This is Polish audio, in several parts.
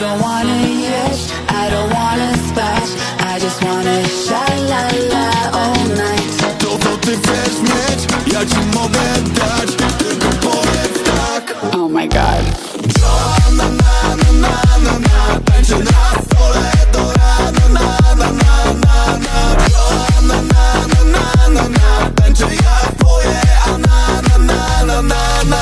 don't wanna yes, I don't wanna splash, I just wanna sha-la-la all night. To co ty weźmiesz, ja ci mogę dać, tylko powiem tak. Oh my god. Na-na-na-na-na-na, będzie na stole do rana. Na-na-na-na-na, na-na-na-na-na, będzie ja twoje, a na-na-na-na-na-na.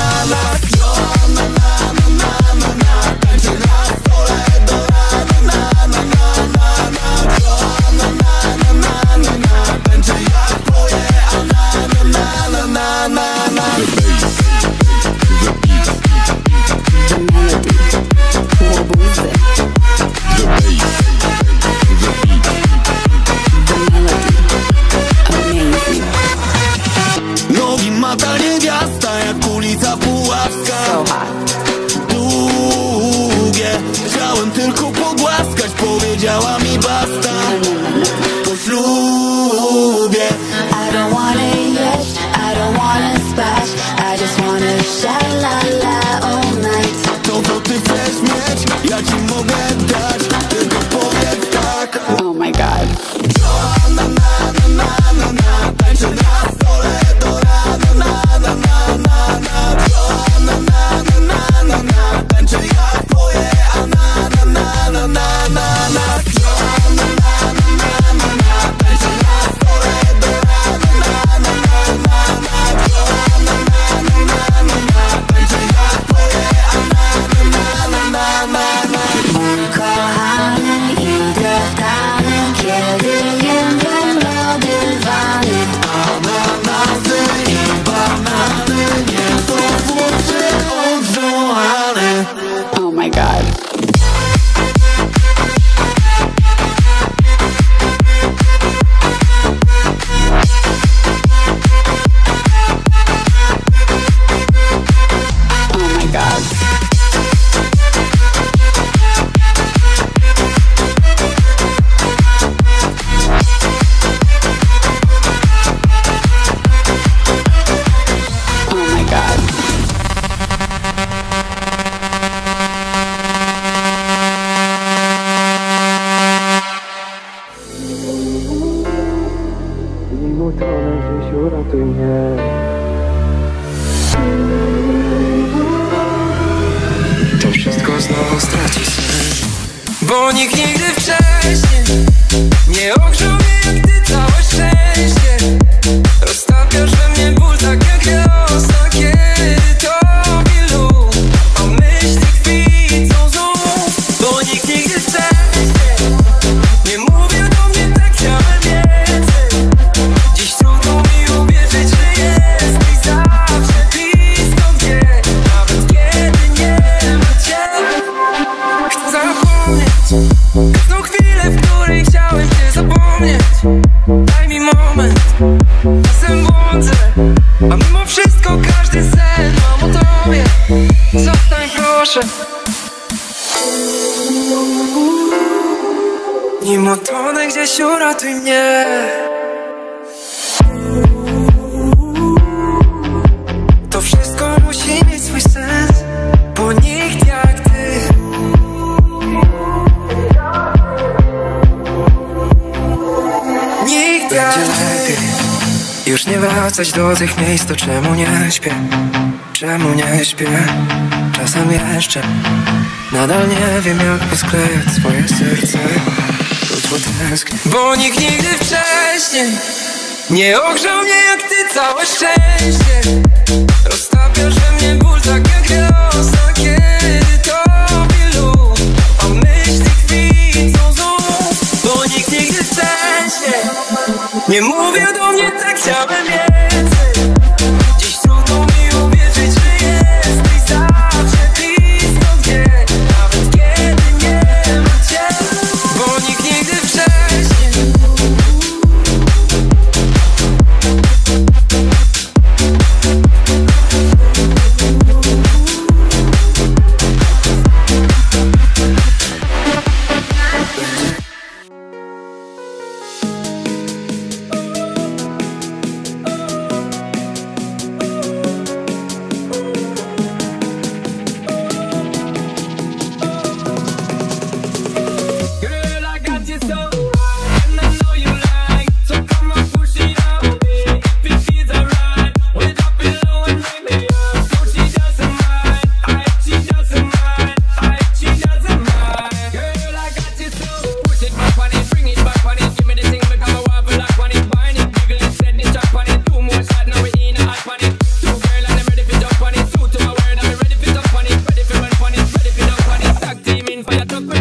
Nim otonę gdzieś, uratuj mnie. To wszystko musi mieć swój sens, bo nikt jak ty. Nikt jak ty. Będzie lepiej już nie wracać do tych miejsc, to czemu nie śpię? Czemu nie śpię? Czasem jeszcze nadal nie wiem, jak posklejać swoje serce. Bo nikt nigdy wcześniej nie ogrzał mnie jak ty, całe szczęście. Roztapia, że mnie ból tak jak rosa, kiedy tobie lód, a myśli kwicą z ust. Bo nikt nigdy wcześniej nie mówił do mnie tak, chciałem więcej. Dziś trudno mi uwierzyć, że jesteś zawsze blisko mnie, nawet kiedy nie ma cię. Bo nikt nigdy Ona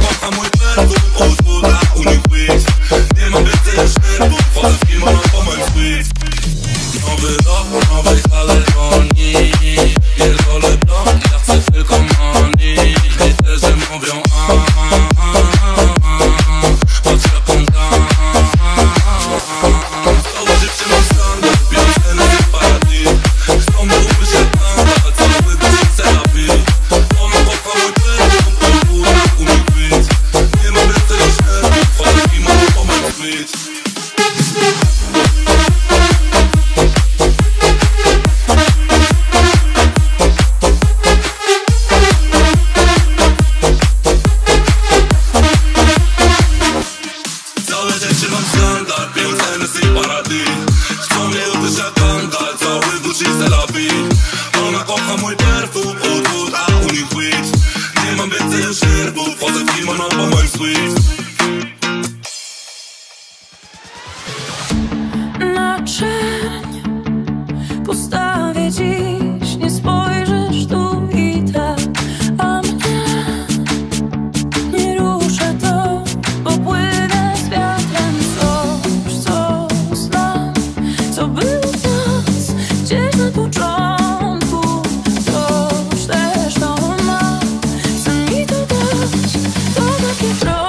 kocha mój pęd, Naczyń postawię dziś, nie spojrzysz tu i tak, a mnie nie rusza to, bo płynę z wiatrem. Coś, co znam, co było w nas gdzieś na początku, ktoś też to ma, chce mi to dać, to takie proste.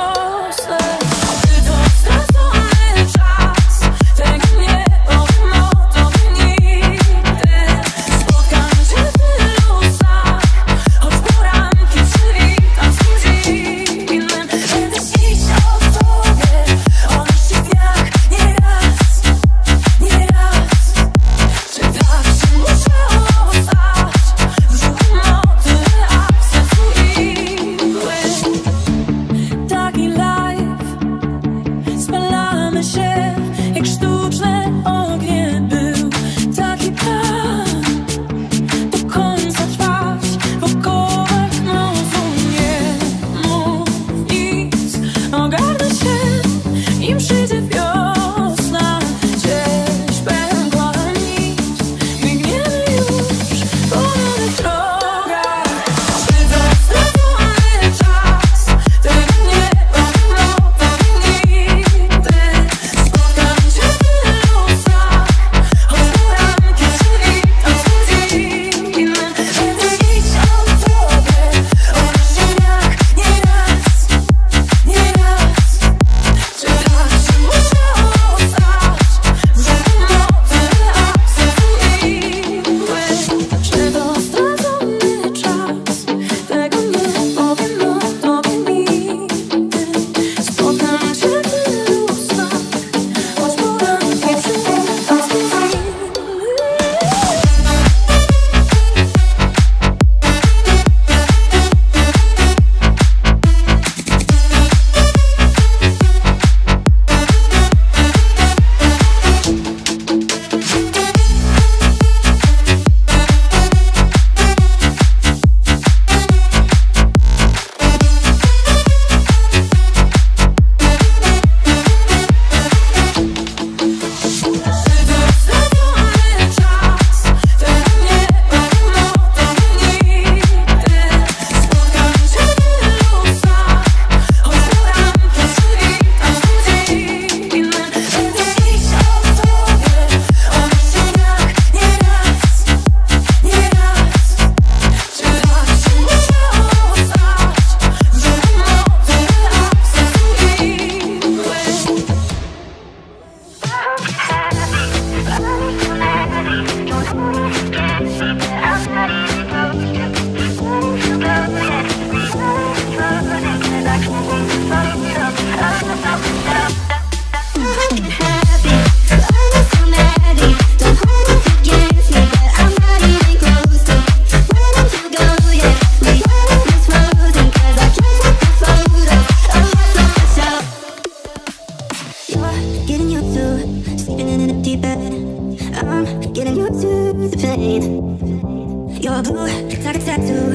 You're blue, it's like a tattoo.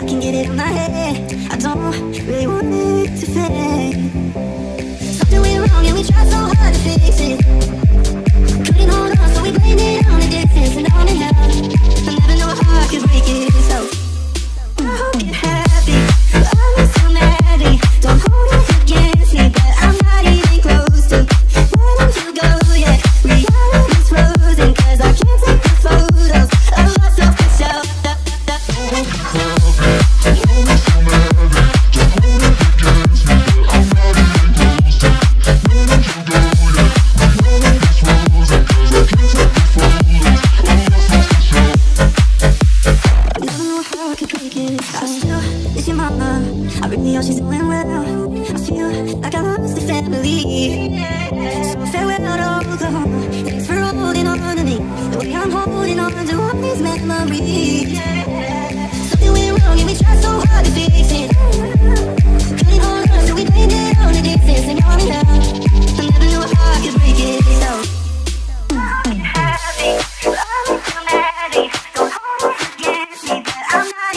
I can get it on my head. I don't really want it to fade. Something went wrong and we tried so hard to fix it. Couldn't hold on, so we blamed it on the distance and on and out. I never knew how I could break it, so don't get happy, I'm so mad. Don't hold it against me, but I'm not even close to letting you go yet. Reality's frozen, 'cause I can't take the photos of myself. I'm not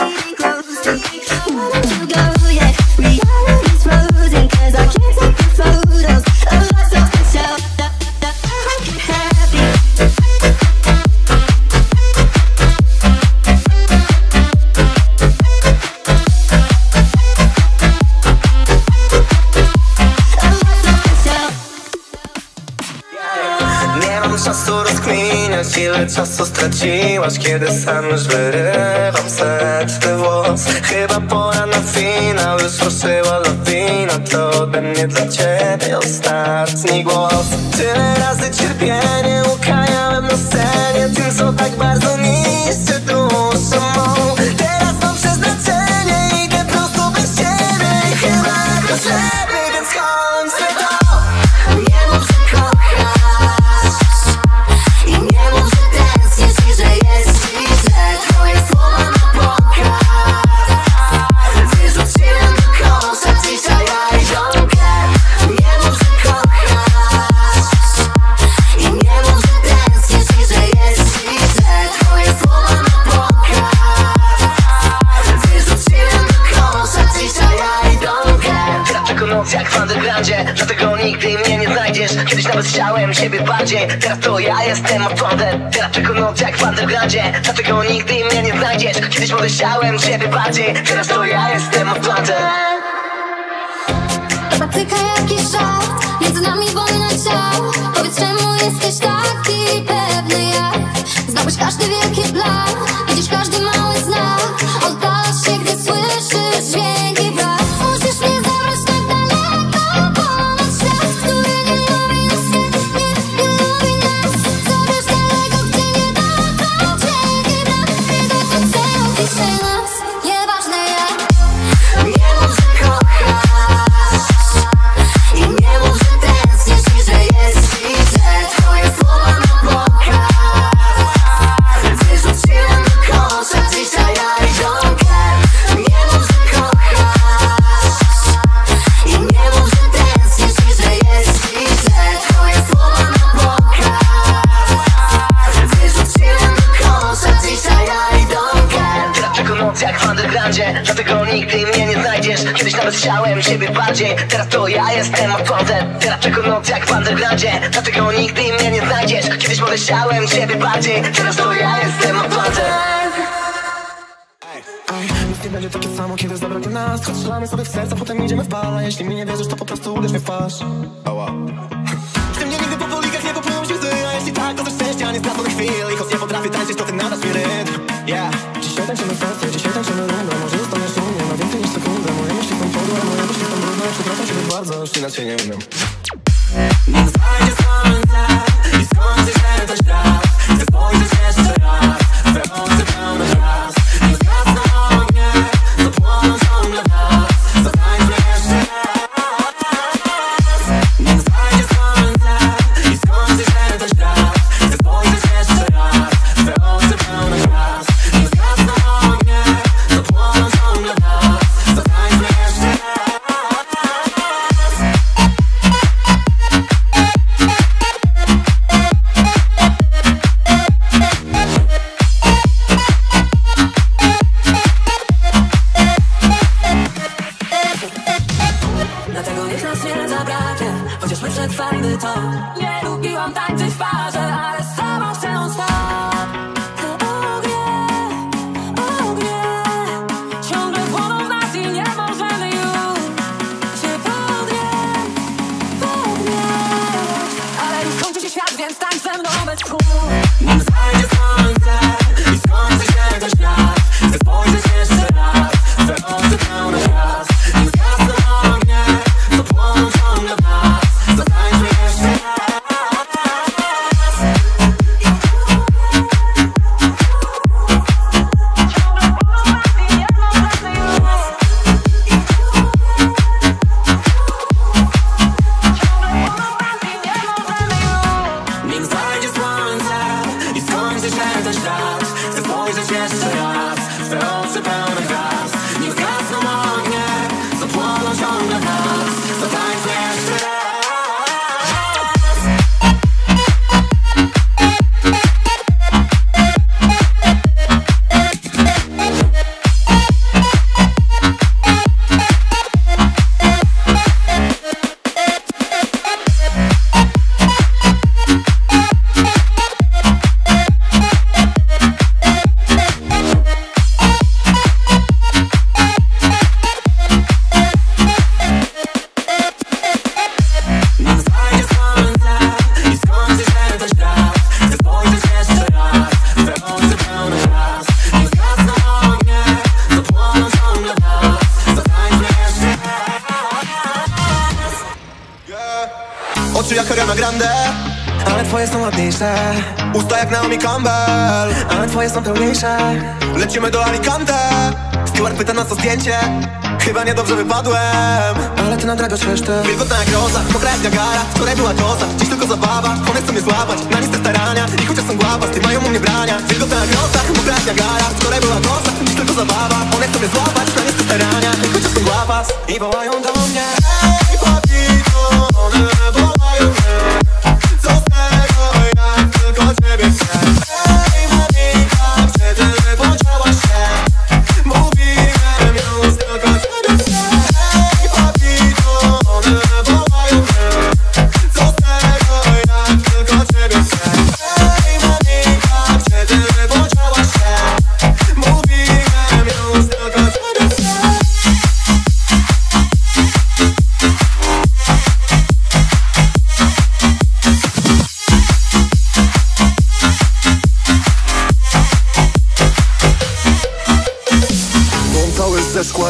even close to me. Why don't you go yet? Reality's frozen, 'cause Ile czasu straciłaś, kiedy sam już wyrywam setny włos. Chyba pora na finał, już ruszyła lawina. To ode mnie dla ciebie ostatni głos. Tyle razy cierpienie ukajałem na scenie tym, co tak bardzo niszczy duszę mą. Teraz mam przeznaczenie, idę prosto bez ciebie i chyba do ciebie. Jak w undergroundzie, dlatego nigdy mnie nie znajdziesz. Kiedyś nawet chciałem siebie bardziej, teraz to ja jestem odwodem. Teraz tylko noc jak w undergroundzie, dlatego nigdy mnie nie znajdziesz. Kiedyś może chciałem siebie bardziej, teraz to ja jestem odwodem. Patyka jakiś żart, między nami wojna ciał. Powiedz czemu jesteś taki pewny jak. Znałeś każdy wielki plan, widzisz każdy mały znak. Oddalasz się, gdy słyszysz dźwięki wraz. Musisz mnie zabrać tak dalej. Dlatego nigdy mnie nie znajdziesz. Kiedyś nawet chciałem siebie bardziej, teraz to ja jestem odwodem. Teraz tylko noc jak w undergroundzie, dlatego nigdy mnie nie znajdziesz. Kiedyś może chciałem siebie bardziej, teraz to ja jestem odwodem. Nic nie będzie takie samo, kiedy zabraknie nas. Choć strzelamy sobie w serca, potem idziemy w bal. A jeśli mi nie wierzysz, to po prostu uderz mnie w twarz. Ty mnie nigdy po polikach nie popłyną się łzy. A jeśli tak, to ze szczęścia nie stracone chwili. Choć nie potrafię tańczyć, to ty nadasz mi rytm. Dzisiaj tańczymy festę, dzisiaj tańczymy rundę. Może zostaniesz u mnie na więcej niż sekundę. Moje myśli są podłe, moje myśli są brudne. Przepraszam ciebie bardzo, już inaczej nie umiem. Niech znajdzie same dnia i skończy się ten świat. Chcę spojrzeć jeszcze raz w te oczy pełne gwiazd. Niech zgasną ognie, zapłoną ciągle nas. Zatańczmy jeszcze raz. Niech znajdzie same dnia i skończy się ten świat. Chcę spojrzeć jeszcze raz w te oczy pełne gwiazd. Niech znajdzie słońce Oczy jak Ariana Grande, ale twoje są ładniejsze. Usta jak Naomi Campbell, ale twoje są pełniejsze. Lecimy do Alicante, Steward pyta nas o zdjęcie. Chyba niedobrze wypadłem, ale ty nadrabiasz ty. Wilgotna jak roza, mokra jak Niagara. Wczoraj była koza, dziś tylko zabawa. One chcą mnie złapać, na nic te starania. I chociaż są głaba, z tym mają u mnie brania. Wilgotna jak roza, mokra jak Niagara. Wczoraj była koza, dziś tylko zabawa. One chcą mnie złapać, na nic te starania. I chociaż są głaba, i wołają do mnie. Ej, papito, one wołają mnie. Co z tego, jak tylko ciebie chcę. Ej, mamika, wtedy wypoczęłaś się. Mówiłem już tylko ciebie.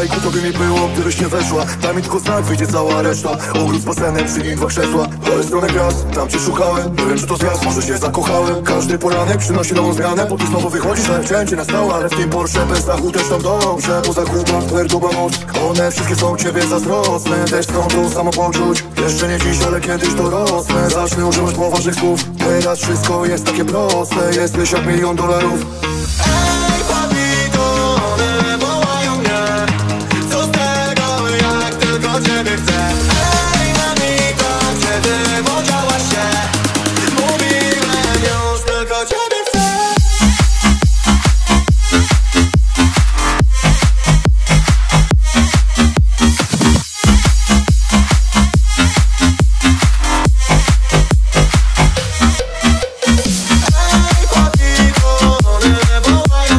I kutoby mi było, gdybyś nie weszła. Daj mi tylko znak, wyjdzie cała reszta. Ogród z basenem, przy nim dwa krzesła. To jest strony gwiazd, tam cię szukałem. Nie wiem, czy to zjazd, może się zakochałem. Każdy poranek przynosi nową zmianę. Po ty znowu wychodzisz, ale chciałem cię na stałe. Ale w tym Porsche bez dachu też tam dobrze. Poza klubach, twerduba moc. One wszystkie są ciebie zazdrosne. Też chcą to samo poczuć. Jeszcze nie dziś, ale kiedyś dorosnę. Zacznę używać poważnych słów. Teraz wszystko jest takie proste. Jesteś jak $1,000,000. Ciebie chcę. Ej, mamika, wtedy podziałaś się. Mówiłem już tylko ciebie chcę. Ej, papito, one wołają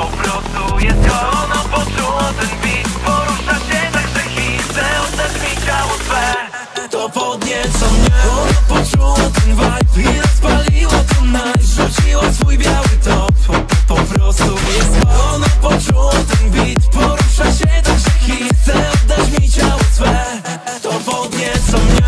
po prostu jest to. Ona poczuła ten beat, porusza się tak, że chcę oddać mi ciało swe. To podnieca mnie. Ona poczuła ten vibe i rozpaliła to night. Rzuciła swój biały top, po prostu jest to. Ona poczuła ten beat, porusza się tak, że chcę oddać mi ciało swe. To podnieca mnie.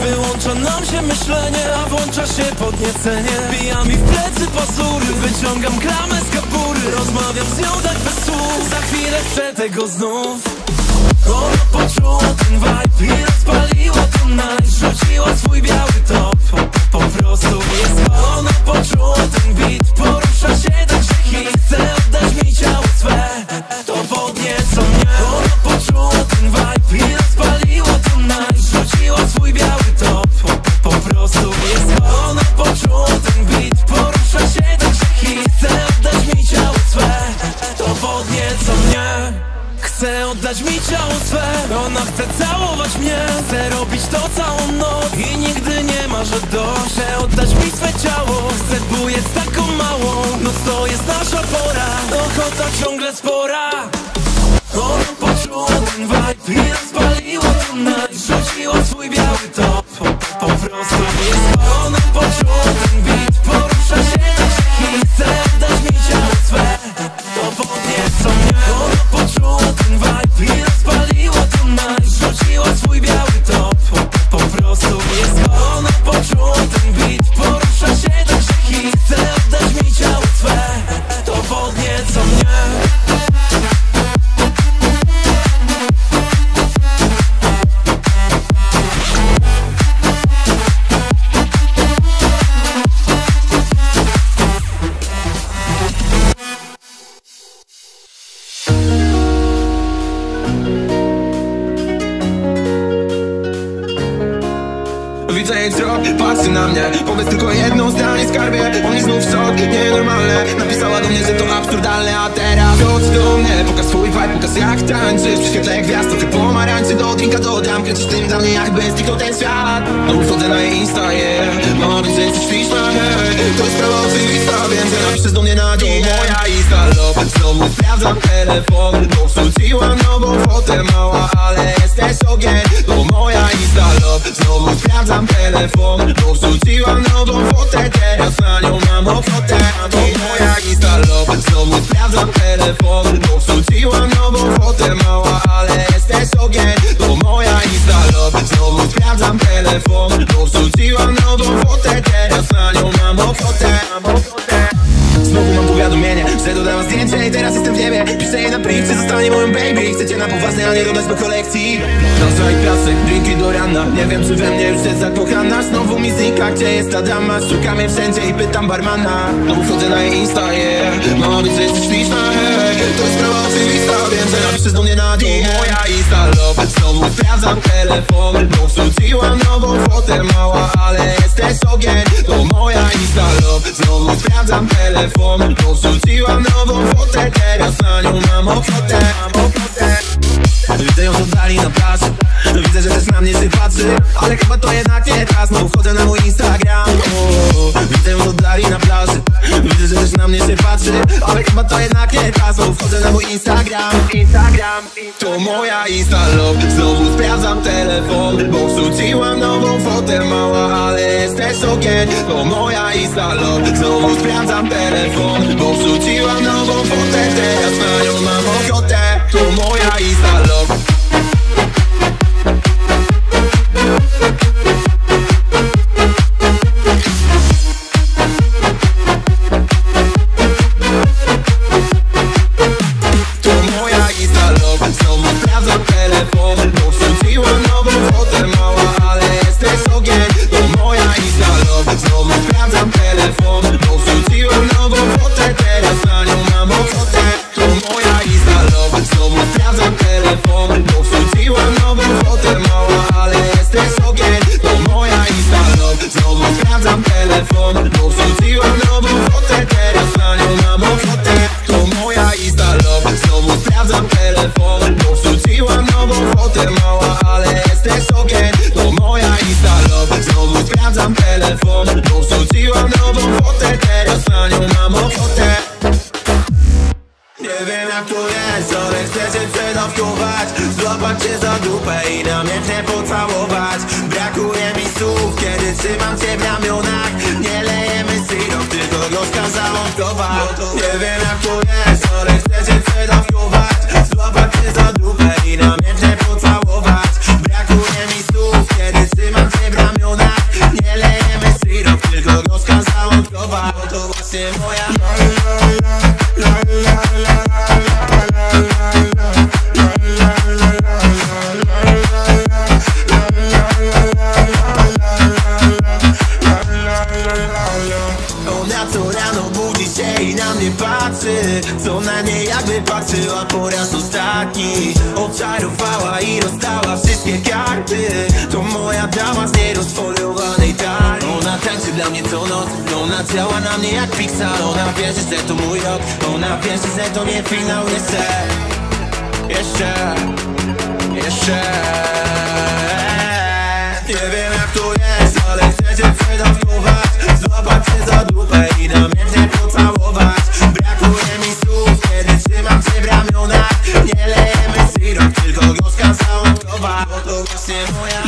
Wyłącza nam się myślenie, a włącza się podniecenie. Wbija mi w plecy pazury, wyciągam klamę z kapury. Rozmawiam z nią tak bez słów, za chwilę chcę tego znów. Ona poczuła ten vibe i rozpaliła to night. Rzuciła swój biały top, po prostu jest to. Ona poczuła ten beat, porusza się tak, że chce oddać mi ciało swe. To podnieca mnie. Ona poczuła ten vibe i rozpaliła to night. Rzuciła swój biały top. Chce oddać mi ciało swe, ona chce całować mnie. Chce robić to całą noc i nigdy nie ma, że dość. Chce oddać mi swe ciało, chcę, bo jest taką małą. Noc to jest nasza pora, ochota ciągle spora. Ona poczuła ten vibe i rozpaliła to night. Rzuciła swój biały top, po prostu jest to. Ona poczuła ten beat, porusza się tak, że chce oddać mi ciało swe. To podnieca mnie. Ona poczuła ten vibe i rozpaliła to night. Rzuciła swój biały top, po prostu jest to. Ona poczuła ten beat, porusza się tak, że chce oddać mi ciało swe. To podnieca mnie. Patrzy na mnie, powiedz tylko jedno zdanie, skarbie. Oni znów w szok, nienormalne. Napisała do mnie, że to absurdalne, a teraz chodź do mnie, pokaż swój vibe, pokaż jak tańczysz przy świetle gwiazd, ty pomarańczy. Do drinka dodam, kręcisz tym dla mnie jakby zniknął ten świat. No wchodzę na jej Insta, yeah. Mam że jesteś śliczna, hej. To jest sprawa oczywista, wiem, że napiszesz do mnie na dzień. Moja Insta, love, znowu sprawdzam telefon, bo wrzuciłam nową fotę, mała, ale jesteś ogień. To moja Insta, love, znowu sprawdzam telefon, bo wrzuciłam nową fotę, teraz na nią mam ochotę. To moja Insta, love, znowu sprawdzam telefon, bo wrzuciłam nową fotę, mała, ale jesteś ogień. To moja Insta, love, znowu sprawdzam telefon, bo wrzuciłam nową fotę, teraz na nią mam ochotę. Znowu mam powiadomienie, że dodałam zdjęcie i teraz jestem w niebie. Piszę jej na brief, czy zostanie moim baby. Chcecie na poważnie, a nie dodać po kolekcji. Dansa i piasek, drinki do rana. Nie wiem, czy we mnie już jest zakochana. Znowu mi znika, gdzie jest ta dama. Szukam jej wszędzie i pytam barmana. Znowu wchodzę na jej Insta, yeah. Mała być, że jesteś śliczna, hej. To jest sprawa oczywista, wiem, że napiszesz do mnie na dzień. Moja Insta, love, znowu sprawdzam telefon, bo wrzuciłam nową fotę, mała, ale jesteś ogień. To moja Insta, love, znowu sprawdzam telefon, bo wrzuciłam nową fotę, teraz na nią mam ochotę. Widzę ją z oddali na plaży, widzę, że też na mnie się patrzy, ale chyba to jednak nie ta. Znowu wchodzę na mój Instagram. Widzę ją z oddali na plaży, widzę, że też na mnie się patrzy, ale chyba to jednak nie ta. Znowu wchodzę na mój Instagram. To moja Insta, love, znowu sprawdzam telefon, bo wrzuciłam nową fotę, mała, ale jesteś ogień. To moja Insta, love, znowu sprawdzam telefon, bo wrzuciłam nową fotę, teraz na nią mam ochotę. To moja Insta, love. Teraz na nią mam ochotę. To moja Insta, love, znowu sprawdzam telefon. jak tu jest, ale chcę cię przedawkować, złapać cię za dupę i namiętnie pocałować. Brakuje mi słów, kiedy trzymam cię w ramionach. Nie lejemy syrop, tylko gorzka załąkować. Nie wiem jak tu jest, ale chcę cię przedawkować, złapać cię za dupę i namiętnie pocałować. Brakuje mi słów, kiedy trzymam cię w ramionach. Nie lejemy syrop, tylko gorzka załąkować. Bo to właśnie moja co na niej jakby patrzyła po raz ostatni. Oczarowała i rozdała wszystkie karty. To moja dama z nierozfoliowanej talii. Ona tańczy dla mnie co noc, ona działa na mnie jak Pixar. Ona wie, że to mój rok, ona wie, że to nie finał. Jeszcze nie wiem jak to jest, ale chcę cię przedawkować, złapać cię za dupę i namiętnie pocałować. Brakuje mi słów, kiedy trzymam cię w ramionach. Nie lejemy syrop, tylko gorzka załąkowa. Bo to właśnie moja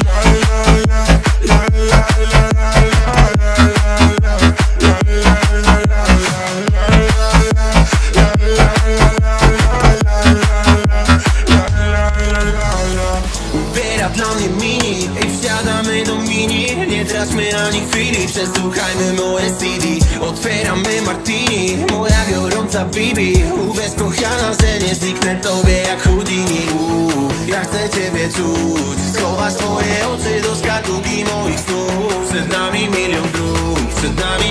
ubiera dla mnie mini i wsiadamy do mini. Nie traćmy ani chwili, przesłuchajmy moje CD. Otwieramy martini, moja gorąca bibi. Uwierz kochana, że nie zniknę tobie jak Houdini. Ja chcę ciebie czuć, schowasz twoje oczy do szkatułki moich snów. Przed nami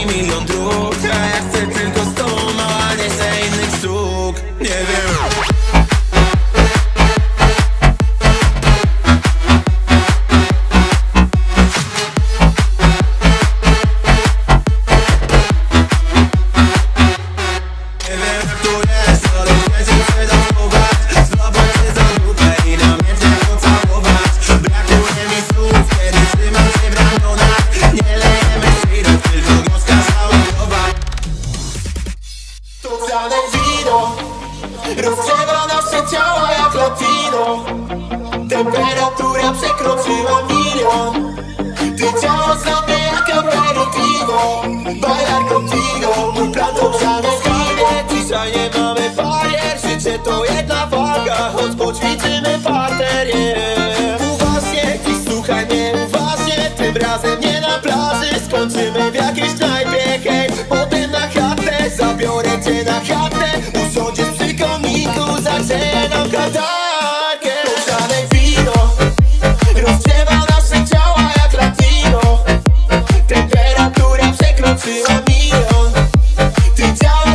milion dróg, a ja chcę tylko z tobą, mała, nie chcę innych sztuk. Nie wiem. Rozgrzewa nasze ciała jak latino. Temperatura przekroczyła milion. Ty ciało znane jak aperitivo. Bailar contigo, mój plan to żadne zginie. Dzisiaj nie mamy fajer, życie to jedna waga. Choć poćwiczymy parter, yeah. Uważnie, dziś słuchaj mnie uważnie. Tym razem nie na plaży, skończymy w jakiejś knajpie, hej. Potem na chatę, zabiorę cię na chatę. Usiądziesz przy komiku, zaczęła nam katarkę. To żadne wino, rozgrzewa nasze ciała jak latino. Temperatura przekroczyła milion. Ty ciało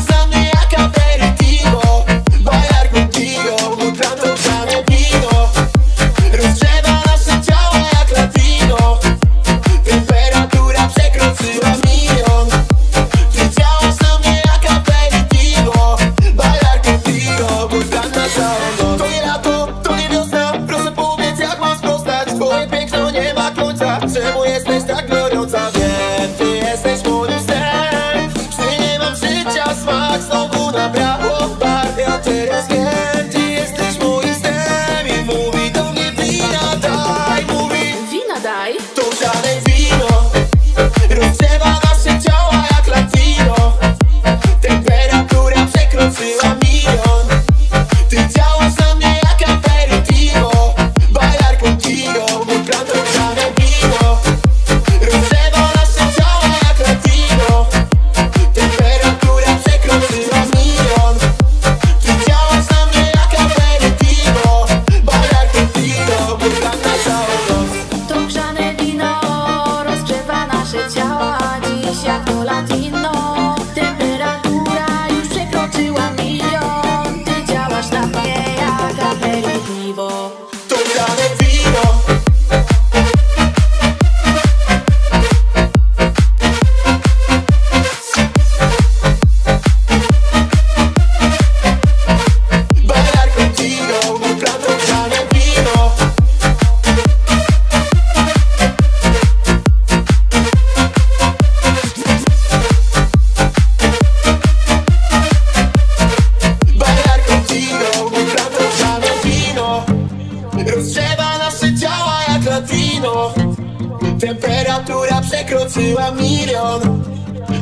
cada millón.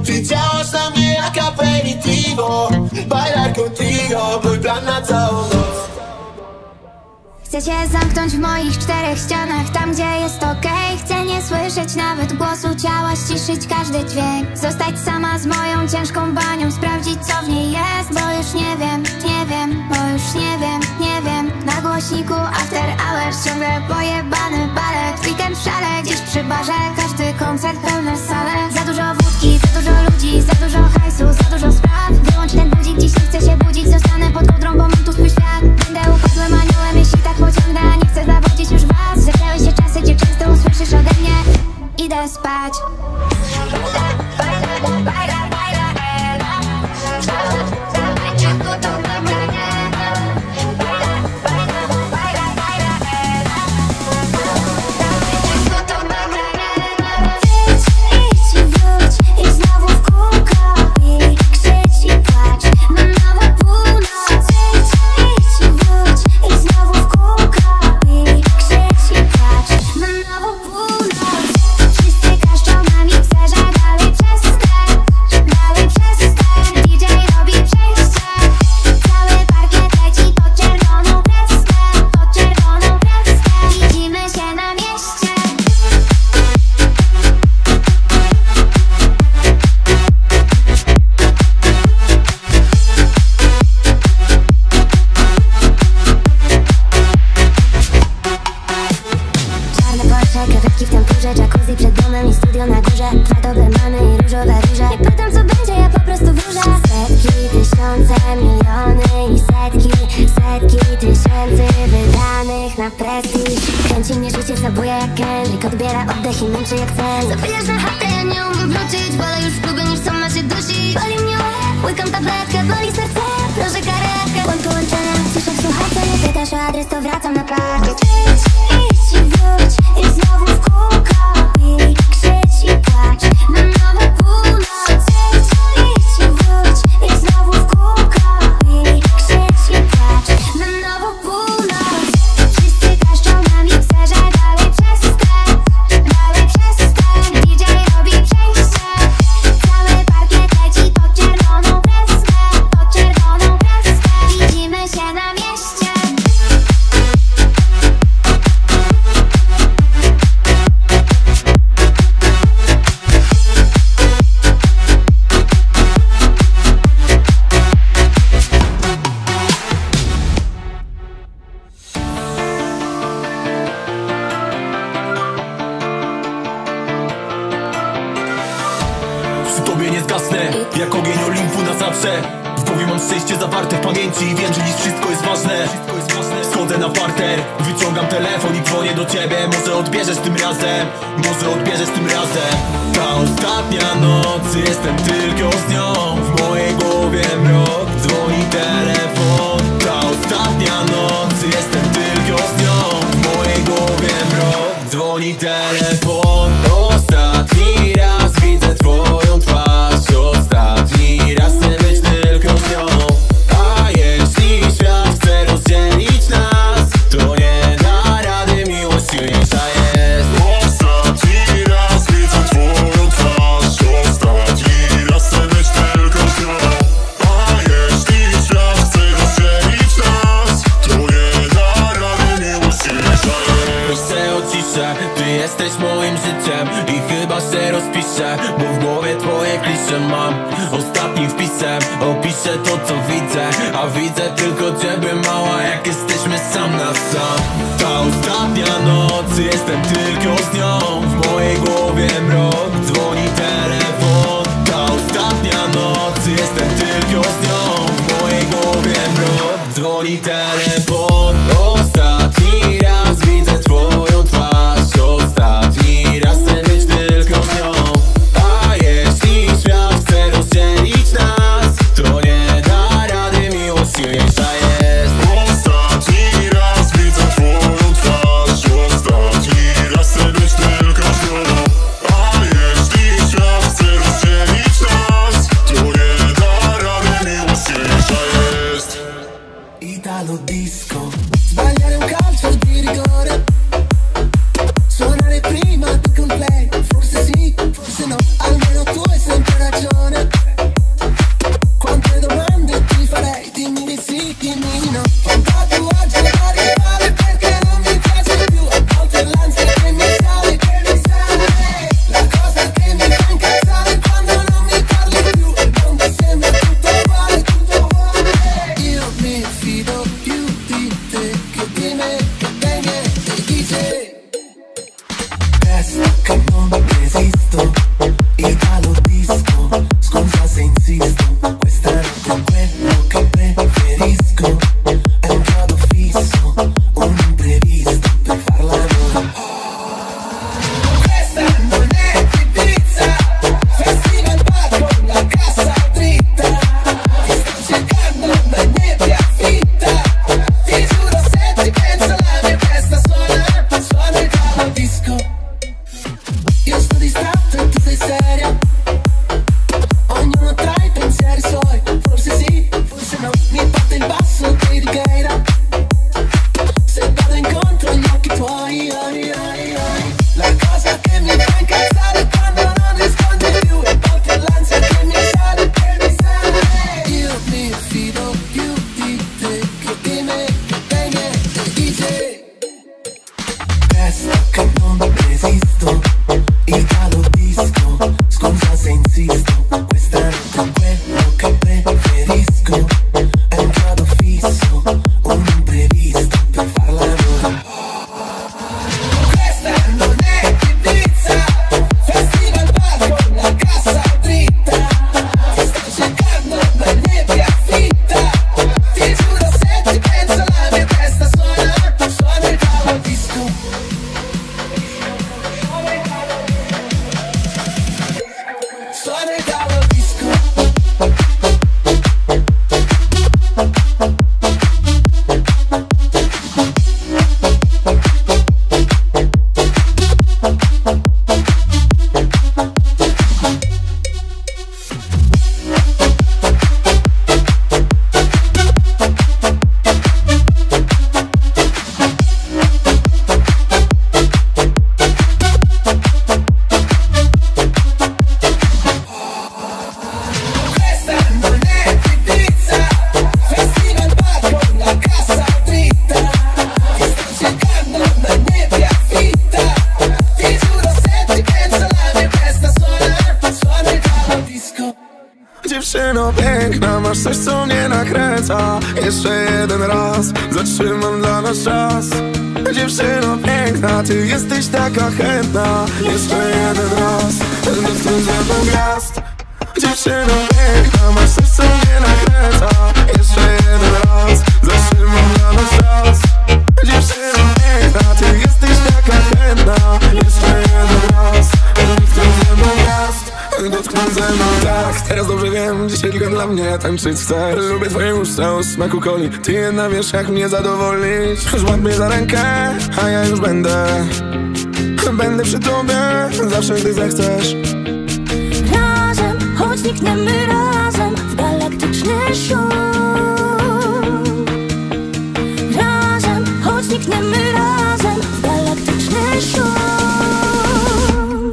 Fichabas también a que aperitivo. Bailar contigo, mój plan na całą noc. Chcę się zamknąć w moich czterech ścianach, tam gdzie jest okej. Chcę nie słyszeć nawet głosu ciała, ściszyć każdy dźwięk. Zostać sama z moją ciężką banią, sprawdzić co w niej jest. Bo już nie wiem, nie wiem, bo już nie wiem, nie wiem. Na głośniku after hours ciągle pojebany balet. Weekend w szale, gdzieś przy barze, każdy koncert pełne sale. Za dużo wódki, za dużo ludzi, za dużo hajsu, za dużo spraw. Wyłącz ten budzik, dziś nie chcę się budzić. Zostanę pod kołdrą, bo mam tu swój świat. Będę upadłym aniołem, jeśli tak pociągnę, a nie chcę zawodzić już was. Zaczęły się czasy, gdzie często usłyszysz ode mnie: idę spać. Kawetki w tempurze, jacuzzi przed domem i studio na górze. Dwa dobre mamy i różowe róże. Nie pytam co będzie, ja po prostu wróżę. Setki, tysiące, miliony i setki tysięcy wydanych na prestiż. Kręci mnie życie, zabuje jak Kendrick. Odbiera oddech i męczy jak sen. Zapijasz na chatę, ja nie umiem wrócić. Wolę już próby niż sama się dusi. Boli mnie łeb, łykam tabletkę. Boli serce, proszę karetkę. Błąd połączenia, ciszę w słuchawce. Nie pytasz o adres, to wracam na parkę. Idź i wróć i znowu w kółko. I krzycz i płacz na nowe północ. Idź i wróć i znowu w kółko. I krzycz i płacz na nowe północ. Wszyscy kaszczą na mikserze. Dalej przestań, dalej przestań. DJ robi przejście. Cały parkiet leci pod czerwoną kreskę, pod czerwoną kreskę. Widzimy się na mieście. Jak ogień Olimpu na zawsze. W głowie mam szczęście zawarte w pamięci i wiem, że dziś wszystko jest ważne. Schodzę na parter, wyciągam telefon i dzwonię do ciebie. Może odbierzesz tym razem, może odbierzesz tym razem. Ta ostatnia noc, jestem tylko z nią. W mojej głowie mrok, dzwoni telefon. Ta ostatnia noc, jestem tylko z nią. W mojej głowie mrok, dzwoni telefon. Ostatni raz widzę twoją twarz. Ostatni raz chcę być tylko z nią. A jeśli świat chce rozdzielić nas, to nie da rady, miłość silniejsza jest. Ostatni raz widzę twoją twarz. Ostatni raz chcę być tylko z nią. A jeśli świat chce rozdzielić nas, to nie da rady, miłość silniejsza jest. Proszę o ciszę, ty jesteś moim życiem i chyba się rozpiszę, bo w głowie twoje klisze mam. Ostatnim wpisem opiszę to co widzę, a widzę tylko ciebie mała, jak jesteśmy sam na sam. Ta ostatnia noc, jestem tylko z nią. W mojej głowie mrok, dzwoni telefon. Ta ostatnia noc, jestem tylko z nią. W mojej głowie mrok, dzwoni telefon. Ostatni raz widzę twoją twarz. Ostatni raz chcę być tylko z nią. A jeśli świat chce rozdzielić nas, to nie da rady, miłość silniejsza jest. Ostatni raz widzę twoją twarz. Ostatni raz chcę być tylko z nią. A jeśli świat chce rozdzielić nas, to nie da rady, miłość silniejsza jest. Italo disco. Sbagliare un calcio di rigore, suonare prima di un play, forse sì, forse no. co nie nakręca. Jeszcze jeden raz zatrzymam dla nas czas. Dziewczyno piękna, ty jesteś taka chętna. Jeszcze jeden raz znów tu ze mną gwiazd. Dziewczyno piękna, masz coś, co nie nakręca. Jeszcze jeden raz zatrzymam dla nas czas. Dziewczyno piękna, ty jesteś taka chętna. Jeszcze jeden raz znów tu ze mną gwiazd. Dotknął ze mną, tak, teraz dobrze wiem. Dzisiaj tylko dla mnie tańczyć chcesz. Lubię twoje usta o smaku coli. Ty jedna wiesz, jak mnie zadowolić. Złap mnie za rękę, a ja już będę przy tobie, zawsze gdy zechcesz. Razem, choć nikniemy razem w galaktyczny szum. Razem, choć nikniemy razem w galaktyczny szum.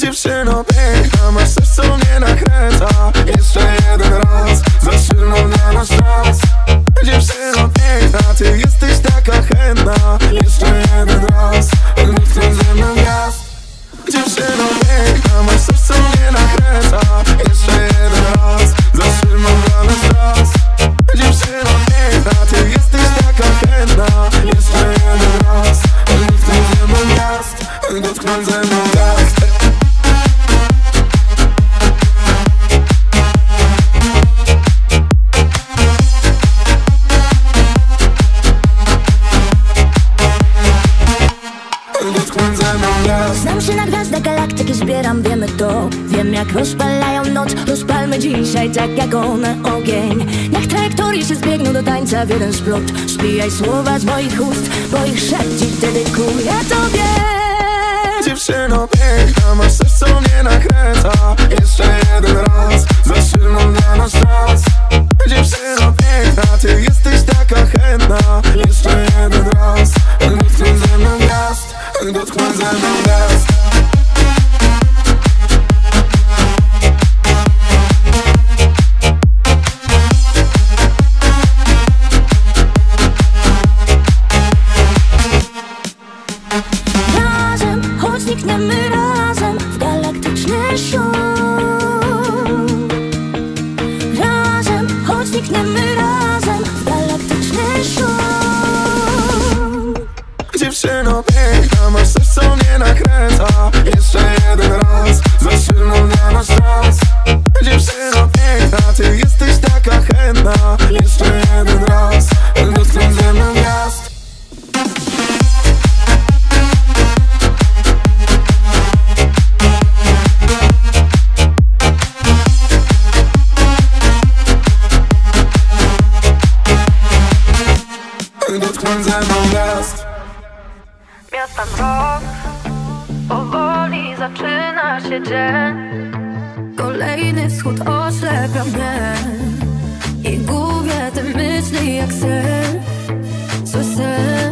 Dziewczyno piękna, masz coś, co mnie nakręca. Jeszcze jeden raz zatrzymam na nasz czas. Dziewczyno piękna, ty jesteś taka chętna. Jeszcze jeden raz znów tu ze mną gwiazd. Dziewczyno piękna, masz coś, co mnie nakręca. Jeszcze jeden raz zatrzymam dla nas czas. Dziewczyno piękna, ty jesteś taka chętna. Jeszcze jeden raz znów tu ze mną gwiazd. Dotknął ze mną tak. Znam się na gwiazdach galaktyki, zbieram, wiemy to. Wiem, jak rozpalają noc, rozpalmy dzisiaj tak jak one ogień. Niech trajektorie się zbiegną do tańca w jeden splot. Spijaj słowa z moich ust, bo ich szept dziś dedykuję tobie. Dziewczyno piękna, masz coś, co mnie nakręca. Jeszcze jeden raz zatrzymam dla nas czas. Dziewczyno piękna, ty jesteś taka chętna. Jeszcze jeden raz znów tu ze mną gwiazd. Dotknął ze mną gwiazd. Razem, choć nikniemy razem w galaktyczny szum. Razem, choć nikniemy razem w galaktyczny szum. Dziewczyno piękna, masz coś, co mnie nakręca. Jeszcze jeden raz zatrzymam dla nas czas. Dziewczyno piękna, ty jesteś taka chętna. Jeszcze jeden raz dotknął ze mną gwiazd. Dotknął ze mną gwiazd. Miasta mrok, powoli zaczyna się dzień. Kolejny wschód oślepia mnie i gubię te myśli jak sen. Zły sen.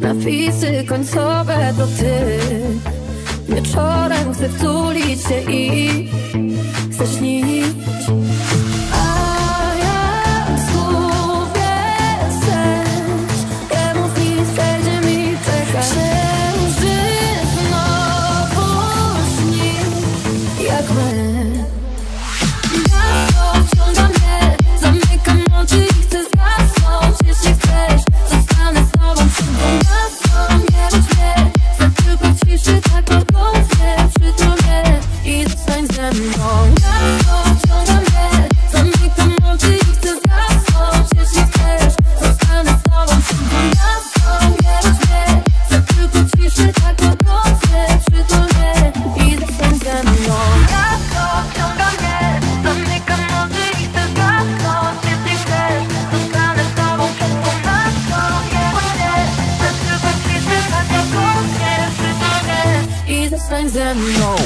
Napisy końcowe to ty. Wieczorem chcę wtulić się i chcę śnić. Czy tak w głowie, przy tobie i zostań ze mną. ze mną.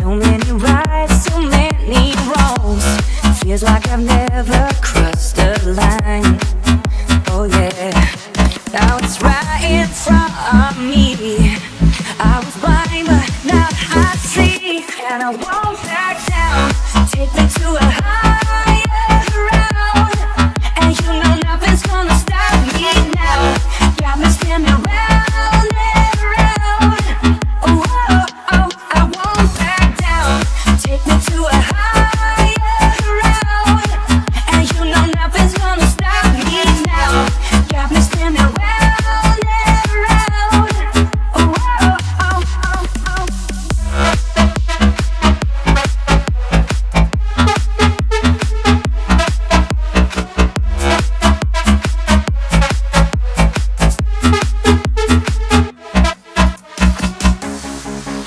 So many rights, so many wrongs. Feels like I've never crossed the line. Oh yeah, now it's right in front of me. I was blind but now I see, and I won't back down. Take me to a higher ground, and you know nothing's gonna stop me now. Got me spinning round and round. Oh, oh, oh, I won't back. Take me to a higher road, and you know nothing's gonna stop me now. Got me spinning round and round. Oh, oh, oh, oh, oh.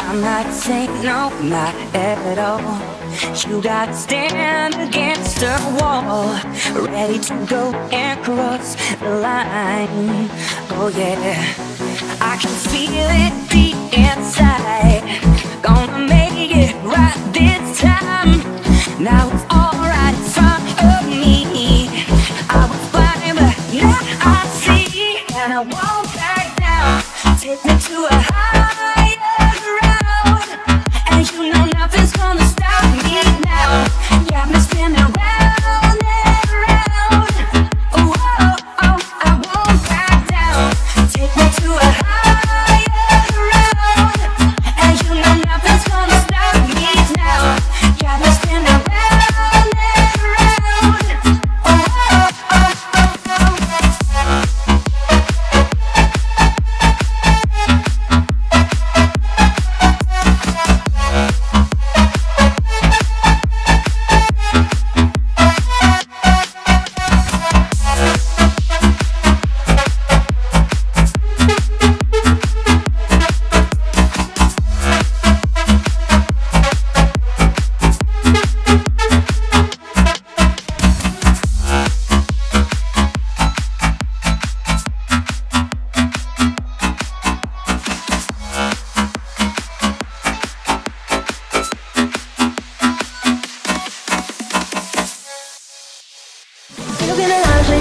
I'm not saying no, not at all. You gotta stand against the wall, ready to go and cross the line. Oh yeah, I can feel it deep inside. Gonna make it right this time. Now it's all right in front of me. I was blind but now I see, and I won't back down. Take me to a higher ground, and you know nothing's gonna stop. Got me spinning round and round. Oh, oh, oh, I won't back down. Take me to a higher ground, and you know nothing's gonna stop me now. Got me spinning round and round. Oh, oh, oh,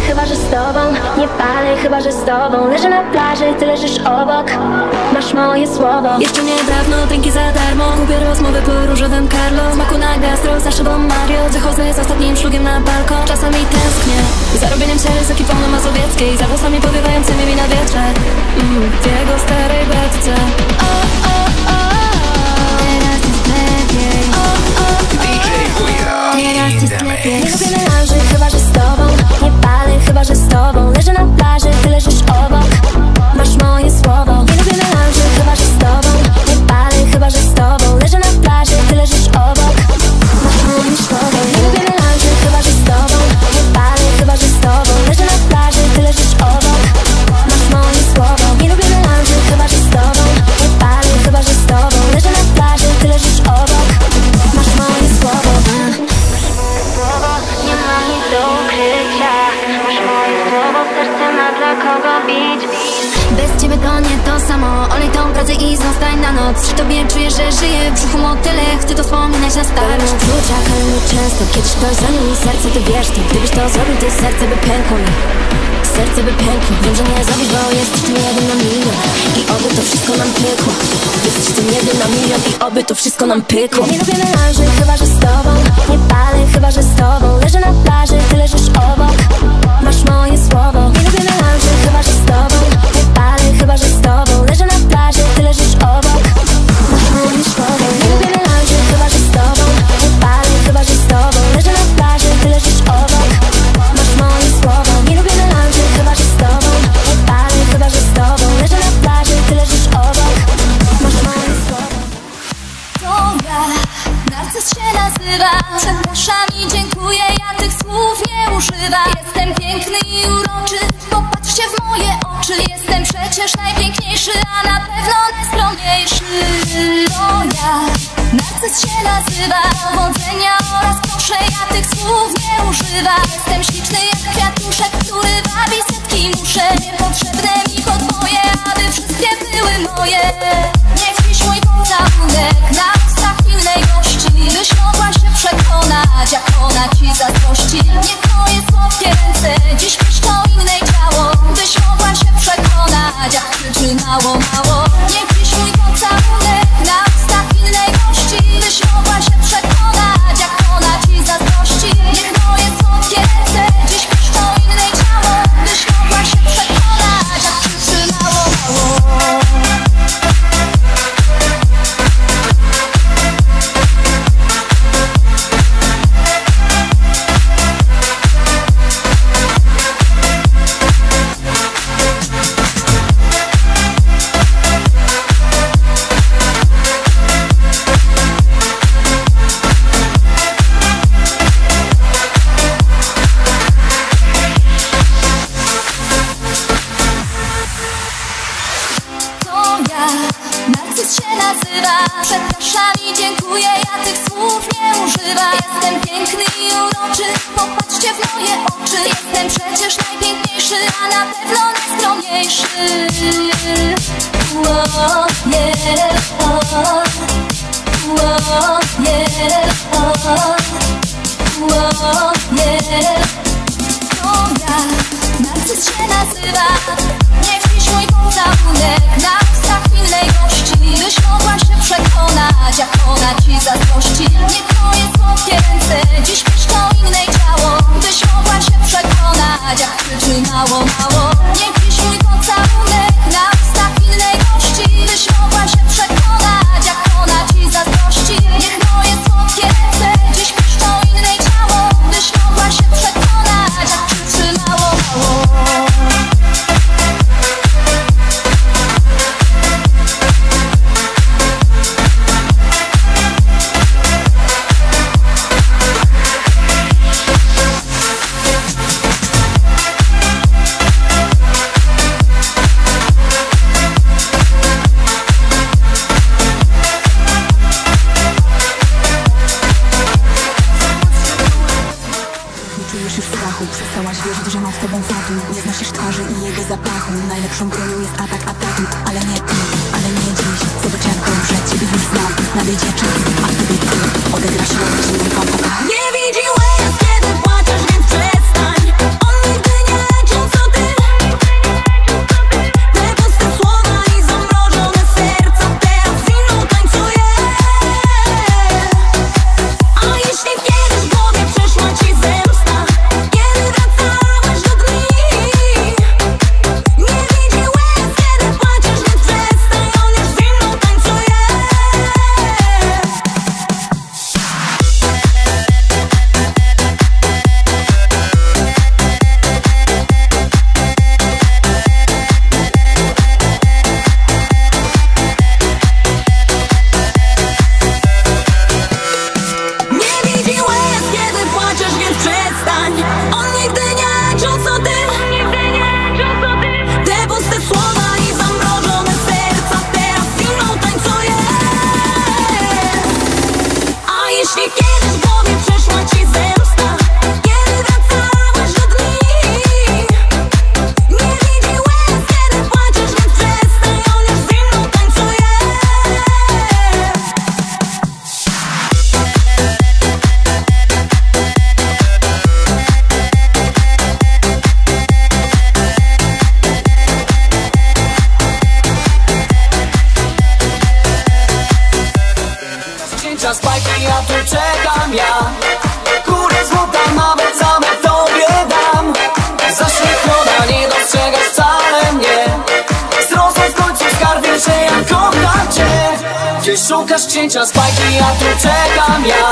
chyba, że z tobą, nie palę, chyba, że z tobą. Leżę na plaży, ty leżysz obok, masz moje słowo. Jeszcze niedawno drinki za darmo, kupię rozmowy po różowym Carlo. Smaku na gastro, za szybą Mario. Wychodzę z ostatnim szlugiem na balkon. Czasami tęsknię za robieniem ciele z ekipą mazowieckiej, za włosami powiewającymi mi na wietrze w jego starej beczce. O, o, o, teraz jest lepiej. O, o, o, teraz jest lepiej. Nie lubię melanży, chyba, że z tobą. Chyba, że z tobą leżę na plaży, ty leżysz obok, masz moje słowo. Nie lubię melanży, chyba, że z tobą nie palę, chyba, że z tobą leżę na plaży, ty leżysz obok, masz moje słowo. Nie lubię melanży, chyba, że z tobą nie palę, chyba, że z tobą leżę na plaży, ty leżysz obok, masz moje słowo. Nie lubię melanży, chyba, że z tobą nie palę, chyba, że z tobą leżę na plaży, ty leżysz obok, masz moje słowo. Nie ma nic do ukrycia, masz moje słowo, serce ma dla kogo bić. Bez ciebie to nie to samo. samo, olej tą pracę i zostań na noc. Przy tobie czuję, że żyję, w brzuchu motyle, chcę to wspominać na staro. W kluczach, ale nie często, kiedy ktoś zranił mi serce, ty wiesz to. Gdybyś to zrobił, to serce by pękło mi. Serce by pękło, wiem, że nie zrobisz, bo jesteś tym jeden na milion. I oby to wszystko nam pykło. Jesteś tym jeden na milion i oby to wszystko nam pykło. Nie lubię melanży, chyba że z tobą. Nie palę, chyba że z tobą. Leżę na plaży, ty leżysz obok. Masz moje słowo. Nie lubię melanży, chyba że z tobą. Nie palę, chyba że z tobą. Leżę na plaży, ty leżysz obok. Masz moje słowo. Nie lubię melanży, chyba że z tobą. Nie palę, chyba że z tobą. Leżę na plaży, ty leżysz obok. Masz moje słowo. Nie lubię melanży, chyba że z tobą. Nie palę, chyba że z tobą. Leżę na plaży, ty leżysz obok. Masz moje słowo. To ja, narcyz się nazywa. Przepraszam i dziękuję, ja tych słów nie używam. Jestem piękny i uroczy, popatrzcie w moje oczy. Jestem przecież najpiękniejszy, a na pewno najskromniejszy. To ja, narcyz się nazywa. Powodzenia oraz proszę, ja tych słów nie używam. Jestem śliczny jak kwiatuszek, który wabi setki muszę. Niepotrzebne mi podboje, aby wszystkie były moje. Niech dziś mój pocałunek na ustach innej gości, byś mogła się przekonać, jak ona ci zazdrości. Niech twoje słodkie ręce dziś piszczą innej ciało, byś mogła się przekonać, jak krzyczy mało, mało. Niech dziś mój pocałunek na ustach innej gości, byś mogła się przekonać, jak ona ci zazdrości. Niech twoje słodkie ręce dziś piszczą innej ciało, byś mogła się przekonać, jak krzyczy mało, mało. Przepraszam i dziękuję, ja tych słów nie używam. Jestem piękny i uroczy, popatrzcie w moje oczy. Jestem przecież najpiękniejszy, a na pewno najskromniejszy. Oh, yeah, oh, yeah, oh, yeah. To ja, narcyz się nazywa. Niech dziś mój pocałunek na ustach innej gości, byś mogła się przekonać, jak ona ci zazdrości. Niech twoje słodkie ręce dziś piszczą innej ciało, byś mogła się przekonać, jak krzyczy mało, mało. Niech dziś mój pocałunek na ustach innej gości, byś mogła się przekonać, jak ona ci zazdrości. Niech twoje słodkie ręce dziś piszczą innej ciało, byś mogła się przekonać, jak krzyczy mało, mało. Najlepszą bronią jest atak ataku, ale nie ty, ale nie dziś. Zobaczyłem to, że ciebie już znam, nadejdzie czas, a wtedy ty odegrasz rolę w innym kompotach. Nie widziałem, kiedy płaczesz, więc przestań. On nigdy nie leczył, co ty. Te puste słowa i zamrożone serca teraz inną tańcuje. A jeśli kiedyś w głowie przeszła ci zemsta, kiedy wracałeś do dni. Szukasz księcia z bajki, a tu czekam ja.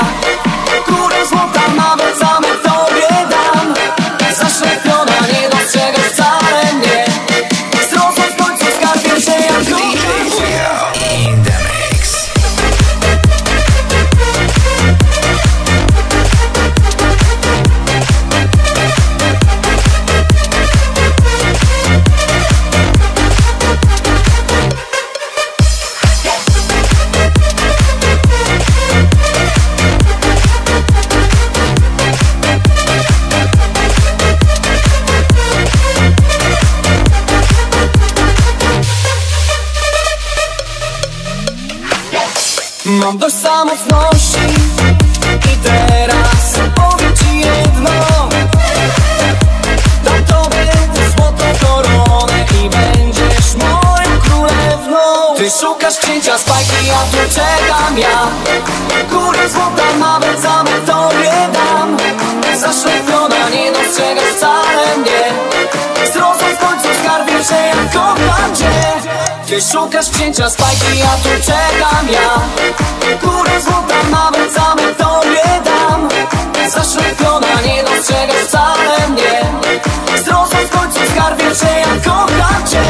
Królem złota nawet zamek tobie dam. Zaszlepiona, nie dostrzegasz wcale mnie. Zdrowa w końcu skarbię się jak króla. Mam dość samotności i teraz powiem ci jedno. Dam tobie złotą koronę i będziesz moją królewną. Ty szukasz księcia z bajki, a tu czekam ja. Królem złota nawet zamek tobie dam. Zaszlepiona, nie dostrzegasz wcale mnie. Zrozum w końcu skarbię się jak kocham cię. Ty szukasz księcia z bajki, a tu czekam ja. Górę złota nawet zamek tobie dam. Zaszlepiona, nie dostrzegasz wcale mnie. Zrozum w końcu skarbię się jak kocham cię.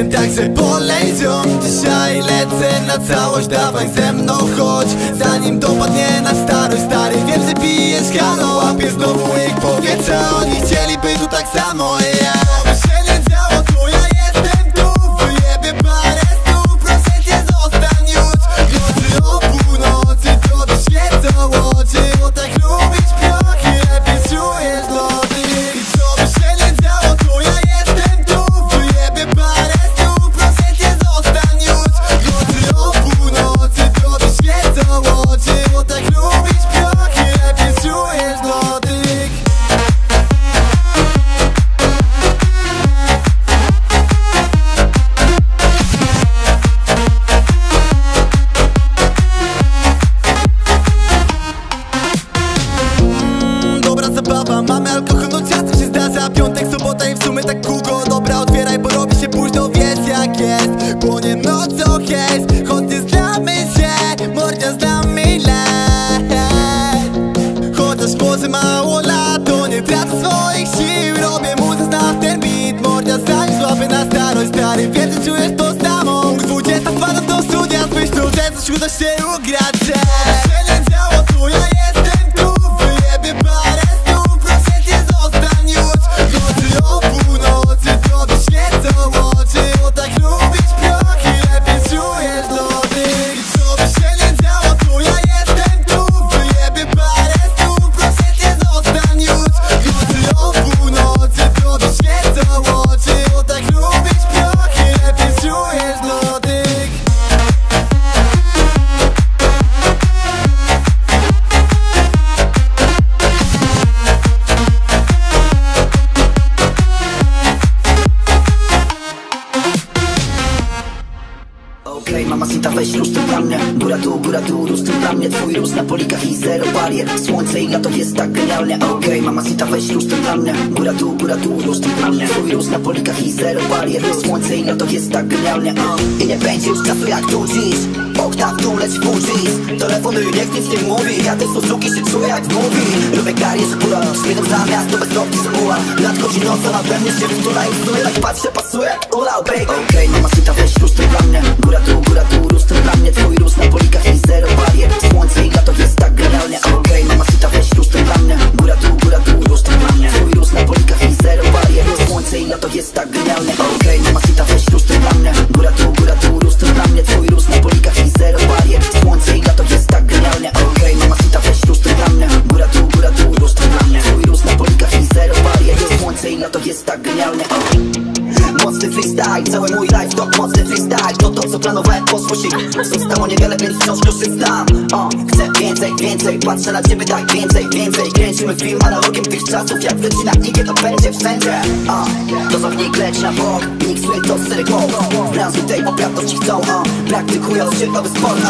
Wiem także polecią. Dzisiaj lecę na całość, dawaj ze mną chodź, zanim dopadnie na starość. Stary, wiem, że pijesz halo, łapię znowu ich powietrza. Oni chcieliby tu tak samo ja. Mamy alkohol, no czasem się zdarza. Piątek, sobota i w sumie tak długo. Dobra, otwieraj, bo robi się późno, wiesz jak jest. Płonie nocą hejs, chodźcie znamy się, mordzia z nami leć. Chociaż może mało lat, to nie tracę swoich sił. Robię muzę, znam ten beat, mordzia zanim złapię na starość. Stary, wiem, że czujesz to samo. 20 wpadam do studia, myślą, że coś uda się ugrać. Okej, mama sita, weź lustro dla mnie. Góra tu, lustro dla mnie. Twój luz na polikach i zero barier. Słońce i lato jest tak genialnie. Okej, mama sita, weź lustro dla mnie. Góra tu, lustro dla mnie. Twój luz na polikach i zero barier. Słońce i lato jest tak genialnie. I nie będzie już czasu jak tu dziś. Oktaw tu leć w półdźis. Telefony niech nic nie mówi. Ja te Suzuki się czuję jak mówi. Lubię karię, że góra. Śmietam zamiast, to bez kropki zamuła. Nadchodzi noc, ona we mnie się wtula. I w sumie tak patrzę, pasuje jak ula. Okej, mama sita, weź lustro dla mnie. Góra tu, lustro dla mnie, twój luz na polikach i zero barier. Słońce i lato jest tak genialnie. Okej, mama sita, weź lustro dla mnie. Góra tu, lustro dla mnie, twój luz na polikach i zero barier. Słońce i lato jest tak genialnie. Okej, mama sita, weź lustro dla mnie. Góra tu, lustro dla mnie, twój luz na polikach i zero barier. Słońce i lato jest tak genialnie. Okej, mama sita, weź lustro dla mnie. Góra tu, lustro dla mnie, twój luz na polikach i zero barier. Słońce i lato jest tak genialnie. Mocny freestyle, cały mój life to mocny freestyle. To to co planowałem poszło się. Zostało niewiele, więc wciąż duszy znam. Chcę więcej, więcej, patrzę na ciebie tak więcej, więcej. Kręcimy film analogiem tych czasów, jak wleci na IG to będzie wszędzie. To zamknij kleć na bok, nikt sły to sery głów. W branży tej poprawności chcą, praktykują się nowy sport,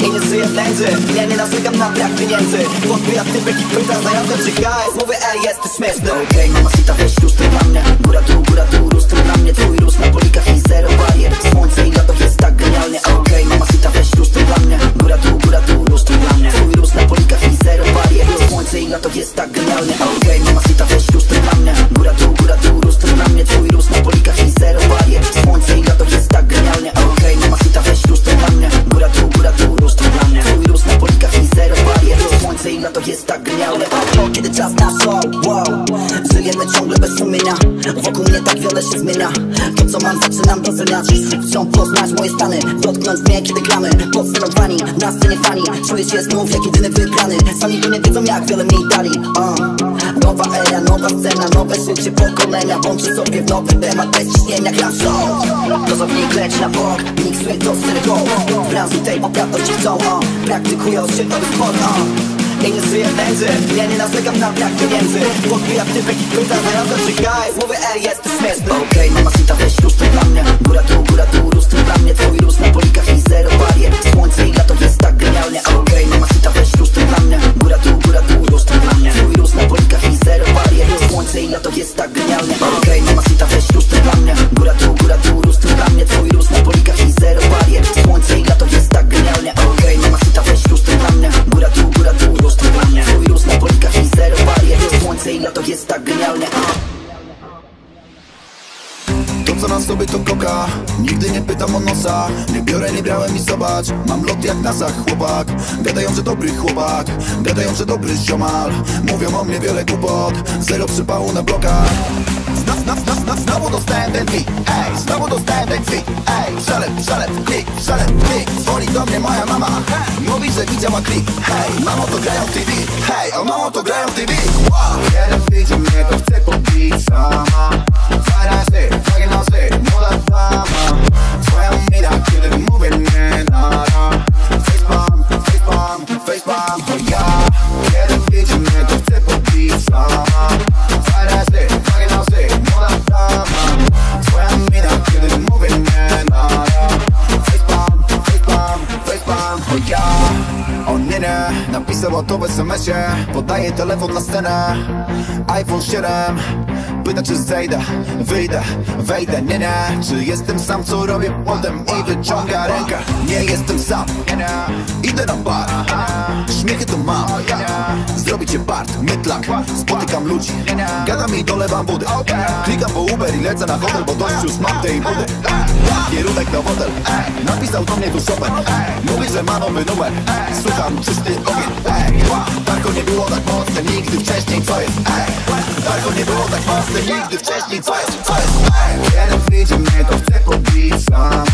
I nie żyję nędzy, nie narzekam na brak pieniędzy. Wątpię jak typek i pytam za jazdem czy hajs. Mówię, ej, jesteś śmieszny. Okej, mama sita, weź lustro dla mnie. Góra tu, lustro dla mnie. Twój luz na polikach i zero barier. Słońce i lato jest tak genialnie. Okej, mama sita, weź lustro dla mnie. Góra tu, lustro dla mnie. Twój luz na polikach i zero barier. Słońce i lato jest tak genialnie. Okej, mama sita, weź lustro dla mnie. Góra tu, lustro dla mnie. Twój luz na polikach i zero barier. Słońce i lato jest tak genialnie. Okej, mama sita, weź lustro dla mnie. Góra tu, lustro dla mnie. Twój luz na polikach i zero barier. Słońce i lato jest tak genialne. Kiedy czas na show, wow. Żyjemy ciągle bez sumienia. Wokół mnie tak wiele się zmienia. To co mam zaczynam doceniać. Chcą poznać moje stany, dotknąć mnie kiedy gramy. Podsterowani, na scenie fani. Czuję się znów jak jedyny wybrany. Sami tu nie wiedzą jak wiele mi dali. Nowa era, nowa scena, nowe życie pokolenia. Łączy sobie w nowy temat, bez ciśnienia gram show. Dozownie kleć na bok, nikt sły to serio. W branży tej poprawności chcą, praktykują się nowy sport, I nie żyję nędzy, nie narzekam na brak pieniędzy. Podbija typek i pyta zarazem czy hajs. Mówię, ej, jesteś śmieszny. Okej, mama sita, weź lustro dla mnie. Góra tu, lustro dla mnie. Twój luz na polikach i zero barier. Słońce i lato jest tak genialnie. Okej, mama sita, weź lustro dla mnie. Góra tu, lustro dla mnie. Twój luz na polikach i zero barier. Słońce i lato jest tak genialnie. Okej, mama sita, weź lustro dla mnie. Góra tu, lustro dla mnie. Twój luz na polikach i zero barier. Słońce i lato jest tak genialnie. Okej, mama sita, weź lustro dla mnie. Góra tu, lustro dla mnie. Twój luz na polikach i zero barier. Słońce i lato jest tak genialne. Wszystko co mam w sobie to koka, nigdy nie pytam o nosa. Nie biorę, nie brałem i zobacz, mam lot jak NASA, chłopak. Gadają, że dobry chłopak, gadają, że dobry ziomal. Mówią o mnie wiele głupot, zero przypału na blokach. Znowu dostałem ten klik, ej, znowu dostałem ten klik, ej. Szalep, klik, dzwoni do mnie moja mama, hej. Mówi, że widziała klik, hej, mamo to grają w TV, hej, o mamo to grają w TV. Wow. Jeden widzi mnie, to chce popić sama. Dwa razy, takie nozy, młoda fama. Twoja mina, kiedy mówię nie nara. Facepalm, to ja. Jeden widzi mnie, to chce popić sama. Dwa razy, takie nozy, młoda fama. Twoja mina, kiedy mówię nie nara. Facepalm, to ja. O nie, napisał o to w SMS-ie. Podaję telefon na scenę, iPhone 7. Pyta czy zejdę, wyjdę, wejdę, nie. Czy jestem sam, co robię potem i wyciąga rękę. Nie jestem sam, nie. Idę na bar, śmiechy to mam. Zrobi cię Bart, mytlak, spotykam ludzi. Gadam i dolewam wody. Klikam po Uber i lecę na hotel, bo dość już mam tej wody. Kierunek na hotel, napisał do mnie tu Chopin. Mówi, że ma nowy numer, słucham czysty ogień. Darko nie było tak mocne nigdy wcześniej, co jest? Darko nie było tak mocne nigdy wcześniej, co jest, co jest? Kiedy widzi mnie, to chcę pobić sama.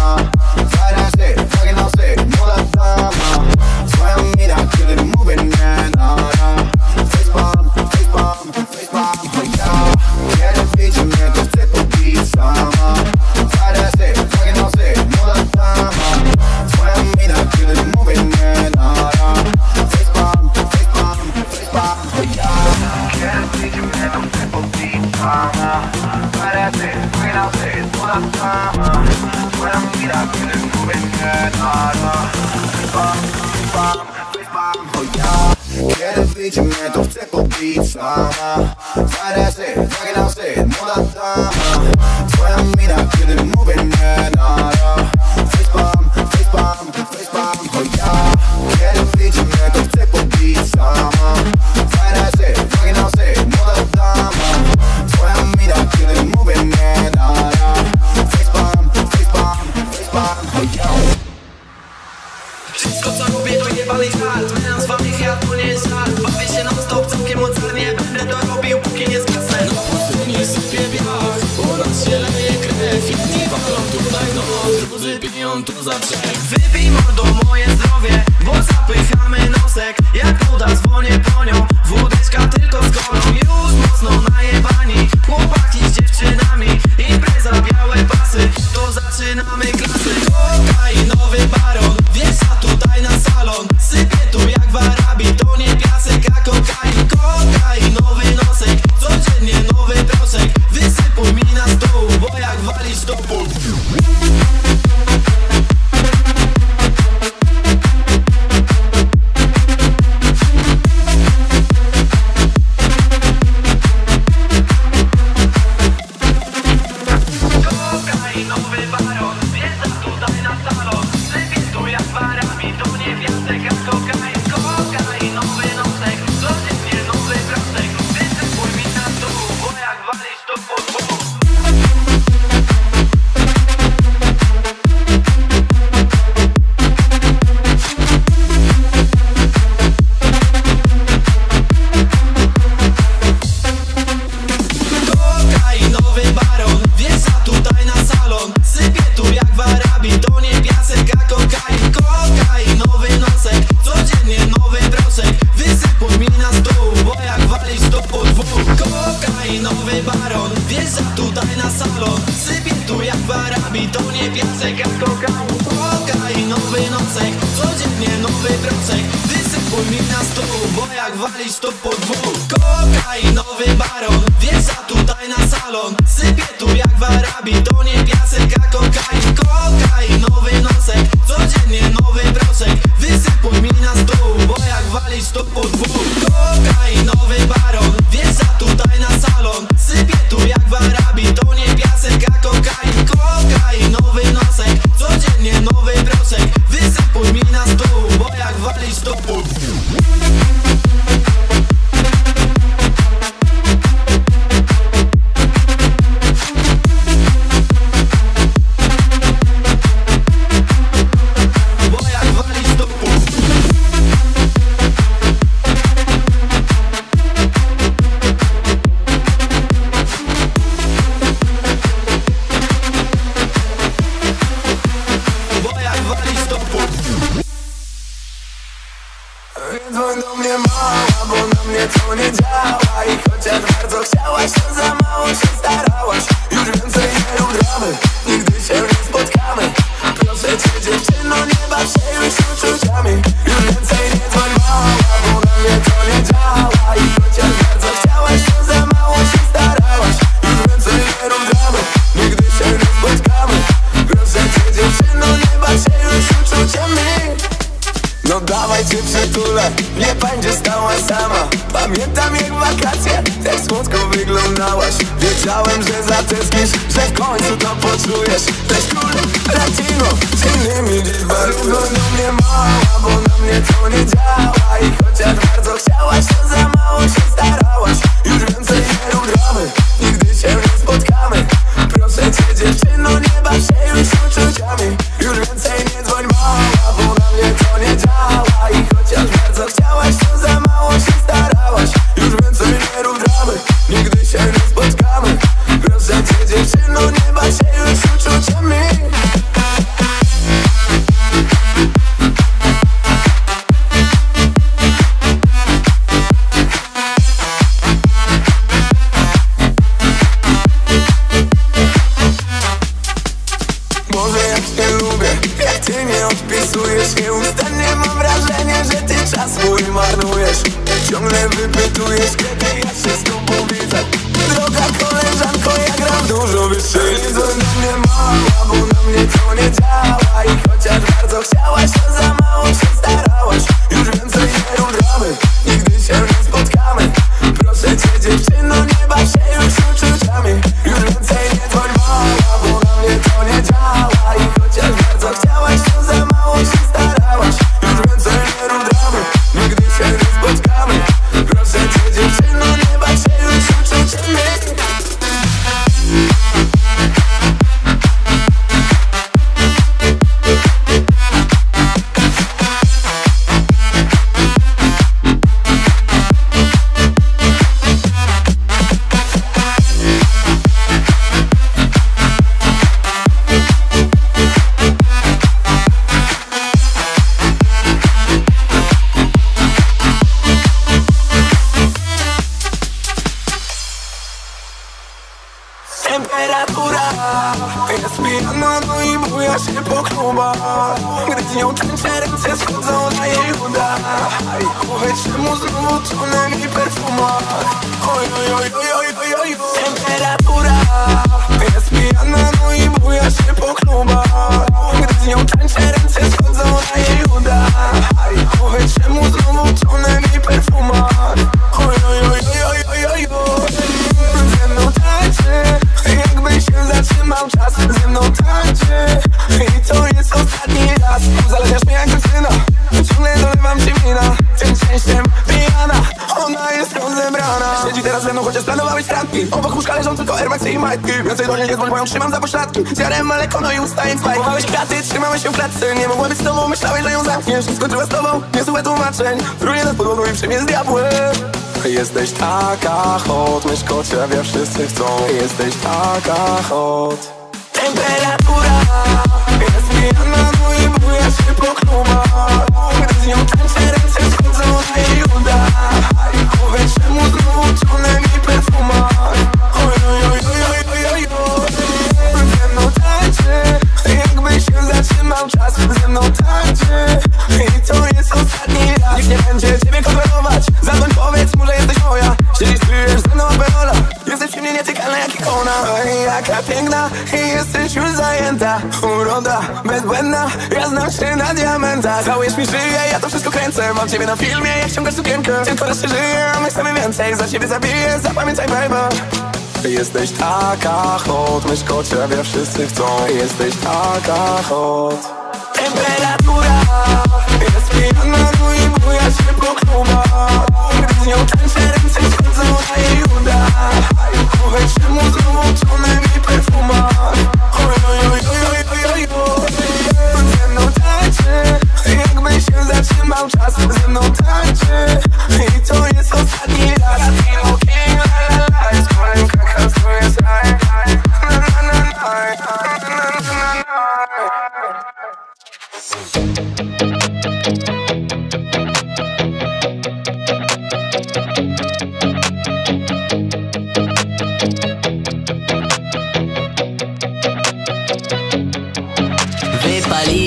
Dwa razy, takie nozy, młoda dama. Twoja mina, kiedy mówię nie nara. Facepalm, to ja. Kiedy widzi mnie, to chcę pobić sama. Dwa razy, takie nozy, młoda dama. Twoja mina, kiedy mówię nie nara. Facepalm, to ja. Kiedy widzi mnie, to chcę pobić sama, parece que no sé toda sama, para mirar que no sube nada, pam, oh yeah, quieres decirme tu te pizza, parece que no sé toda sama, para mirar que no sube nada, pam, oh yeah, quieres decirme tu te pizza, parece que no sé toda sama. Wszystko co robię to jebany żart. Zmieniam z wami hard, to nie jest żart. Bawię się non stop, całkiem mocarnie. Będę to robił, póki nie zgasnę. No posunie sypie biach, u nas się leje krew. Inni walą tutaj do mocy, drudzy piją tu zawsze. Wypij mordo moje zdrowie, bo zapychamy nosek. Jak uda dzwonię po nią, wódeczka tylko z kolą. Już mocno najebani, chłopaki z dziewczynami. Impreza, białe pasy, to zaczynamy klasy. Kokainowy baron, wiesza tutaj na salon. Sypie tu jak warabi, to nie piasek, a kokain. Kokainowy nosek, codziennie nowy proszek. Wysypuj mi na stół, bo jak walisz to ból. przytulę, nie będzie stała sama. Pamiętam jak wakacje, tak słodko wyglądałaś. Wiedziałem, że zatęsknisz, że w końcu to poczujesz. Też król Latino z innymi liczbami. Do mnie mała, bo na mnie to nie działa. I chociaż bardzo chciałaś, to za mało się starałaś. Już więcej nie rób dramy, nigdy się nie spotkamy. Proszę cię dziewczyno, nie baw się już uczuciami. Już więcej nie dzwoń mała, bo na mnie to nie działa. I chociaż bardzo chciałaś, to za mało się starałaś. Już więcej nie rób dramy, nigdy się nie spotkamy. Proszę cię dziewczyno, nie baw się już uczuciami. Ciągle wypytujesz, kiedy ja wszystko powiedzę. Droga koleżanko, ja gram dużo wyżej. Nie do mnie mała, bo na mnie to nie działa. I chociaż bardzo chciałaś, to za mało się starałaś. Już więcej nie rób dramy, nigdy się nie spotkamy. Proszę cię dziewczyno, nie baw się już uczuciami. Już więcej nie dzwoń mała, bo na mnie to nie działa. I chociaż bardzo chciałaś, to za mało się starałaś. Już więcej nie rób dramy, nigdy się nie spotkamy. Temperatura jest pijana, no i buja się po klubach. Gdy z nią tańczę, ręce schodzą na jej uda. I głowy czemu znowu tonę w jej perfumach. Oj, oj, oj, oj, oj, oj, oj. Temperatura jest pijana, no i buja się po klubach. Gdy z nią tańczę, ręce schodzą na jej uda. I głowy czemu znowu tonę w jej perfumach. Oj, oj, oj, oj, oj, oj, oj. Ze mną tańczy, jakby się zatrzymał czas. Ze mną tańczy i to jest ostatni raz. Uzależniasz mnie jak dziewczyna, ciągle dolewam ci wina. Tym szczęściem pijana, ona jest rozebrana. Siedzi teraz ze mną, chociaż planowałeś randki. Obok łóżka leżą tylko Air Maxy i majtki. Więcej do niej nie dzwoń, bo ją trzymam za pośladki. Zjarem maleko, no i ustaję spaj. Chowałeś kraty, trzymałeś się w klatce. Nie mogła być z tobą, myślałeś, że ją zamkniesz. Skończyła z tobą, niezłe tłumaczeń. Trunie nad podłogą i przy mnie z diabłem. Jesteś taka hot, myśl o ciebie wszyscy chcą. Jesteś taka hot. Temperatura jest pijana, no i buja się po klubach. Gdy z nią tańczę, ręce schodzą na jej uda. I głowy czemu znowu tonę w jej perfumach. Oj, oj, oj, oj, oj, oj, oj. Ze mną tańczy, jakby się zatrzymał czas. Ze mną tańczy i to jest ostatni raz. Nikt nie będzie ciebie kontrolować. Zadzwoń, powiedz mu, że jesteś moja. Siedzisz, czujesz ze mną aperola. Jesteś przy mnie nietykalna jak ikona. Oj, jaka piękna i jesteś już zajęta. Uroda bezbłędna, ja znam się na diamenta. Całujesz mi szyję, ja to wszystko kręcę. Mam ciebie na filmie, jak ściągasz sukienkę. Ciężko raz się żyje, a my chcemy więcej. Za siebie zabiję, zapamiętaj baby. Jesteś taka hot, myśl o ciebie wszyscy chcą. Jesteś taka hot. Temperatura jest pijana, no i buja się po klubach. Gdy z nią tańczę, ręce schodzą na jej uda. I głowy czemu znowu tonę w jej perfumach. Oj, oj, oj, oj, oj, oj, oj. Ze mną tańczy, jakby się zatrzymał czas. Ze mną tańczy i to jest ostatni raz.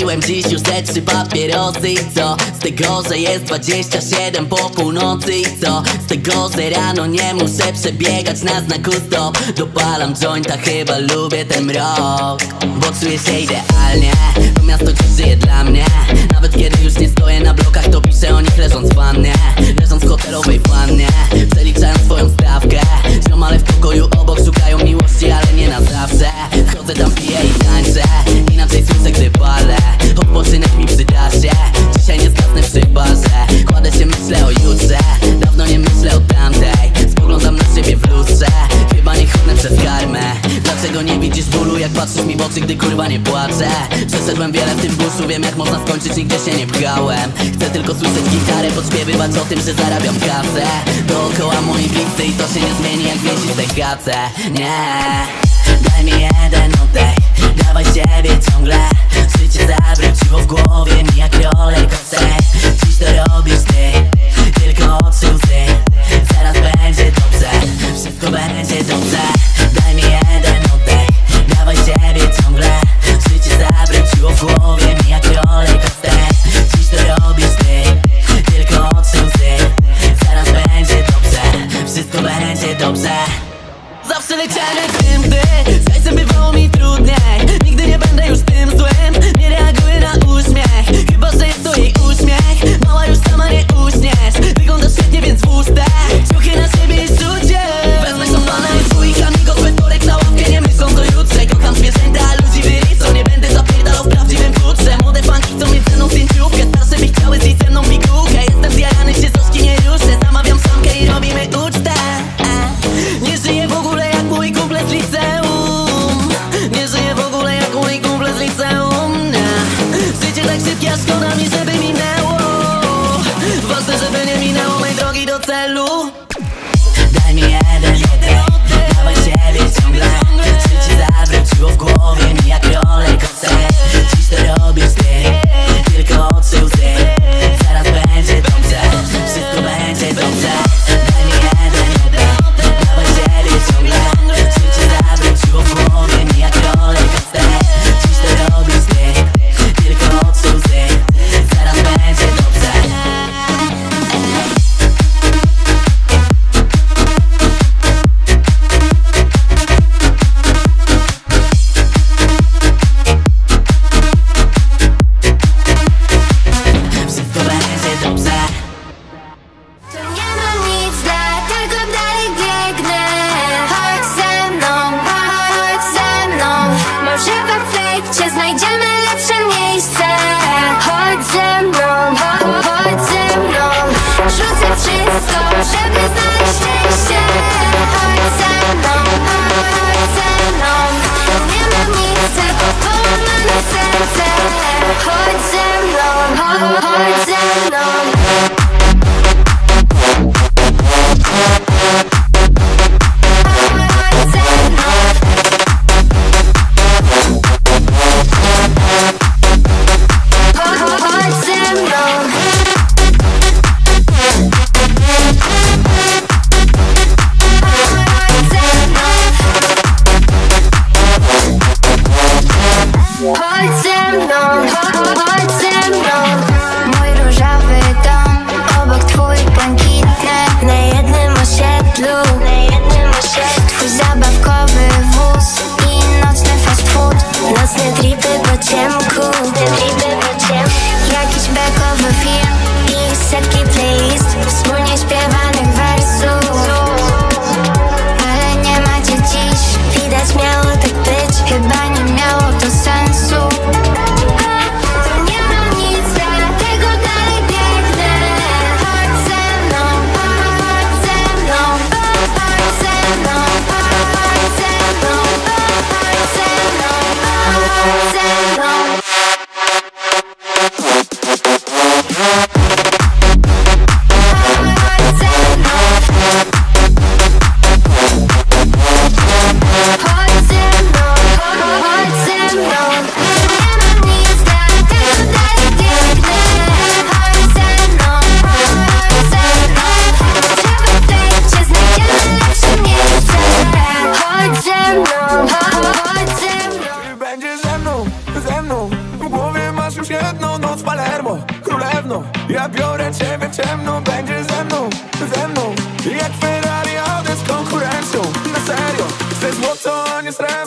Kupiłem dziś już te 3 papierosy i co? Z tego, że jest 27 po północy i co? Z tego, że rano nie muszę przebiegać na znaku stop. Dopalam jointa, chyba lubię ten mrok, bo czuję się idealnie. To miasto dziś żyje dla mnie. Nawet kiedy już nie stoję na blokach, to piszę o nich leżąc w wannie. Leżąc w hotelowej wannie, przeliczając swoją stawkę. Ziomale w pokoju obok szukają miłości, ale nie na zawsze. Wchodzę tam, piję i tańczę. Inaczej słyszę, gdy palę. Odpoczynek mi przyda się. Dzisiaj nie zgasnę przy barze. Kładę się, myślę o jutrze. Dawno nie myślę o tamtej. Spoglądam na siebie w lustrze. Chyba nie chodnę przez karmę. Dlaczego nie widzisz bólu, jak patrzysz mi w oczy, gdy kurwa nie płaczę? Przeszedłem wiele w tym buszu, wiem jak można skończyć, nigdzie się nie pchałem. Chcę tylko słyszeć gitarę, podśpiewywać o tym, że zarabiam kasę. Dookoła moi bliscy i to się nie zmieni, jak wiesisz te kace. Nie, daj mi jeden oddech, dawaj siebie ciągle. Życie zawróciło w głowie mi jak rolej kostek. Dziś to robisz ty, tylko oczy łzy. Zaraz będzie dobrze, wszystko będzie dobrze. Daj mi jeden oddech, dawaj siebie ciągle. Życie zawróciło w głowie mi jak rolej kostek. Dziś to robisz ty, tylko oczy łzy. Zaraz będzie dobrze, wszystko będzie dobrze. Zawsze leciałem jak tym, gdy z hajsem bywało mi trudniej. Nigdy nie będę już tym złym, nie reaguję na uśmiech. Chyba, że jest to jej uśmiech, mała już sama nie uśniesz. Wygląda świetnie, więc włóż te ciuchy na siebie i rzucie. Wezmę szampana i twoich amigos, we wtorek na ławkę, nie myśląc do jutrze. Kocham zwierzęta, a ludzi wyryso, nie będę zapierdalał w prawdziwym klucze. Młode fanki chcą mieć ze mną zdjęciówkę, starsze by chciały zjeść ze mną pigułkę. Jestem zjarany, się z oczki nie ruszę, zamawiam szamkę i robimy ucztę. Nie żyję w ogóle jak mój kumple z liceum. Nie żyję w ogóle jak mój kumple z liceum. Życie tak szybkie, a szkoda mi, żeby minęło. Ważne, żeby nie minęło mojej drogi do celu. Daj mi jeden oddech, dawaj siebie ciągle. Życie zawróciło w głowie mi jak rolej kostek. Dziś to robisz ty, tylko oczy łzy. Zaraz będzie dobrze, wszystko będzie dobrze. Daj mi jeden oddech, jak rolej kostek. Dziś to robisz ty, tylko oczy łzy. Zaraz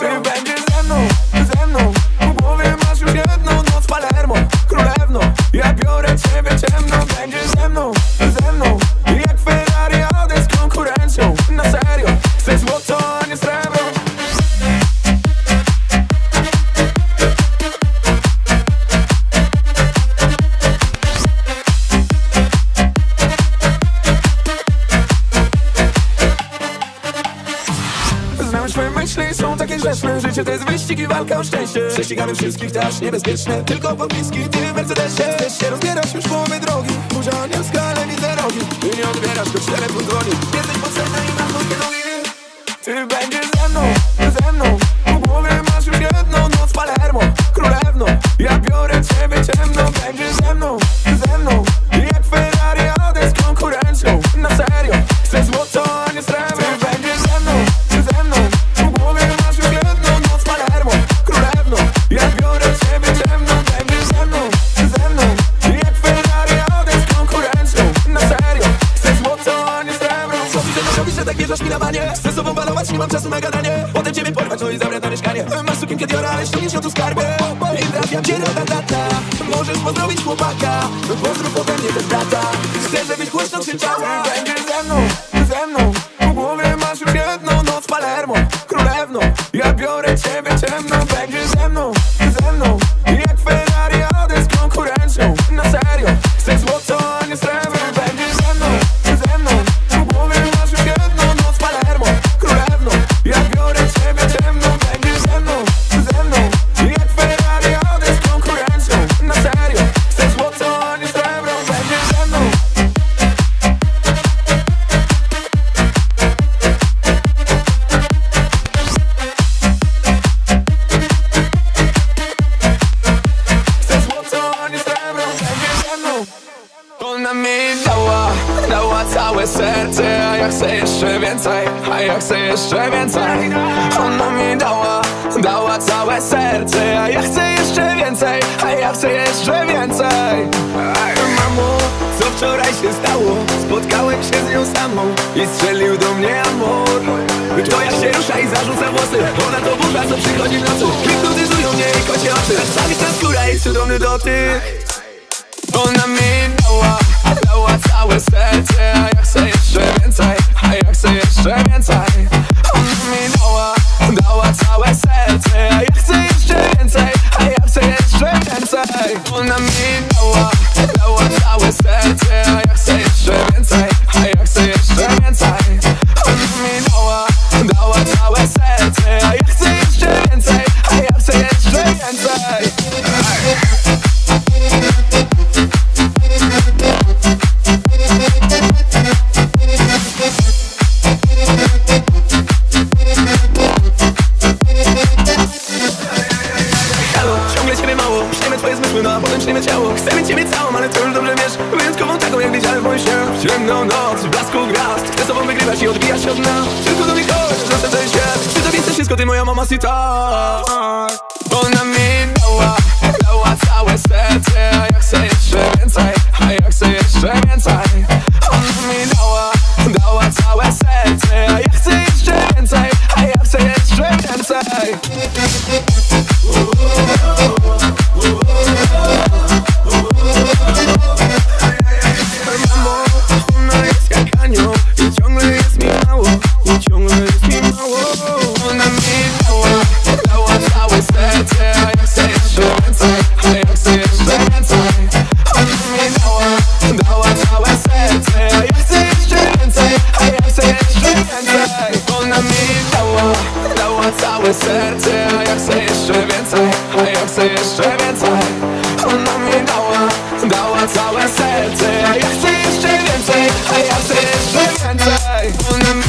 Ty będziesz ze mną w głowie masz już jedną noc Palermo, królewno, ja biorę ciebie ciemno. Będziesz ze mną jak Ferrari, jadę z konkurencją. Na serio, chcę złoto, a nie srebro. Znam swoje myśli, są takie grzeszne. Życie to jest wyścig i walka o szczęście. Prześcigamy wszystkich, to aż niebezpieczne. Tylko podpiski, ty w Mercedesie. Chcesz się rozbierać już połowy drogi. Burza angielska, ale widzę rogi. Ty nie odbierasz, choć telefon dzwoni. Jesteś potrzebna i mam krótkie nogi. Ty będziesz ze mną w głowie masz już jedną noc Palermo, królewno, ja biorę ciebie ciemno. Będziesz ze mną jak Ferrari, jadę z konkurencją. Na serio, chcę złoto, a nie srebro. Chcę z tobą balować, nie mam czasu na gadanie. Potem ciebie porwać, no i zabrać na mieszkanie. Masz sukienkę Diora, ale ściągniesz ją tu skarbę. I trafiam cię ratatata. Możesz pozdrowić chłopaka, pozdrów ode mnie też brata. Chcę, żebyś głośno krzyczała. Będziesz ze mną w głowie masz już jedną noc Palermo, królewno, ja biorę ciebie ciemno. Będziesz ze mną jak Ferrari, jadę z konkurencją. Na serio, chcę złoto, a nie srebro. Ona mi dała całe serce, a ja chcę jeszcze więcej, a ja chcę jeszcze więcej. Ona mi dała całe serce, a ja chcę jeszcze więcej, a ja chcę jeszcze więcej. Mamo, co wczoraj się stało? Spotkałem się z nią samą i strzelił do mnie amor. Twoja się rusza i zarzuca włosy, ona to burza, co przychodzi w nocy. Hipnotyzują mnie i kocie oczy, zawisza skóra i cudowny dotyk. Ona mi dała całe serce, a ja chcę jeszcze więcej, a ja chcę jeszcze więcej. Ona mi dała całe serce, a ja chcę jeszcze więcej, a ja chcę jeszcze więcej. Ona mi dała całe serce, a ja chcę jeszcze więcej, a ja chcę jeszcze więcej. Ona mi dała całe serce, a ja chcę jeszcze więcej, a ja chcę jeszcze więcej. Chcę mieć ciebie całą, ale to już dobrze wiesz. Wyjątkową taką, jak widziałem w moim śnie. W ciemną noc, w blasku gwiazd. Chcę z tobą wygrywać i odbijać się od dna. Tylko do mnie chodź, zostaw ten świat. Przy tobie chcę wszystko, ty moja mama si tak. Ona mi dała całe serce, a ja chcę jeszcze więcej, a ja chcę jeszcze więcej. Ona mi dała całe serce, a ja chcę jeszcze więcej, a ja chcę jeszcze więcej. Serce, a ja chcę jeszcze więcej, a ja chcę jeszcze więcej. Ona mi dała całe serce, a ja chcę jeszcze więcej, a ja chcę jeszcze więcej. Ona mi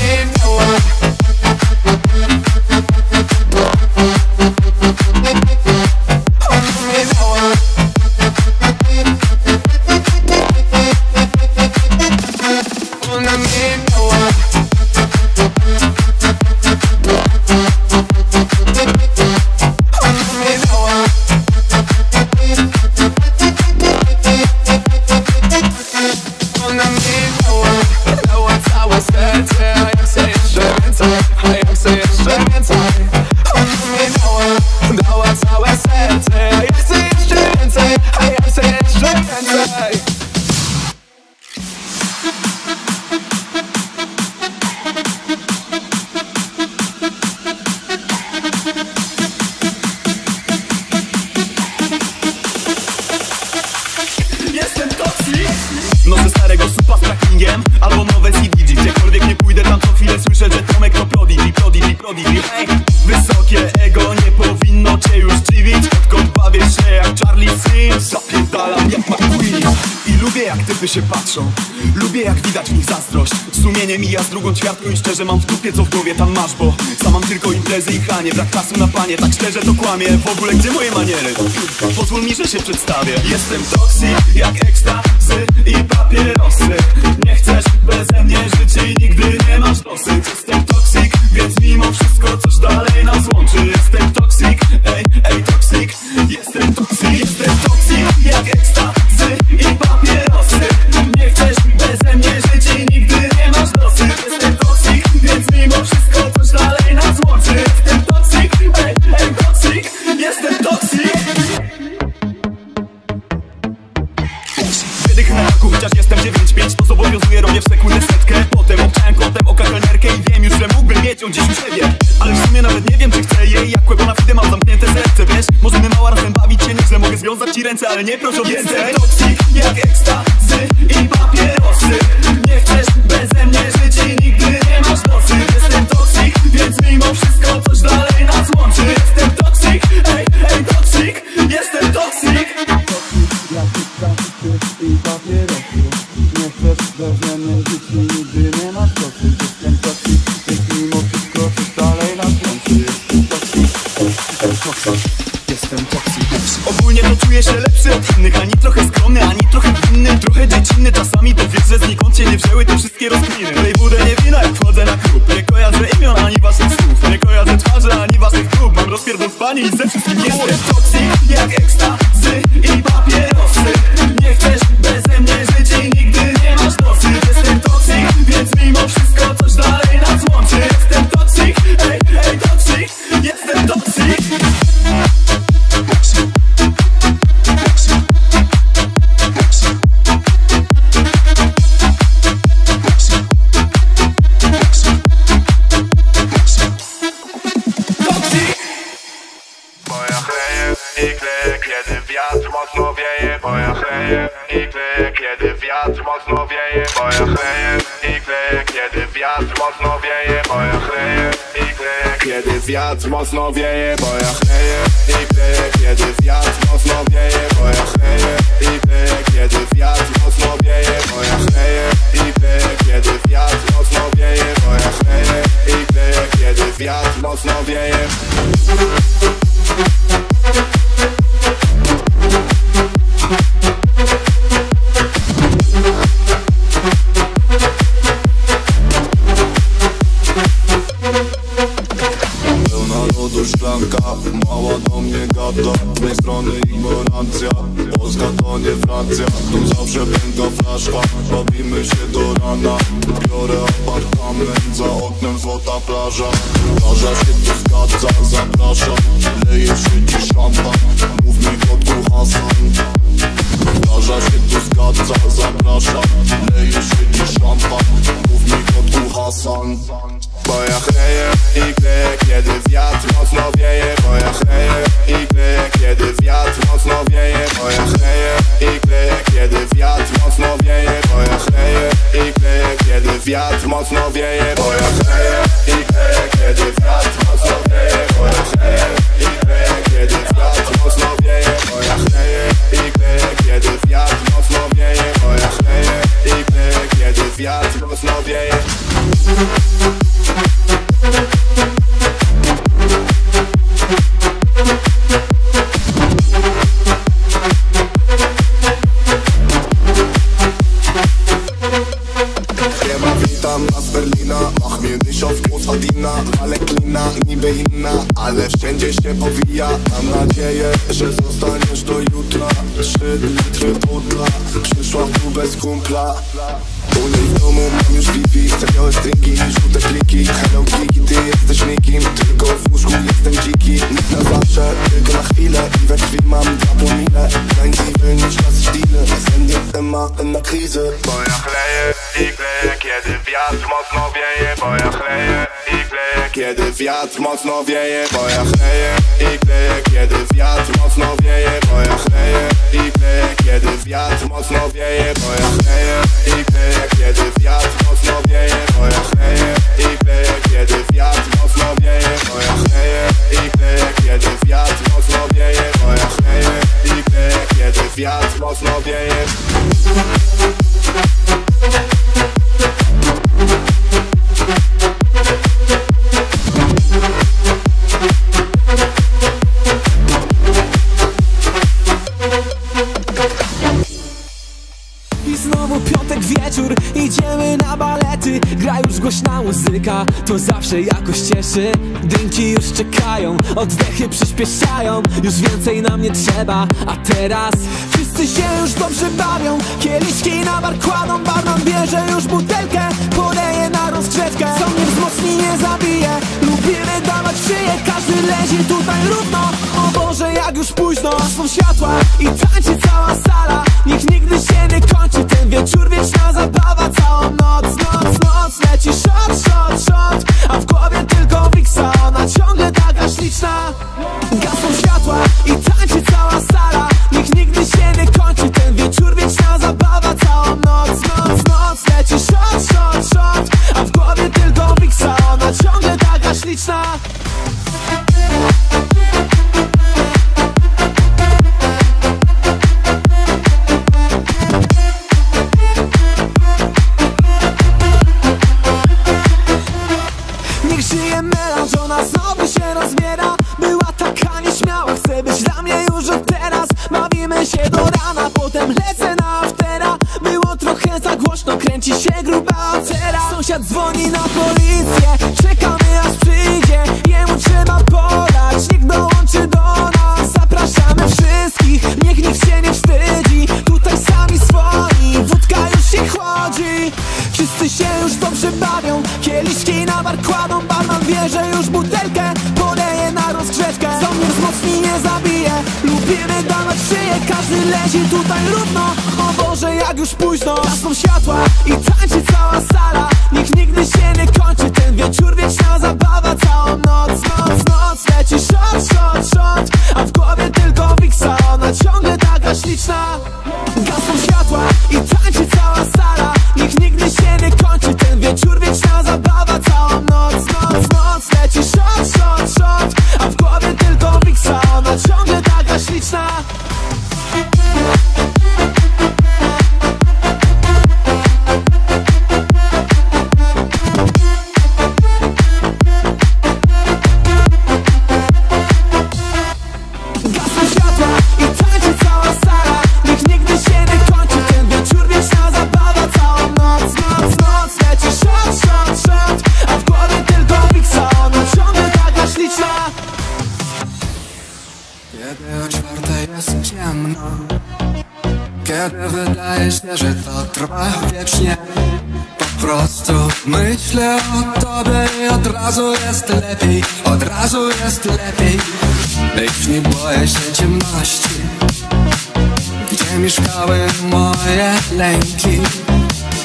I'm szkodzi. Wysokie ego nie powinno cię już dziwić, odkąd bawię się jak Charlie Sheen. Zapierdalam jak McQueen i lubię jak typy się patrzą, lubię jak widać w nich zazdrość. Sumienie mija z drugą ćwiartką i szczerze mam w dupie, co w głowie tam masz, bo sam mam tylko imprezy i chanie. Brak czasu na panie, tak szczerze to kłamie. W ogóle gdzie moje maniery? Pozwól mi, że się przedstawię. Jestem toksik jak ekstazy i papierosy. Nie chcesz beze mnie żyć i nigdy nie masz dosyć. Jestem toksik, więc mimo wszystko coś dalej nas łączy. Jestem toksik, ej, ej toksik. Jestem toksik, jestem toksik jak ekstazy i papierosy. Nie chcesz beze mnie żyć i nigdy nie masz dosyć. Jestem toksik, więc mimo wszystko coś dalej nas łączy. Jestem toksik, ej, ej toksik. Jestem toksik. Wydych na raku, chociaż jestem 9-5, to zobowiązuje robię w sekundę setkę. Potem obczałem kątem oka kelnerkę i wiem już, że mógłbym mieć ją gdzieś u siebie. Ale w sumie nawet nie wiem, czy chcę jej, jak łeb na fidę mam zamknięte serce, wiesz? Możemy mała razem bawić się, nieźle mogę związać ci ręce, ale nie proszę o więcej. Jestem toksik jak ekstazy i papierosy. Nie chcesz beze mnie żyć i nigdy nie masz nocy. Jestem toksik, więc mimo wszystko coś dalej nas łączy. Jestem toksik, ej, ej toksik. Jestem toksik. I papierosy. Nie chcesz beze mnie żyć i nigdy nie masz nocy. Jestem toksik, więc mimo wszystko coś dalej nas łączy. Jestem toksik, ej, ej toksik. Jestem toksik. Ogólnie to czuję się lepszy od innych, ani trochę skromny, ani trochę winny, trochę dziecinny. Czasami to wiesz, że znikąd się nie wzięły te wszystkie rozkminy. Tej budę nie wina, jak wchodzę na klub. Nie kojarzę imion ani waszych słów, nie kojarzę twarzy ani waszych klub. Mam rozpierdol z pani i ze wszystkim jestem. Jestem toksik jak ekstazy i papierosy. Nie chcesz beze mnie żyć i nigdy nie masz nocy. Jestem toksik, więc mimo wszystko coś dalej nas łączy. Jestem toksik, ej, ej toksik. Jestem toksik. Wiatr mocno wieje, bo ja chleję i kleję, kiedy wiatr mocno wieje, bo ja chleję i kleję, kiedy wiatr mocno wieje, bo ja chleję i kleję, kiedy wiatr mocno wieje, bo ja chleję i kleję, kiedy wiatr mocno wieje. Mała do mnie gada, z tej strony ignorancja. Polska to nie Francja, tu zawsze pęka flaszka. Bawimy się do rana, biorę apartament, za oknem złota plaża. Plaża się tu zgadza, zapraszam, leje się ci szampan, mów mi kotku Hasan. Plaża się tu zgadza, zapraszam, leje się ci szampan, mów mi kotku Hasan. Bo ja chleję i kleję, kiedy wiatr mocno wieje. Bo ja chleję i kleję, kiedy wiatr mocno wieje. Bo ja chleję i kleję, kiedy wiatr mocno wieje. Bo ja chleję i kleję, kiedy wiatr mocno wieje. Bo ja chleję i kleję, kiedy wiatr mocno wieje. Bo ja chleję i kleję, kiedy wiatr mocno wieje. Bo ja chleję i kleję, kiedy wiatr mocno wieje. Bo ja chleję i kleję, kiedy wiatr mocno wieje. Niby inna, ale wszędzie się powija. Mam nadzieję, że zostaniesz do jutra. 3 litry pudla, przyszła tu bez kumpla. U niej w domu mam już wifi, chcę białe stringi i żółte kliki. Hello Kiki, ty jesteś nikim, tylko w łóżku jestem dziki. Nikt na zawsze, tylko na chwilę i we krwi mam 2 promile. Tańczywy niż na stile, sen jestem ma na krizy. Bo ja chleję i kleję, kiedy wiatr mocno wieje. Bo ja chleję i kleję, kiedy wiatr mocno wieje. Bo ja chleję i kleję, kiedy wiatr mocno wieje. Bo ja chleję i kleję, kiedy wiatr mocno wieje. Bo ja chleję i kleję, kiedy wiatr mocno wieje. Bo ja chleję i kleję, kiedy wiatr mocno wieje. Głośna muzyka, to zawsze jakoś cieszy. Drinki już czekają, oddechy przyspieszają. Już więcej nam nie trzeba, a teraz wszyscy się już dobrze bawią. Kieliszki na bar kładą, barman bierze już butelkę, poleje na rozgrzewkę. Co mnie wzmocni, nie zabije, lubimy dawać w szyję. Każdy leży tutaj równo, o Boże, jak już późno. Są światła i tańczy cała sala, niech nigdy się nie kończy ten wieczór, wieczna zabawa. Całą noc leci shot, a w głowie tylko wiksa, ona ciągle taka śliczna. Gasną światła i tańczy cała sala, niech nigdy się nie kończy ten wieczór, wieczna zabawa. Całą noc leci shot, a w głowie tylko wiksa, ona ciągle taka śliczna. Kręci się gruba afera, sąsiad dzwoni na policję. Czekamy, aż przyjdzie, jemu trzeba podać, niech dołączy do nas. Zapraszamy wszystkich, niech nikt się nie wstydzi, tutaj sami swoi, wódka już się chłodzi. Wszyscy się już dobrze bawią, kieliszki na bar kładą, barman bierze już butelkę, poleje na rozgrzewkę. Co mnie wzmocni, nie zabije, lubimy dawać w szyję. Każdy lezi tutaj równo, o Boże, jak już późno. Gasną światła i tańczy cała sala, niech nigdy się nie kończy ten wieczór, wieczna zabawa. Całą noc leci shot, a w głowie tylko wiksa, ona ciągle taka śliczna. Gasną światła i tańczy cała sala, niech nigdy się nie kończy ten wieczór, wieczna zabawa. Całą noc leci shot, a w głowie tylko wiksa, ona ciągle taka śliczna. Że to trwa wiecznie, po prostu myślę o tobie i od razu jest lepiej. Już nie boję się ciemności, gdzie mieszkały moje lęki.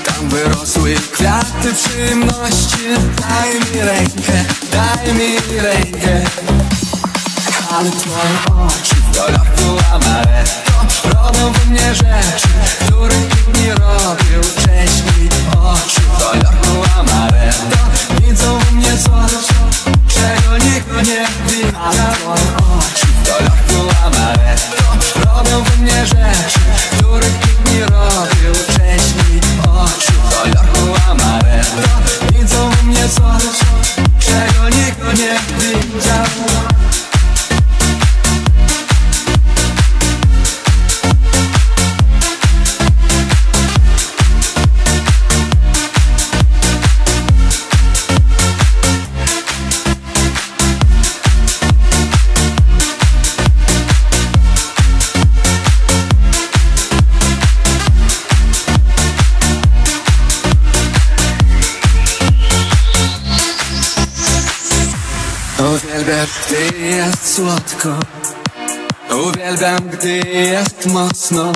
Tam wyrosły kwiaty przyjemności. Daj mi rękę. Ale twoje oczy w kolorku amaretto robią we mnie rzeczy, których nikt nie robił wcześniej. Oczy w kolorku amaretto widzą we mnie coś, czego nikt nie widział. Oczy w kolorku amaretto robią we mnie rzeczy, których nikt nie robił wcześniej. Oczy w kolorku amaretto widzą we mnie coś, czego nikt nie widział. Uwielbiam, gdy jest słodko, uwielbiam, gdy jest mocno.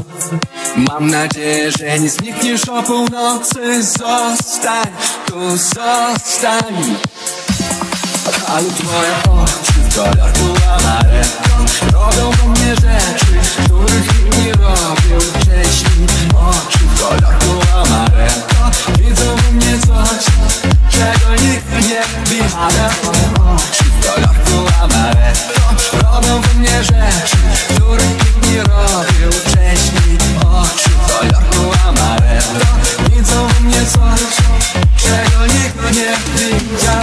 Mam nadzieję, że nie znikniesz o północy. Zostań tu. Ale twoje oczy w kolorku amaretto robią do mnie rzeczy, których nie robił wcześniej. Oczy w kolorku amaretto widzą we mnie coś, czego nikt nie widział. Kolorku amaretto robią we mnie rzeczy, których nikt nie robił wcześniej. Oczy kolorku amaretto widzą we mnie coś, czego nikt nie widział.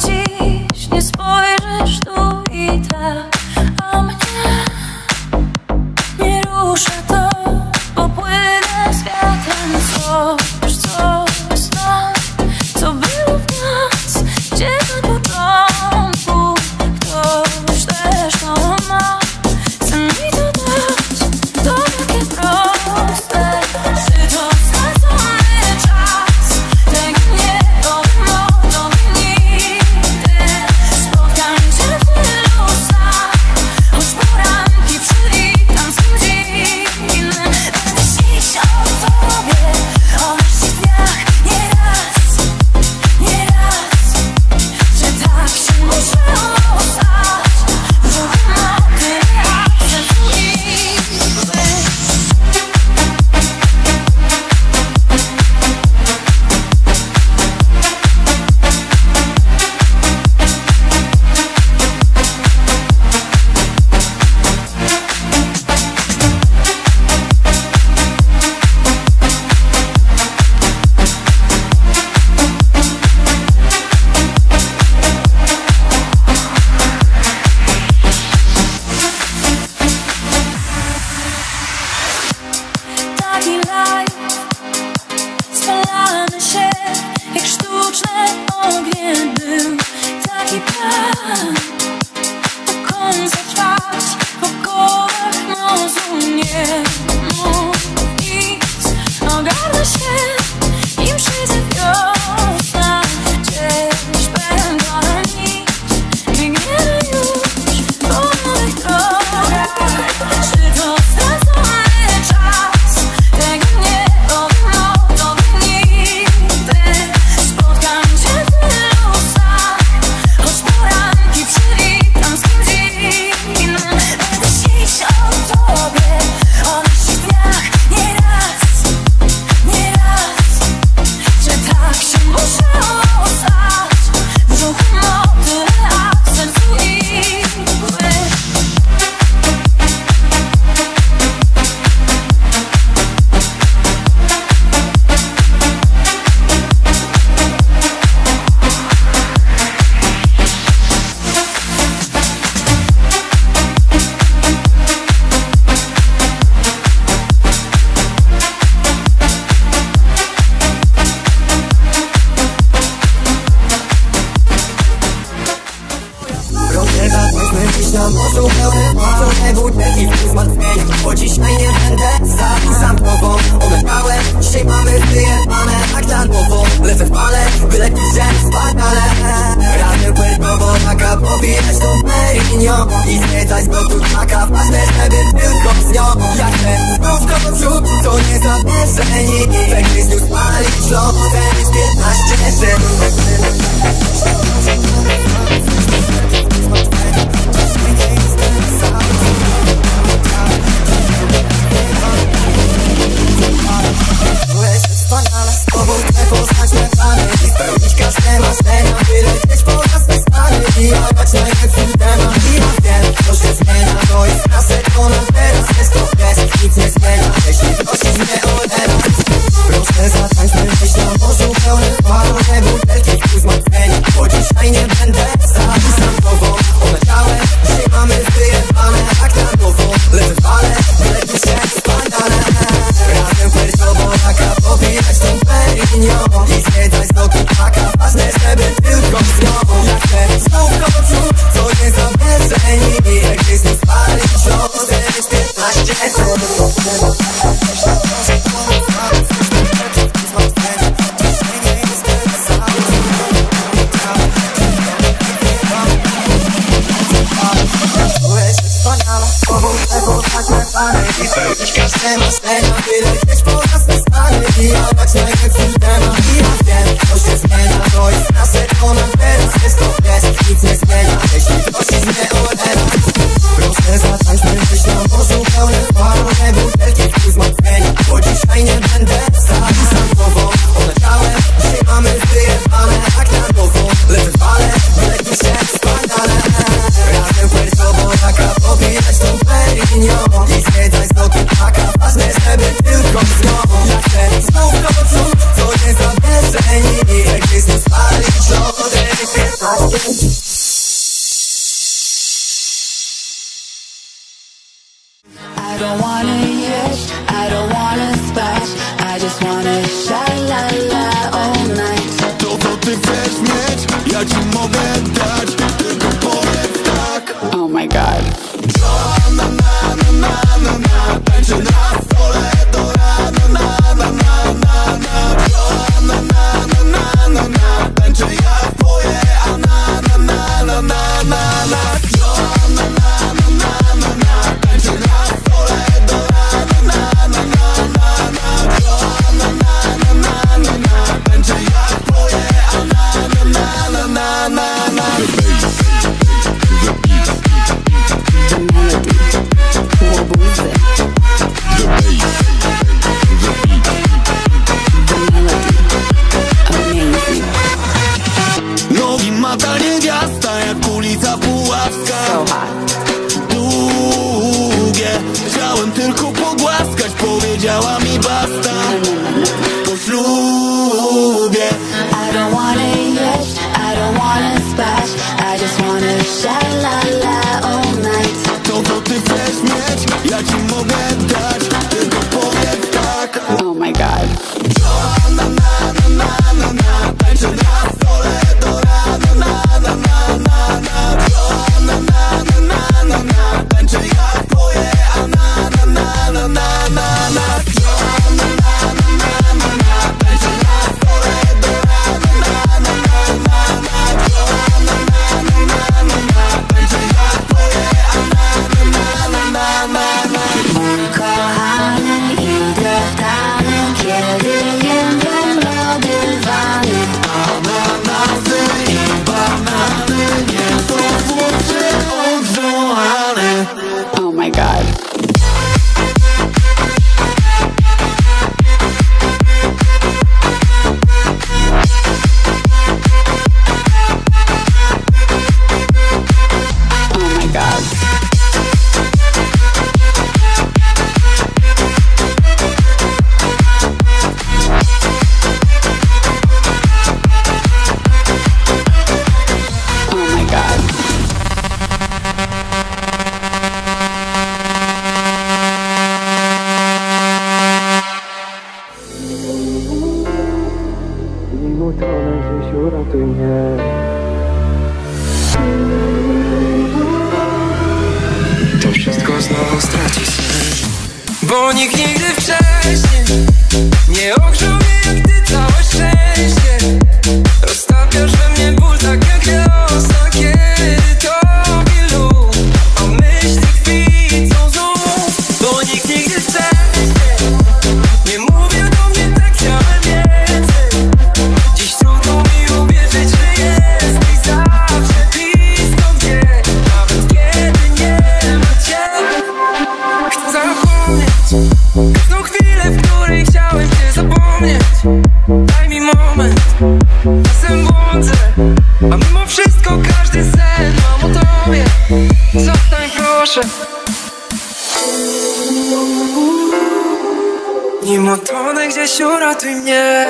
dziś nie spojrzysz tu i tak, a mnie nie rusza to, bo płynę z wiatrem. Coś, coś z nas, co było w nas, gdzie na początku ktoś też to ma. Chcę mi to dać, to takie proste. Spalamy się jak sztuczne ognie. Był taki plan, a koń zatrwać po kołach nozu. Nie mów nic, ogarnę się, im przyjdzie wiosna. Gdzieś będą nic, biegniemy już po nowych drogach. Czy to stracony czas? Tego nie. I zwiedzać z boku taka ważne, żeby tylko z nią. Jak ten rówko do przodu, to nie zabierze nic. Węgry z nią spalić lotę, 15 Byłeś wspaniale, z tobą te poznaczne plany i spełnić każde marzenia, wylecieć po nas tak stany i oddać najlepszy temat. I zwiedzać z lotu taka ważne, żeby tylko z nią. Jak ten znów do co I don't wanna yes, I don't wanna spać, I just wanna sha-la-la all night. Za to, co ty chcesz mieć, ja ci mogę dać, tylko powiedz tak. Oh my god. Jo-na-na-na-na-na-na, tańczy na stole do rana, na-na-na-na-na. Jo-na-na-na-na-na, tańczy ja twoje, a na-na-na-na-na-na. Jo-na-na-na-na-na, tańczy na stole. Nim otonę gdzieś uratuj mnie.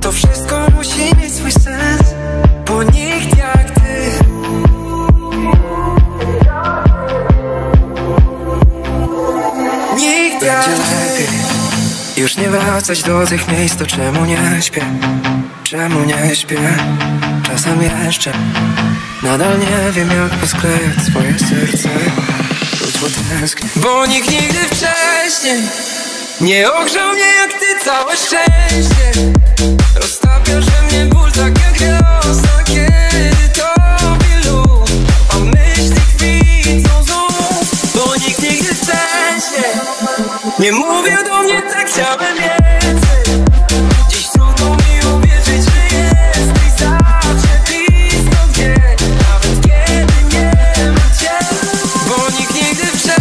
To wszystko musi mieć swój sens, bo nikt jak ty nikt będzie jak ty. Już nie wracać do tych miejsc, to czemu nie śpię? Czemu nie śpię? Czasem jeszcze nadal nie wiem jak posklejać swoje serce. Bo nikt nigdy wcześniej nie ogrzał mnie jak ty całe szczęście. Roztapia, że mnie ból tak jak rosa, kiedy tobie lub a myśli kwiecą znów. Bo nikt nigdy wcześniej nie mówił do mnie tak chciałem więcej. Dziś trudno mi uwierzyć, że jesteś zawsze blisko mnie, nawet kiedy nie ma cię. Bo nikt nigdy wcześniej.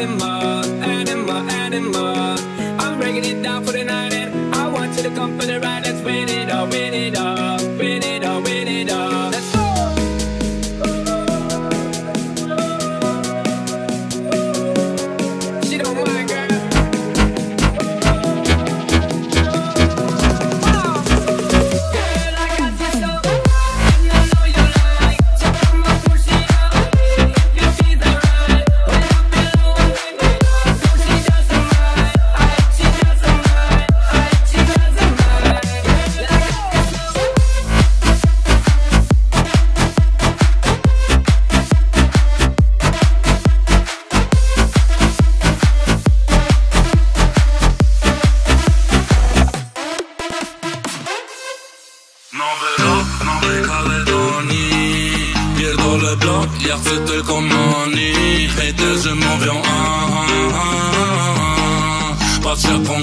animal. I'm breaking it down for the night, and I want you to come for the ride. Let's win it all, win it all, win it all, win it all. Let's go. She don't mind, girl. Girl, I got you so and I know you like. So come on, push it up. Your she's a ride. When I'm alone, no, she doesn't mind. She doesn't mind. She doesn't mind. Girl, I got you Nowy rok, nowej Kaledonii. Pierdolę blok, ja chcę tylko money. Hejterzy mówią aha. Patrz jak on da.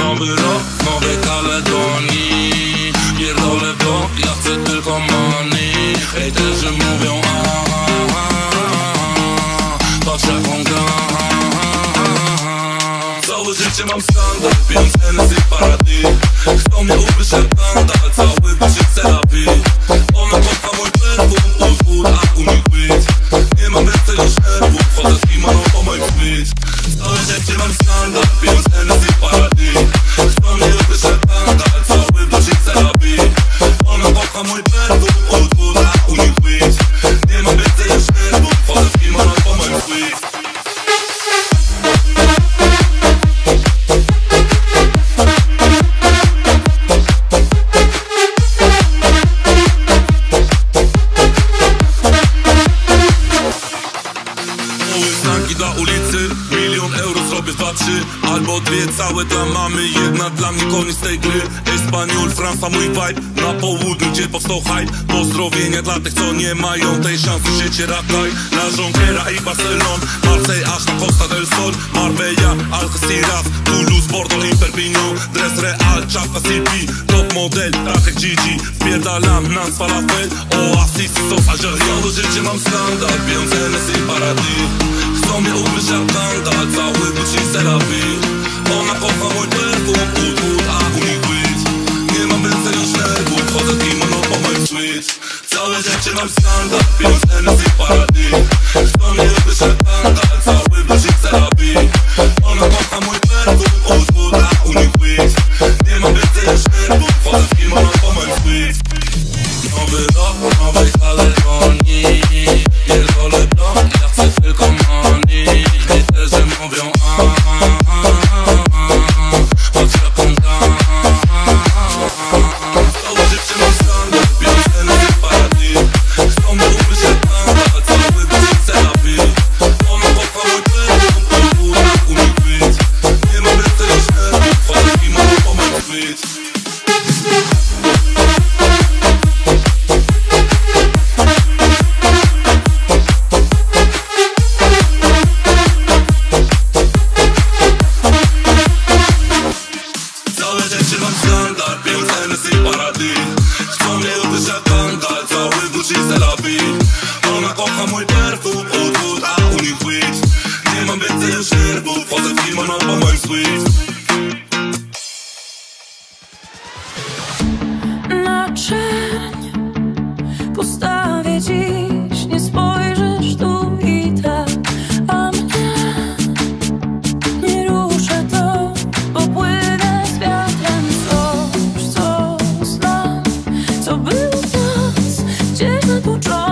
Nowy rok, nowej Kaledonii. Pierdolę blok, ja chcę tylko money. Hejterzy mówią aha. Patrz jak on da. Całe życie mam skandal, piękny z paradis. Kto mnie uwyższa skandal, cały wyczyt terapii. Ona kocha mój perfum, utwór, a u nich być. Nie mam więcej już nerwów, chociaż kimono po moim być. Całe życie mam skandal, piękny z paradis. Kto mnie uwyższa skandal, cały wyczyt terapii. Ona kocha mój perfum, utwór, a u nich być. Nie mam więcej już nerwów, chociaż kimono po moim być. Dla ulicy, milion euro zrobię 2, 3 albo 2 całe dla mamy. Jedna dla mnie koniec tej gry. Espanyol, Franca, mój vibe. Na południu, gdzie powstał hype. Pozdrowienia dla tych, co nie mają tej szansy. Życie rataj, La Jonquera i Barcelon. Marseille aż na Costa del Sol. Marbella, Algeciras, Toulouse, Bordeaux i Perpignan. Dres Real, czapka CP, top model, tak jak Gigi. Wpierdalam nam z falafel, oasis są Algerian. Do życie mam skandal, pijąc NS i paradis. Kto mnie uwyższa skandal, cały wyczyt terapii. Ona kocha mój perfum, utwór, a u nich być. Nie mam więcej już nerwów, chodzę z kimono po moim switch. Całe życie mam skandal, pijąc NS i paradis. Kto mnie uwyższa skandal, cały wyczyt terapii. Ona kocha mój perfum, utwór, a u nich być. Nie mam więcej już nerwów, chodzę z kimono po moim switch. Nowy rok, nowej Kaledonii. Pierdolę blok, ja chcę tylko money. Hejterzy mówią patrz jak on da. Całe życie mam skandal, piątkę w paradis. Kto mnie uwyższa skandal, cały wyczyt terapii. Ona kocha mój perfum, tak u nich być. Nie mam więcej już nerwów, chodzę i mam po moim switch. Ona kocha mój perfum, utwór, a u nich być. Nie mam więcej już nerwów, chodzę w kimono po moim switch. Na czerń postawię dziś, nie spojrzysz tu i tak. A mnie nie rusza to, bo płynę z wiatrem. Coś, co znam, co było. Gdzieś na początku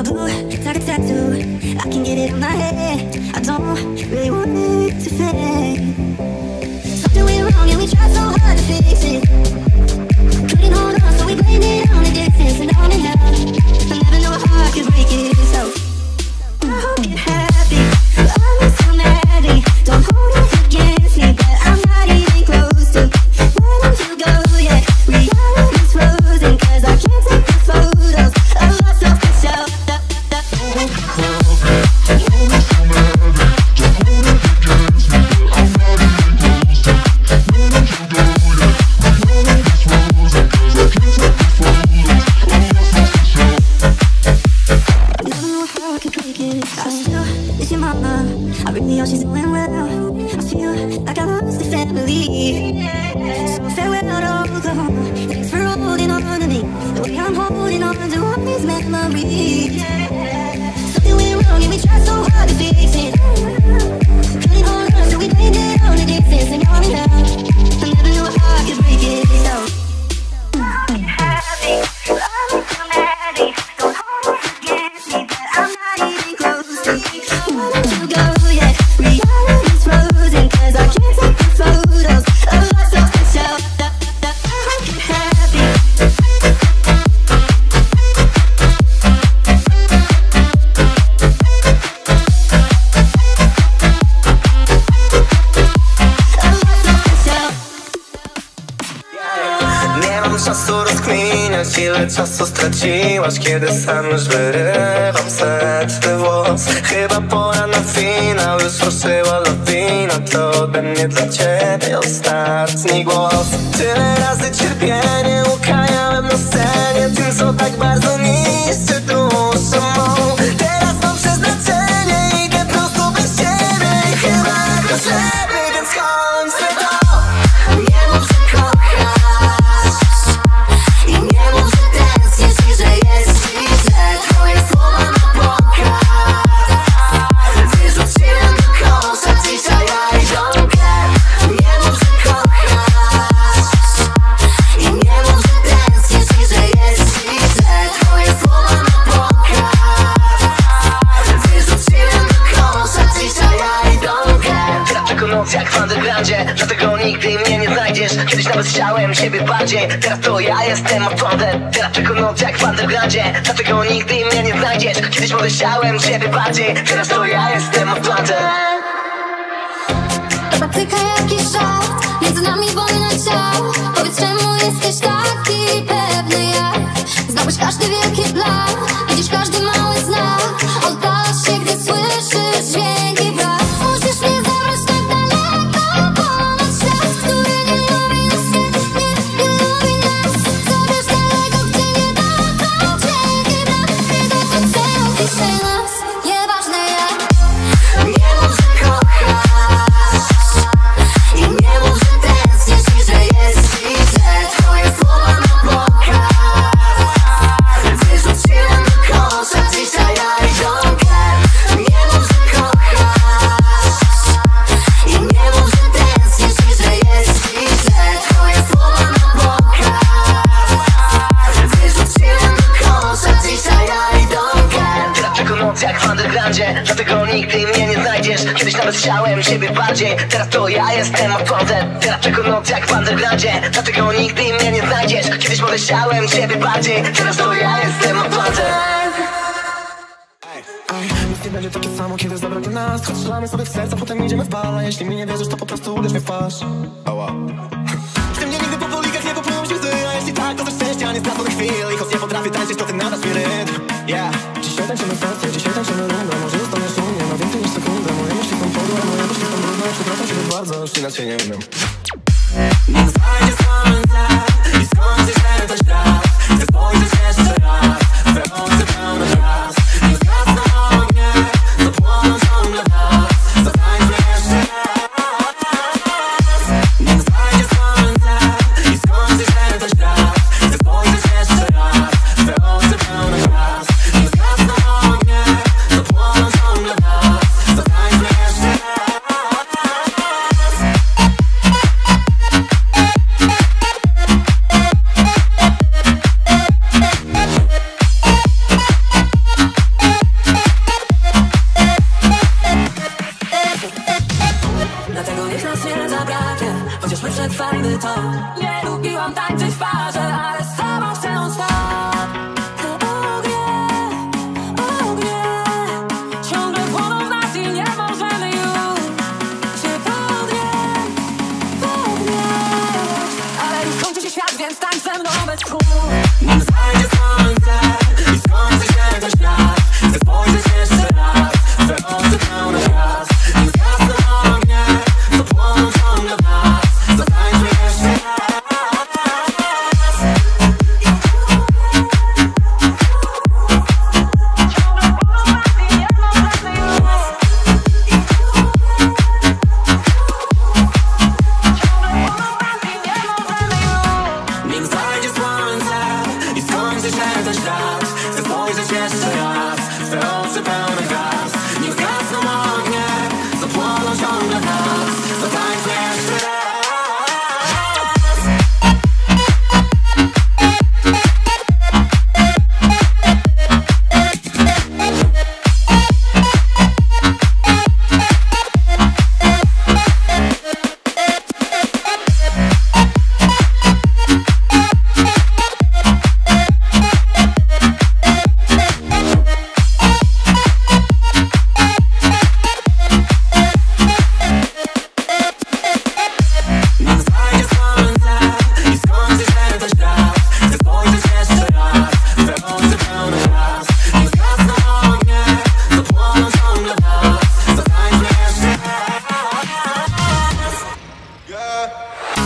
a boo, it's like a tattoo. I can get it in my head. I don't really want it to fade. Something went wrong and we tried so hard to fix it. Couldn't hold on, so we blamed it on the distance and on and on. I never know how I could break it, so I hope you're happy, but I'm so madly. Don't hold it against me, but I'm not even close to letting you go yet. Reality's frozen 'cause I can't take the photos of myself to show. Ile czasu straciłaś, kiedy sam już wyrywam setny włos. Chyba pora na finał, już ruszyła lawina. To ode mnie dla ciebie ostatni głos. Tyle razy cierpienie ukajałem na scenie tym, co tak bardzo niszczy duszę mą. Teraz mam przeznaczenie, idę prosto bez ciebie i chyba potrzebny, więc chodź sobie to. Nie mów, że kochasz. Chciałem siebie bardziej, teraz to ja jestem odkładem. Teraz tylko noc jak w undergroundzie, dlatego nigdy mnie nie znajdziesz. Kiedyś podejrzałem siebie bardziej, teraz to ja jestem odkładem. Patyka jakiś żart, między nami wojna ciał. Powiedz, czemu jesteś taki pewny jak? Znałeś każdy wielki plan, widzisz każdy mały znak. Oddalasz się, gdy słyszysz dźwięki brak. Musisz mnie zabrać tak daleko, ponad świat, który chciałem siebie bardziej, teraz to ja jestem odkładem. Teraz tylko noc jak w undergroundzie, dlatego nigdy mnie nie znajdziesz. Kiedyś podejrzałem siebie bardziej, teraz to ja jestem odkładem. Nic nie będzie takie samo, kiedy zabraknie nas. Choć strzelamy sobie w serca, potem idziemy w bal. A jeśli mi nie wierzysz, to po prostu uderz mnie w twarz. Ty mnie nigdy po polikach nie popłyną się łzy. A jeśli tak, to ze szczęścia nie stracone chwili. Choć nie potrafię tańczyć, to ty nadasz mi rytm. Dzisiaj tańczymy sesję, dzisiaj tańczymy rundę. Może zostaniesz u mnie na więcej niż sekundę. Przepraszam ciebie bardzo, już inaczej nie umiem. Nie znajdziesz samym i skończysz ten też raz. Chcę spojrzeć jeszcze raz, we oczy pełno raz. Nie zgasną ognie, zapłoną ciągle nas. Zatańczmy jeszcze raz. Nie znajdziesz samym i skończysz ten też raz. Chcę spojrzeć jeszcze raz, we oczy pełno raz. Nie zgasną ognie, zapłoną ciągle nas. Zatańczmy jeszcze raz.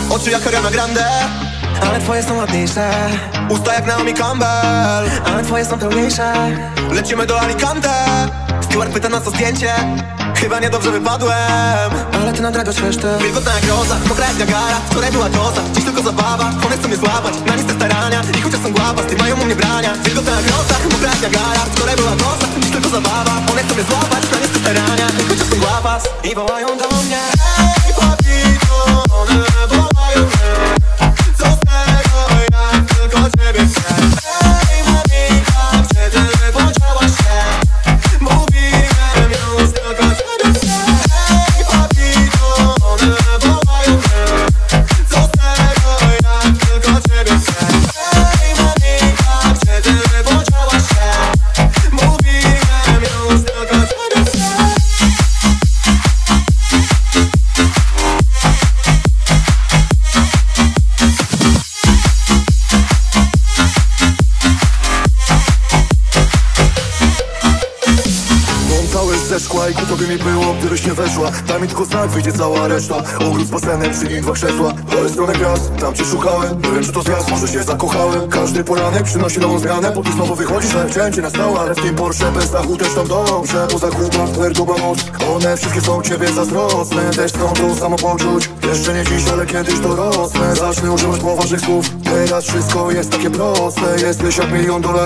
Oczy jak Ariana Grande, ale twoje są ładniejsze. Usta jak Naomi Campbell, ale twoje są pełniejsze. Lecimy do Alicante, Steward pyta nas o zdjęcie. Chyba niedobrze wypadłem, ale ty nadragasz resztę. Wilgotna jak roza, mokra jak Niagara. Wczoraj była doza, dziś tylko zabawa. One chcą mnie złapać, na listę starania. I chociaż są głaba, z tym mają u mnie brania. Wilgotna jak roza, mokra jak Niagara. Wczoraj była doza, dziś tylko zabawa. One chcą mnie złapać, na listę starania. I chociaż są głaba, i wołają do mnie. Ej, papito, one wołają mnie. Co z tego, jak tylko ciebie chcę. I ku tobie mi było, gdybyś nie weszła. Daj mi tylko znak, wyjdzie cała reszta. Ogród z basenem, przy nich dwa krzesła. To jest strony gwiazd, tam cię szukałem. Nie wiem czy to zjazd, może się zakochałem. Każdy poranek przynosi nową zmianę. Po ty znowu wychodzisz, ale chciałem cię na stałe. Ale w tym Porsche bez dachu też tam dobrze. Poza klubach, dobra noc. One wszystkie są ciebie zazdrosne. Też chcą to samo poczuć. Jeszcze nie dziś, ale kiedyś dorosnę. Zacznę używać poważnych słów. Teraz wszystko jest takie proste. Jesteś jak $1 000 000.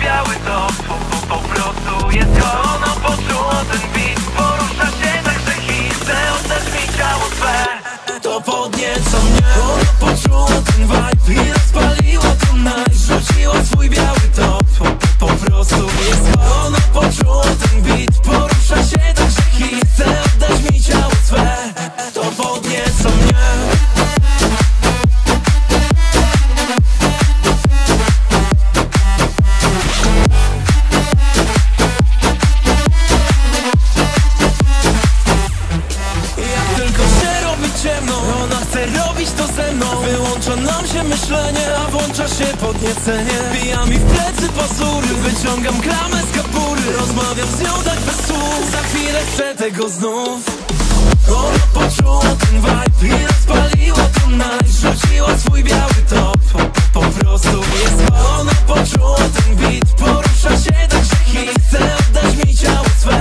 biały top, po prostu jest to ono, poczuło ten beat. Porusza się tak, że chcę oddać mi ciało swe. To podnieco mnie, ono poczuło ten vibe i rozpaliło to night. Rzuciło swój biały top, po prostu jest to ono, poczuło ten beat. Porusza się tak, że chcę oddać mi ciało swe. To podnieco mnie. Wyłącza nam się myślenie, a włącza się podniecenie. Bija mi w plecy pazury, wyciągam klamę z kapury. Rozmawiam z nią tak bez słów, za chwilę chcę tego znów. Ona poczuła ten vibe i rozpaliła to night. Rzuciła swój biały top, po prostu jest to. Ona poczuła ten beat, porusza się tak, że hit. Chce oddać mi ciało swe,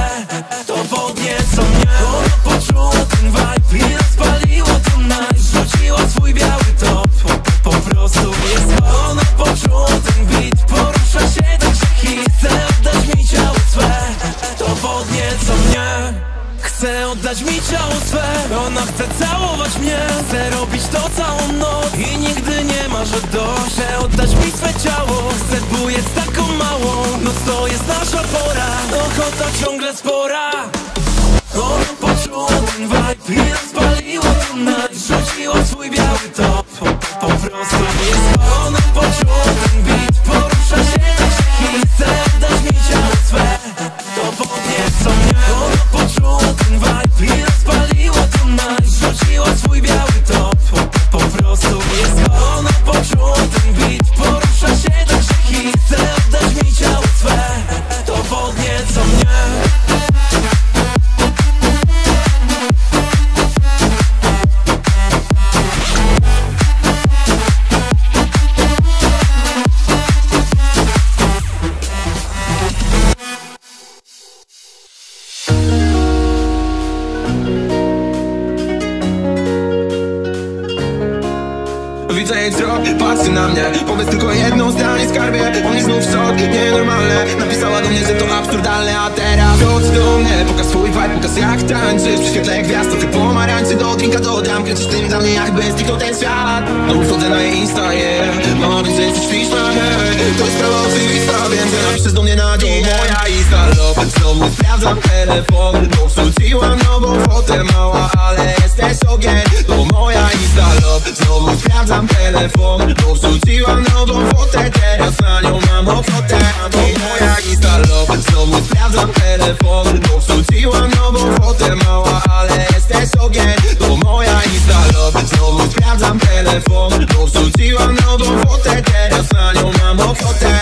to podnieco mnie. Ona poczuła ten vibe i rozpaliła to night. Rzuciła swój biały top, po prostu jest to. Ona poczuła ten beat, porusza się tak, że hit. Chce oddać mi ciało swe, to podnieco mnie. Chce oddać mi ciało swe, ona chce całować mnie. Chce robić to całą noc i nigdy nie ma, że dość. Chce oddać mi swe ciało, chcę bujec taką małą. Noc to jest nasza pora, ochota ciągle spora. Ona poczuła ten vibe i rozpaliła to night. Rzuciła swój biały top, po prostu jest to. Ona poczuła ten beat, porusza się tak, że chce oddać mi ciało swe. To podnieco mnie. Ona poczuła ten vibe i rozpaliła to night. Rzuciła swój biały top, po prostu jest to. Ona poczuła ten beat, porusza się tak, że chce oddać mi ciało swe. To podnieco mnie. Patrzy na mnie, powiedz tylko jedno zdanie skarbie. Oni znów są nienormalne. Napisała do mnie, że to absurdalne. A teraz chodź do mnie, pokaż swój vibe, pokaż jak tańczysz. Przy świetle gwiazd, to ty pomarańczy. Do drinka dodam, kręcisz tym dla mnie jakby zniknął ten świat. No wchodzę na jej insta, yeah. Mam więcej, coś śpisz na mnie. To jest sprawa oczywista, wiem, że napiszesz do mnie na dzień. Moja insta, lopet, znowu sprawdzam telefon. Bo wrzuciłam nową fotę, mała, ale jesteś ogień. To moja insta, lopet, znowu sprawdzam telefon. Bo wrzuciłam nową fotę, teraz na nią mam ochotę. To moja insta, lopet, znowu sprawdzam telefon. Bo wrzuciłam nową fotę, mała, ale jesteś ogień. To moja insta, lopet, znowu sprawdzam telefon. Bo wrzuciłam nową fotę, teraz na nią mam ochotę.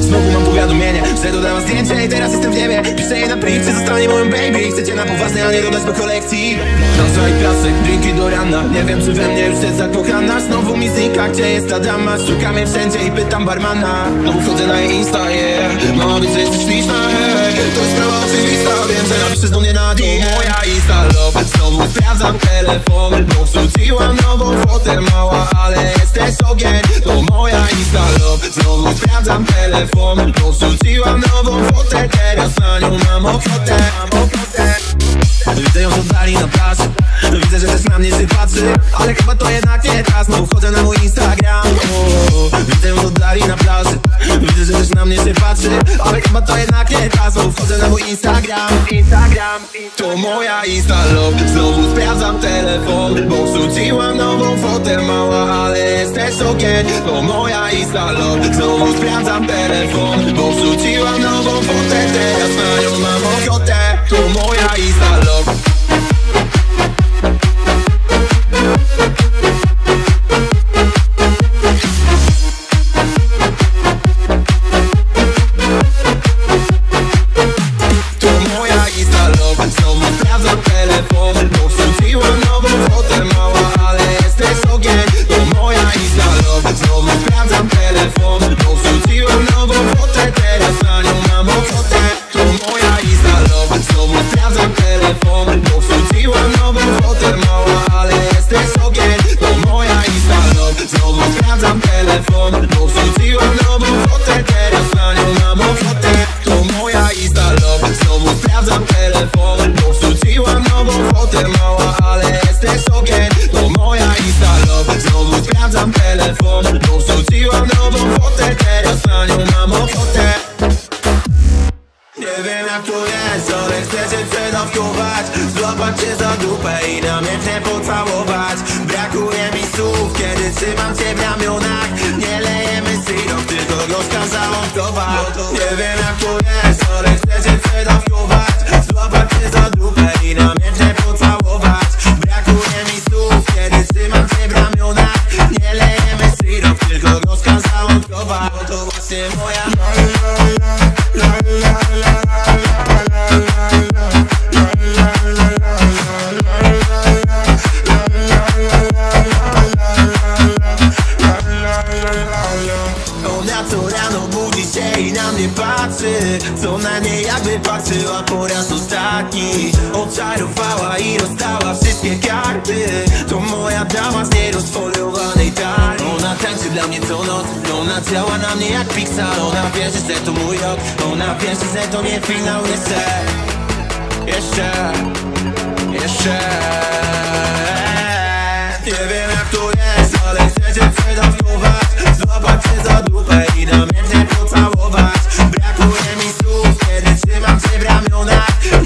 Znowu mam powiadomienie, że dodałam zdjęcie i teraz jestem w niebie. Piszę je na priv, czy zostanie moim baby. Chcecie na poważnie, ale nie dodać do kolekcji. Dansa i piasek, drinki do rana. Nie wiem, czy we mnie już jest zakochana. Znowu mi znika, gdzie jest ta dama. Szukam jej wszędzie i pytam barmana. Znowu wchodzę na jej insta, yeah. Mam obiec, że jesteś śliczna, hej. To jest sprawa oczywista, wiem, że napiszesz do mnie na dół. Moja insta, lopet, znowu sprawdzam telefon. Bo wrzuciłam nową fotę, mała, ale jesteś ogień. To moja insta, lopet, znowu sprawdzam telefon. Bo wrzuciłam nową fotę, teraz na nią mam ochotę. Widzę ją z oddali na plaży, widzę, że też na mnie się patrzy. Ale chyba to jednak nie czas, no wchodzę na mój Instagram. Widzę ją z oddali na plaży, widzę, że też na mnie się patrzy. Ale chyba to jednak nie czas, no wchodzę na mój Instagram. To moja Insta-love, znowu sprawdzam telefon. Bo wrzuciłam nową fotę, mała, ale jesteś ogień. To moja Insta-love, znowu sprawdzam telefon. Bo wrzuciłam nową fotę, teraz na nią mam ochotę. To moja Insta-love. Teraz na nią mam ochotę. To moja Insta, love. Znowu sprawdzam telefon. trzymam cię w ramionach. Nie lejemy syrop, tylko groszka załątowa. Nie wiem jak to jest, ale chcę cię przedawkować. Złapać cię za dupę i na mięczę pocałować. Brakuje mi słów, kiedy trzymam cię w ramionach. Nie lejemy syrop, tylko groszka załątowa. Bo to właśnie moja co na niej jakby patrzyła po raz ostatni. Oczarowała i rozdała wszystkie karty. To moja dama z nierozfoliowanej talii. Ona tańczy dla mnie co noc, ona działa na mnie jak Pixar. Ona wierzy, że to mój rok, ona wierzy, że to nie finał. Jeszcze nie wiem jak to jest, ale chcę cię przedawkować. Złapać cię za dupę i na mnie cię pocałować.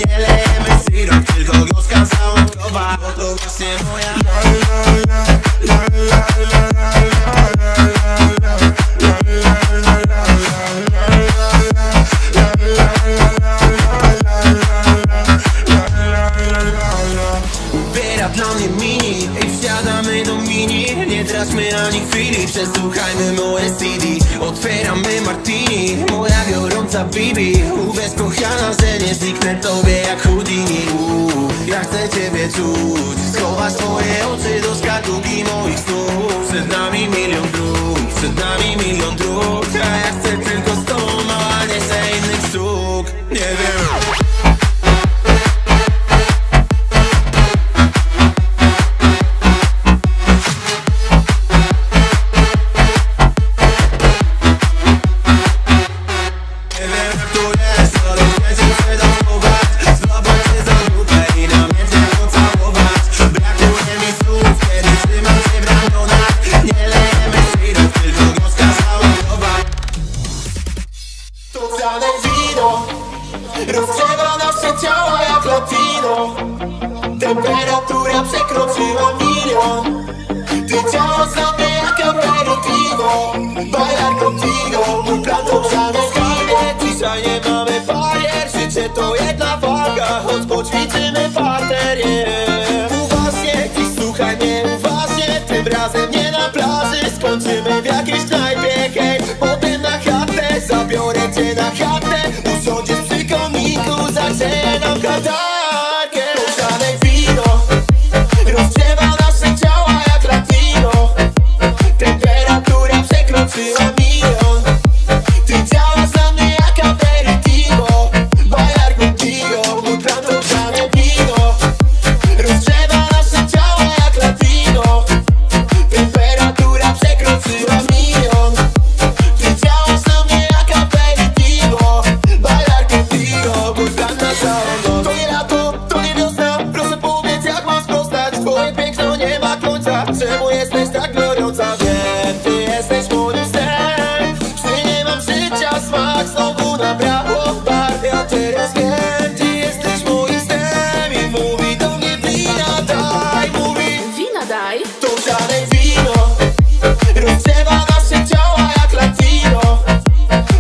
Nie lejemy syrop, tylko groszka załątowa. Bo to właśnie moja ubiera dla mnie mini i wsiadamy do mini. Nie traćmy ani chwili, przesłuchajmy moje CD. Otwieramy martini, moja gorąca bibi. Uwierz kochana, że nie zniknę tobie jak Houdini. Ja chcę ciebie czuć. Schowasz twoje oczy do szkatułki moich snów. Przed nami milion dróg, przed nami milion dróg. A ja chcę tylko z tobą, a nie chcę innych sztuk. Nie wiem. Rozgrzewa nasze ciała jak latino. Temperatura przekroczyła milion. Ty ciało znamy jak aperitivo. Bailar contigo, mój plan to brzane skarnie. Dzisiaj nie mamy barier, życie to jedna waga. Choć poćwiczymy parter, yeah. Uważnie, dziś słuchaj mnie uważnie. Tym razem nie na plaży, skończymy w jakiejś knajpie, hej. Potem na chatę, zabiorę cię na chatę. Usiądziesz przy komiku, zaczynam katarkę. Różane wino rozgrzewa nasze ciała jak latino. Temperatura przekroczyła milion. Ty działa za mnie jak aperitivo. Bailar contigo, mój plan to różane wino. Rozgrzewa nasze ciała jak latino. Temperatura przekroczyła milion. Ty działa za mnie jak aperitivo. Bailar contigo, mój plan na całą noc. To nie lato, to nie wiosna. Proszę powiedz jak mam sprostać. Twoje piękno nie ma końca. Czemu jesteś tak gorąca? Wiem, ty jesteś moim snem. Czy nie mam życia, smak znowu nabrało bar. Ja teraz wiem, ty jesteś moim snem. I mówi do mnie wina daj, mówi wina daj. To żadne wino rozgrzewa nasze ciała jak latino.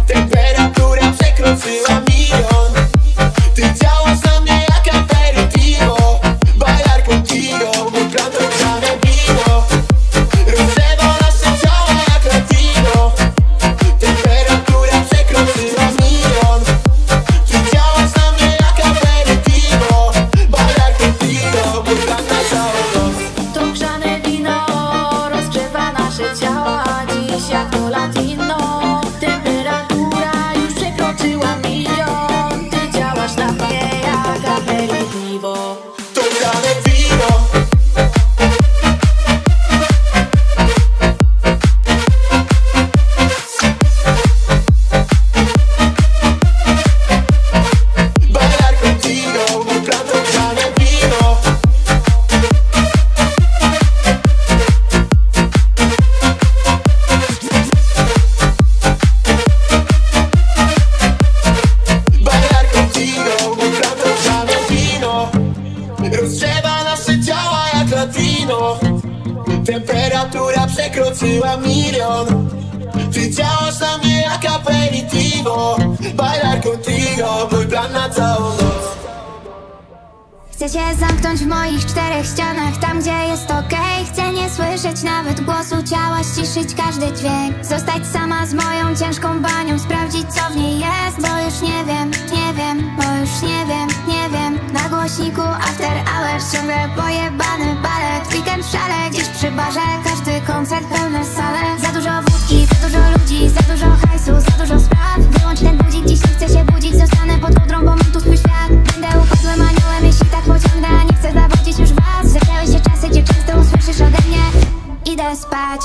Temperatura przekroczyła milion. Ty działasz na mnie jak aperitivo. Bailar contigo, mój plan to żadne wino. Rozgrzewa ja przekroczyłam 1 000 000. Ty działasz na mnie jak aperitivo, bailar contigo, mój plan na całą noc. Chcę się zamknąć w moich 4 ścianach, tam gdzie jest okej. Chcę nie słyszeć nawet głosu ciała, ściszyć każdy dźwięk. Zostać sama z moją ciężką banią, sprawdzić co w niej jest. Bo już nie wiem, nie wiem, bo już nie wiem, nie wiem. Na głośniku after hours ciągle pojebany balet. Weekend w szale, gdzieś przy barze, każdy koncert pełne sale. Za dużo wódki, za dużo ludzi, za dużo hajsu, za dużo spraw. Wyłącz ten budzik, dziś nie chcę się budzić. Zostanę pod wodą, bo mam tu swój świat. Będę upadłym aniołem, jeśli tak pociągnę, a nie chcę zawodzić już was. Zaczęły się czasy, gdzie często usłyszysz ode mnie: idę spać.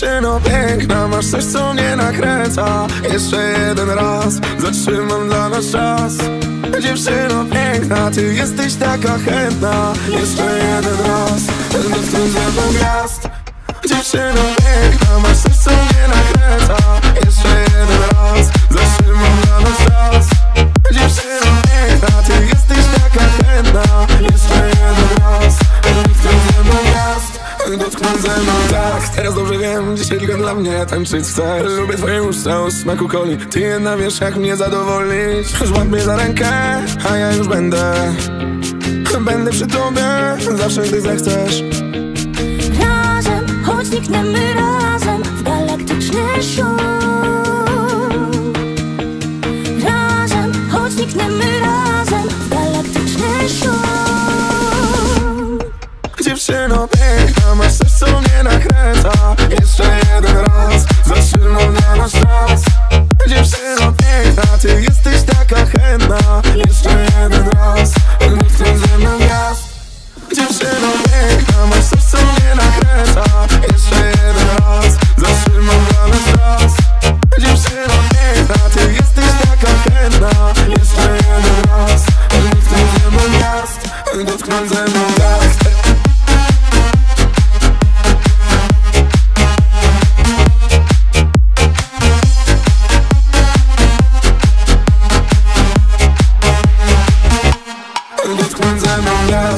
Dziewczyno piękna, masz coś, co mnie nakręca. Jeszcze jeden raz, zatrzymam dla nas czas. Dziewczyno piękna, ty jesteś taka chętna. Jeszcze jeden raz, dotknę zębą gwiazd. Dziewczyno piękna, masz coś, co mnie nakręca. Jeszcze jeden raz, zatrzymam dla nas czas. Dziewczyno piękna, ty jesteś taka chętna. Jeszcze jeden raz, dotknę zębą gwiazd. Dotknę zębą tak, teraz dobrze wiem, dzisiaj tylko dla mnie tańczyć chcesz. Lubię twoje usta o smaku coli, ty jedna wiesz jak mnie zadowolić. Złap mnie za rękę, a ja już będę przy tobie, zawsze gdy zechcesz. Razem, choć znikniemy razem w galaktyczny szum. Razem, choć znikniemy razem w galaktyczny szum. Dziewczyno piękna, masz coś, co mnie nakręca. Jeszcze jeden raz, zatrzymam na nasz czas. Dziewczyno piękna, ty jesteś taka chętna. Jeszcze jeden raz, dotknę zębem gwiazd. Dziewczyno piękna, masz coś, co mnie nakręca. Jeszcze jeden raz, zatrzymam dla nas czas. Dziewczyno piękna, ty jesteś taka chętna. Jeszcze jeden raz, dotknę zębem gwiazd. Dotknę zębem gwiazd.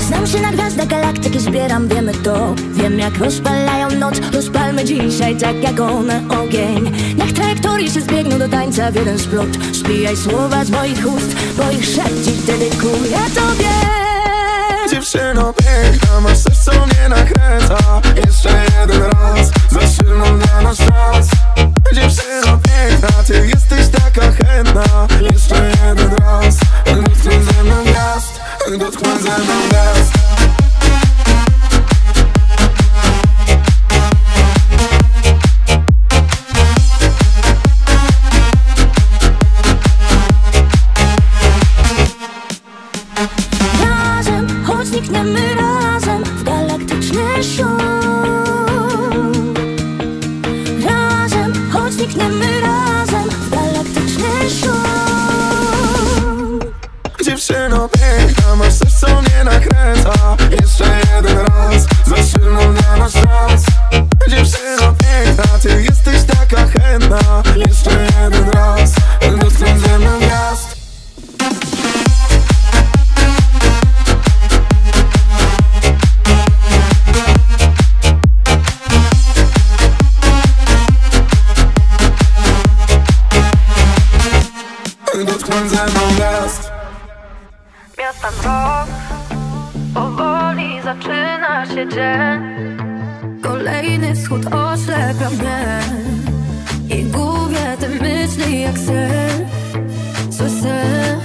Znam się na gwiazdach galaktyki, zbieram, wiemy to. Wiem jak rozpalają noc, rozpalmy dzisiaj tak jak one ogień. Niech trajektorie się zbiegną do tańca w jeden splot. Spijaj słowa z moich ust, bo ich szept dziś dedykuję tobie. Dziewczyno piękna, masz coś, co mnie nakręca. Jeszcze jeden raz, zatrzymam dla nas czas. Dziewczyno piękna, ty jesteś taka chętna. Jeszcze jeden raz, dotknę zębem gwiazd. Dotknę zębem gwiazd. Razem, choć znikniemy razem w galaktyczny szum. Razem, choć znikniemy razem w galaktyczny szum. Dziewczyno piękna, masz coś, co mnie nakręca. Jeszcze jeden raz, zatrzymam na nasz czas. Dziewczyno piękna, ty jesteś taka chętna. Jeszcze jeden raz, dotknę zębem gwiazd. Dotknę zębem gwiazd. Miasta mrok, powoli zaczyna się dzień. Kolejny wschód oślepia mnie i gubię te myśli jak sen, co sen.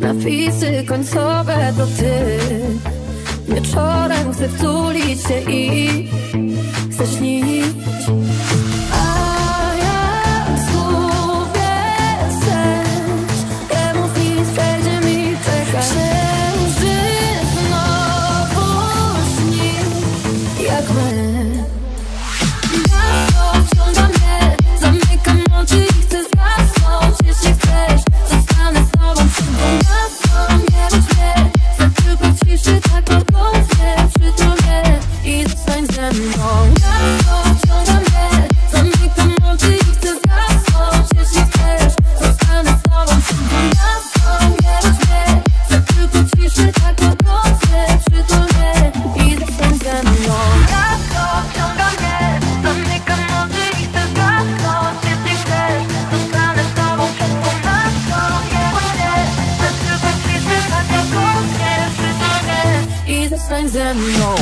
Napisy końcowe to ty. Wieczorem chcę wtulić się i chcę śnić. Czy tak na głowie, przy tobie i zostań ze mną. Przestań ze mną.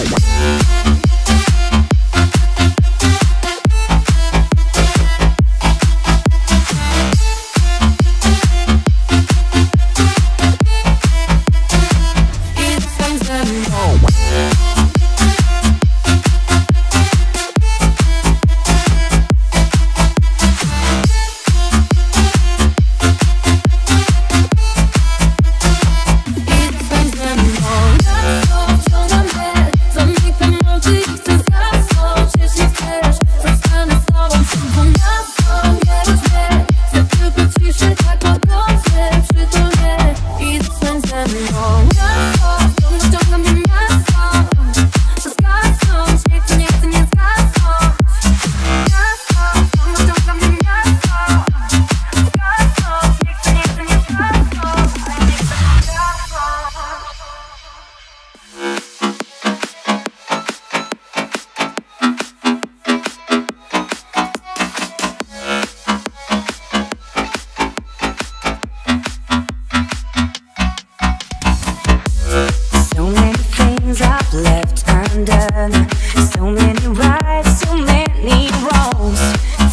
So many rights, so many wrongs.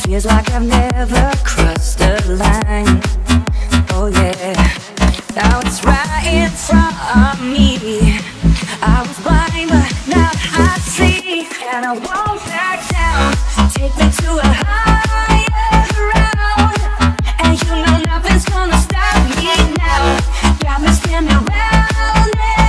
Feels like I've never crossed the line. Oh yeah, now it's right in front of me. I was blind but now I see, and I won't back down. Take me to a higher ground, and you know nothing's gonna stop me now. Got me spinning round and round.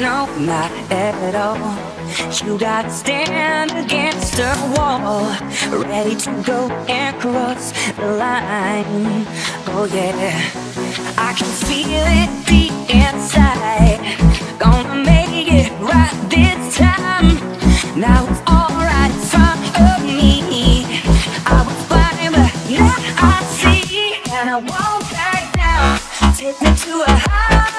No, not at all. You gotta stand against the wall, ready to go and cross the line. Oh yeah, I can feel it deep inside. Gonna make it right this time. Now it's all right in front of me. I was blind but now I see, and I won't back down. Take me to a higher ground.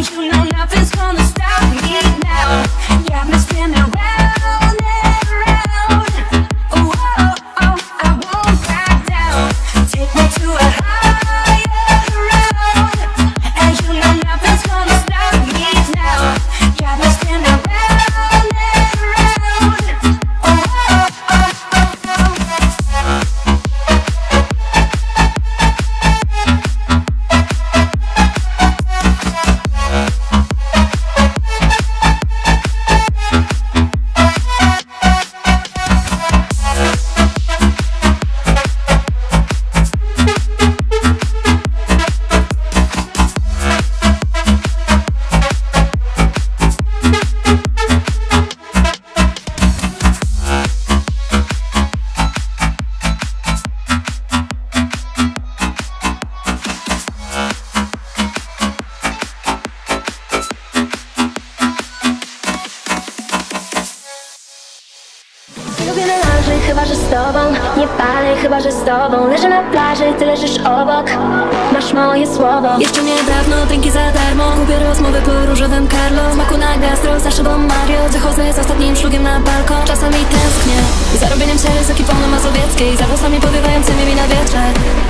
You know nothing's gonna stop me now. Got me spinning round and round. Oh, oh, oh, I won't back down. Take me to a higher ground, and you know nothing's gonna stop me now. Got me spinning round and round. Oh, oh, oh, oh, oh, oh. Chyba, że z tobą, nie palę, chyba, że z tobą. Leżę na plaży, ty leżysz obok. Masz moje słowo. Jeszcze niedawno drinki za darmo. Kupię rozmowy po różowym Carlo. Smaku na gastro, za szybą Mario. Wychodzę z ostatnim szlugiem na balkon. Czasami tęsknię za robieniem ciele z ekipą na Mazowieckiej, za włosami powiewającymi mi na wietrze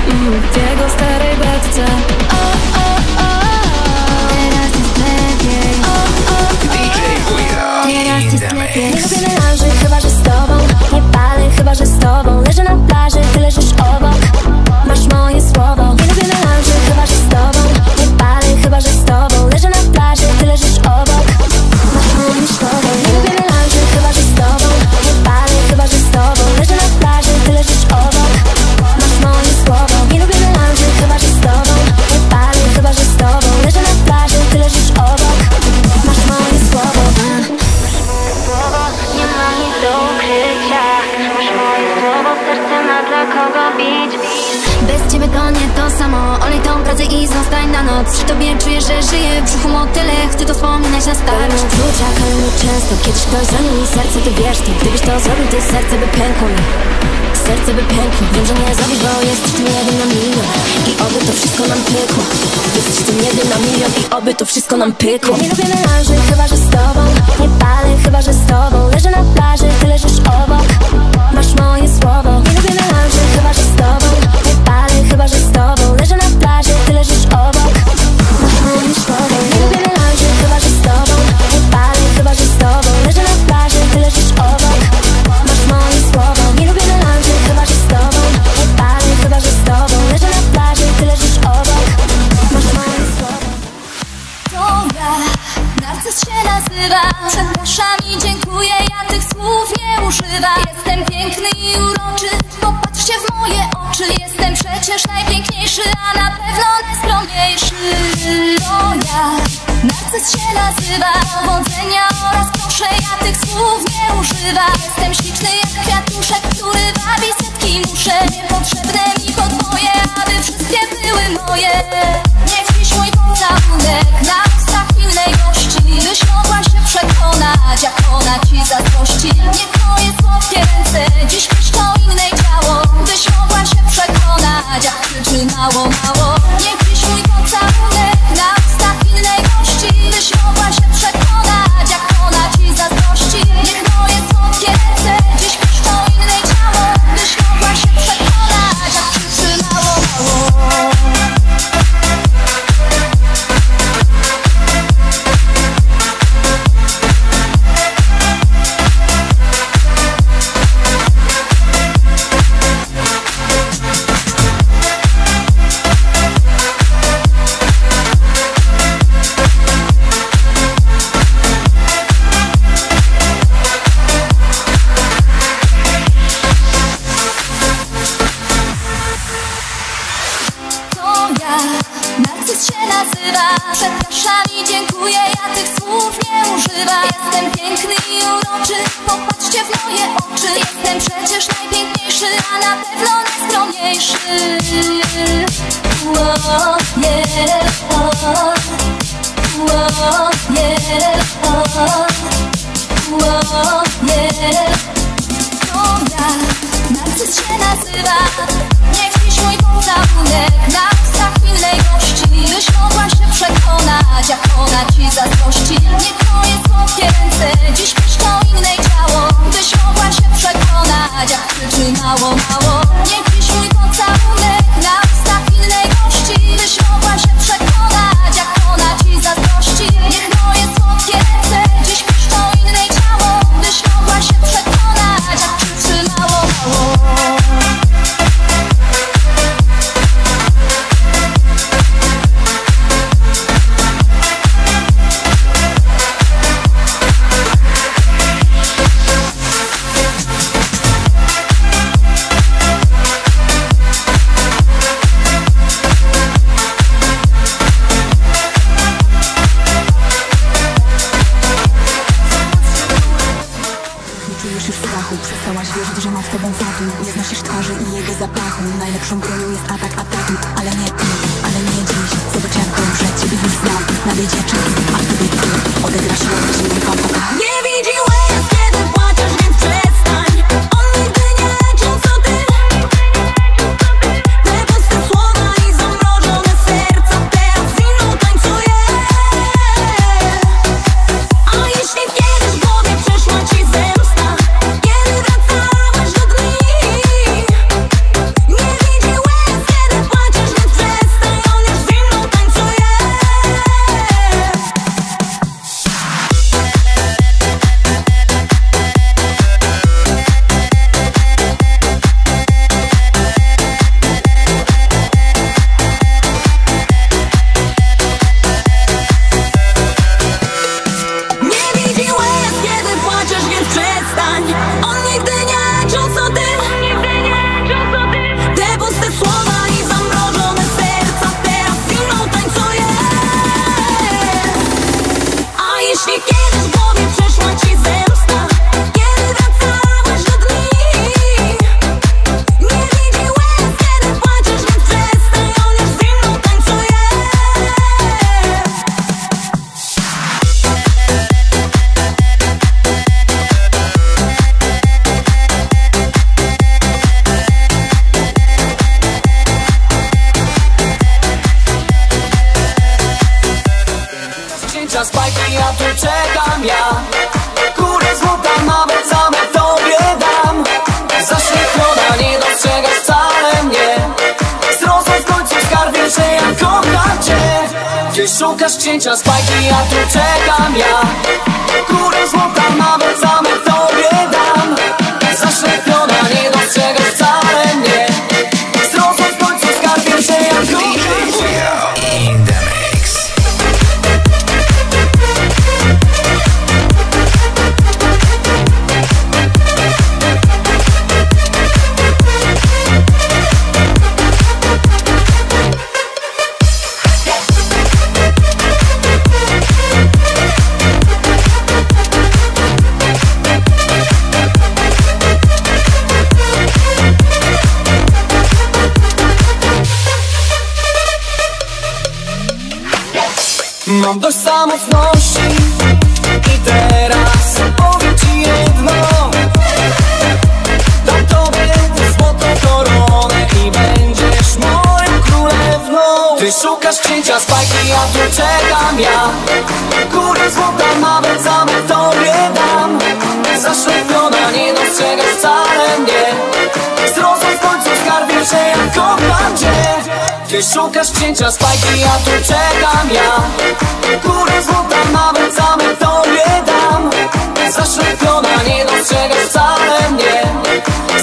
w jego starej beczce. Teraz jest lepiej. DJ Wuja. Teraz jest lepiej. Nie lubię melanży, chyba, że z tobą. Nie palę, chyba, że z tobą. Leżę na plaży, ty leżysz obok. Masz moje słowo. Nie lubię melanży, chyba, że z tobą. Nie palę, chyba, że z tobą. Leżę na plaży, ty leżysz obok. Masz moje słowo. Nie lubię melanży, chyba, że z tobą. Nie palę, chyba, że z tobą. Leżę na plaży, ty leżysz obok. Masz moje słowo. Nie lubię melanży, chyba, że z tobą. zdań na noc. Przy tobie czuję, że żyję w brzuchu motyle. Chcę to wspominać na starość. Wróć, ale często, kiedy ktoś zranił mi serce, to wiesz to. Gdybyś to zrobił, to serce by pękło mi. Serce by pękło. Wiem, że nie zrobisz, bo jesteś tym jeden na milion. I oby to wszystko nam pykło. Jesteś tym jeden na milion i oby to wszystko nam pykło. Nie lubię melanży, chyba że z tobą. Nie palę, chyba że z tobą. Leżę na plaży, ty leżysz obok. Masz moje słowo. Nie lubię melanży, chyba że z tobą. Nie palę, chyba że z tobą. Leżę na plaży, ty leżysz obok. Masz moje słowo. Nie lubię melanży, chyba że z tobą. Nie palę, chyba że z tobą. Leżę na plaży, ty leżysz obok. Masz moje słowo. Nie lubię melanży, chyba że z tobą. Nie palę, chyba że z tobą. Leżę na plaży, ty leżysz obok. Masz moje słowo. To ja, narcyz się nazywa. Przepraszam i dziękuję, ja tych słów nie używam. Jestem piękny i uroczy, popatrzcie w moje oczy. Jestem przecież najpiękniejszy, a na pewno najskromniejszy. To ja, narcyz się nazywa. Powodzenia oraz proszę, ja tych słów nie używam. Jestem śliczny jak kwiatuszek, który wabi setki muszę. Niepotrzebne mi podboje, aby wszystkie były moje. Niech dziś mój pocałunek na ustach innej gości, byś mogła się przekonać, jak ona ci zazdrości. Niech moje słodkie ręce dziś piszczą innej ciało, byś mogła się przekonać, jak ty mało, mało. Niech dziś mój pocałunek na ustach innej gości, byś mogła się przekonać, jak ona ci zazdrości. Niech moje słodkie ręce dziś piszczą innej ciało, byś mogła się przekonać, jak ty mało, mało. czas bajki, a tu czekam ja. Kurę złota nawet zamek tobie dam. Zaślepiona, nie dostrzegasz wcale mnie. Zrozum w końcu skarbie, że ja kocham cię. Gdzieś szukasz księcia z bajki, a tu czekam ja. Kurę złota nawet zamek tobie dam. Zaślepiona, nie dostrzegasz wcale mnie. Zrozum w końcu skarbie, że ja kocham cię. Mam dość samotności i teraz powiem ci jedno. Dam tobie złotą koronę i będziesz moją królewną. Ty szukasz księcia z bajki, a tu czekam ja. Kurę złota nawet zamek tobie dam. Zaszlepiona, nie dostrzegasz wcale mnie. Zrozum w końcu skarbie, że ja kocham cię. Ty szukasz księcia z bajki, a tu czekam ja. Kurę złota nawet zamek tobie dam. Zaszlepiona, nie dostrzegasz wcale mnie.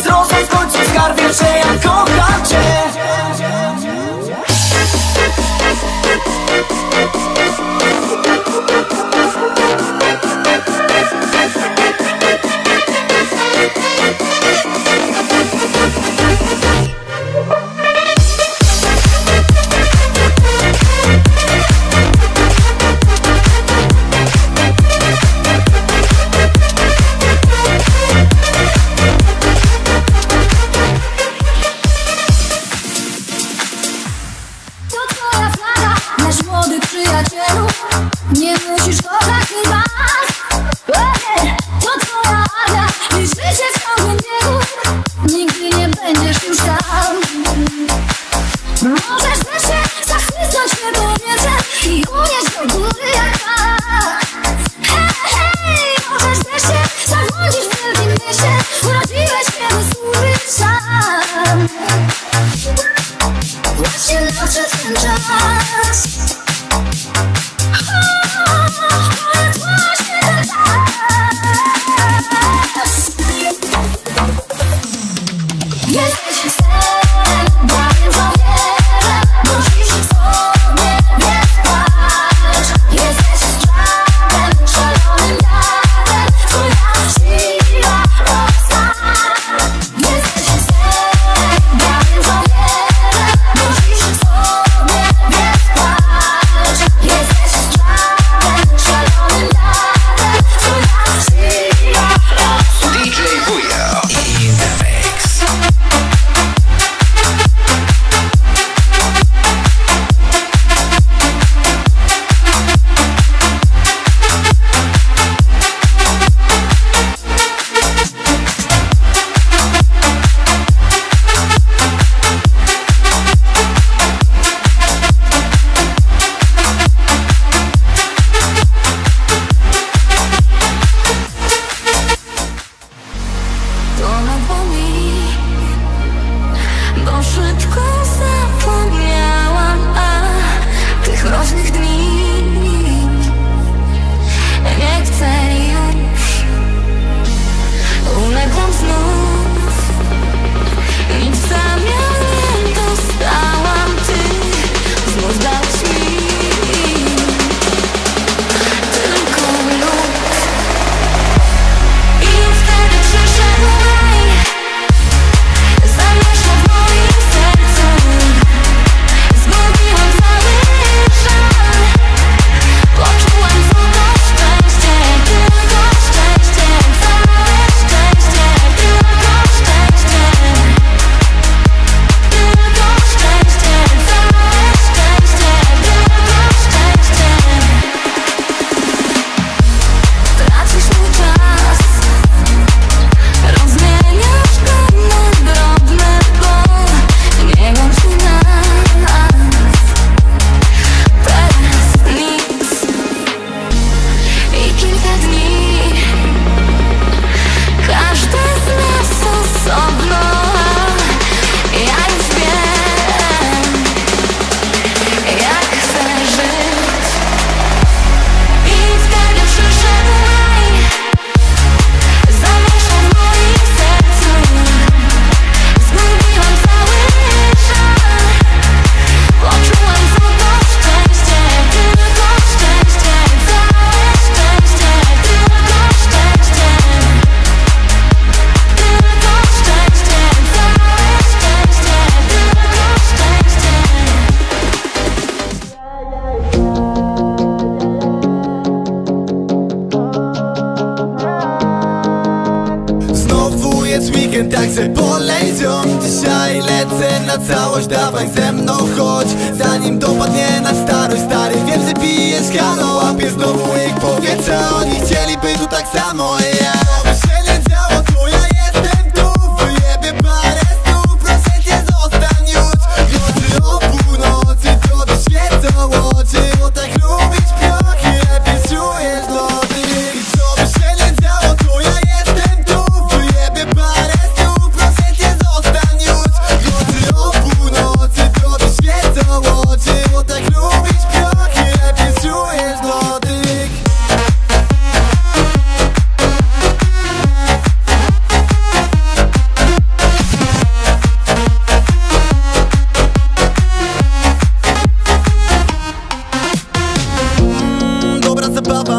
Zrozum w końcu skarbie, że ja kocham cię. Yes. także polej ziom. Dzisiaj lecę na całość, dawaj ze mną chodź, zanim dopadnie na starość. Stary, wiem, że pijesz halo, łapię znowu ich powietrza. Oni chcieliby tu tak samo ja.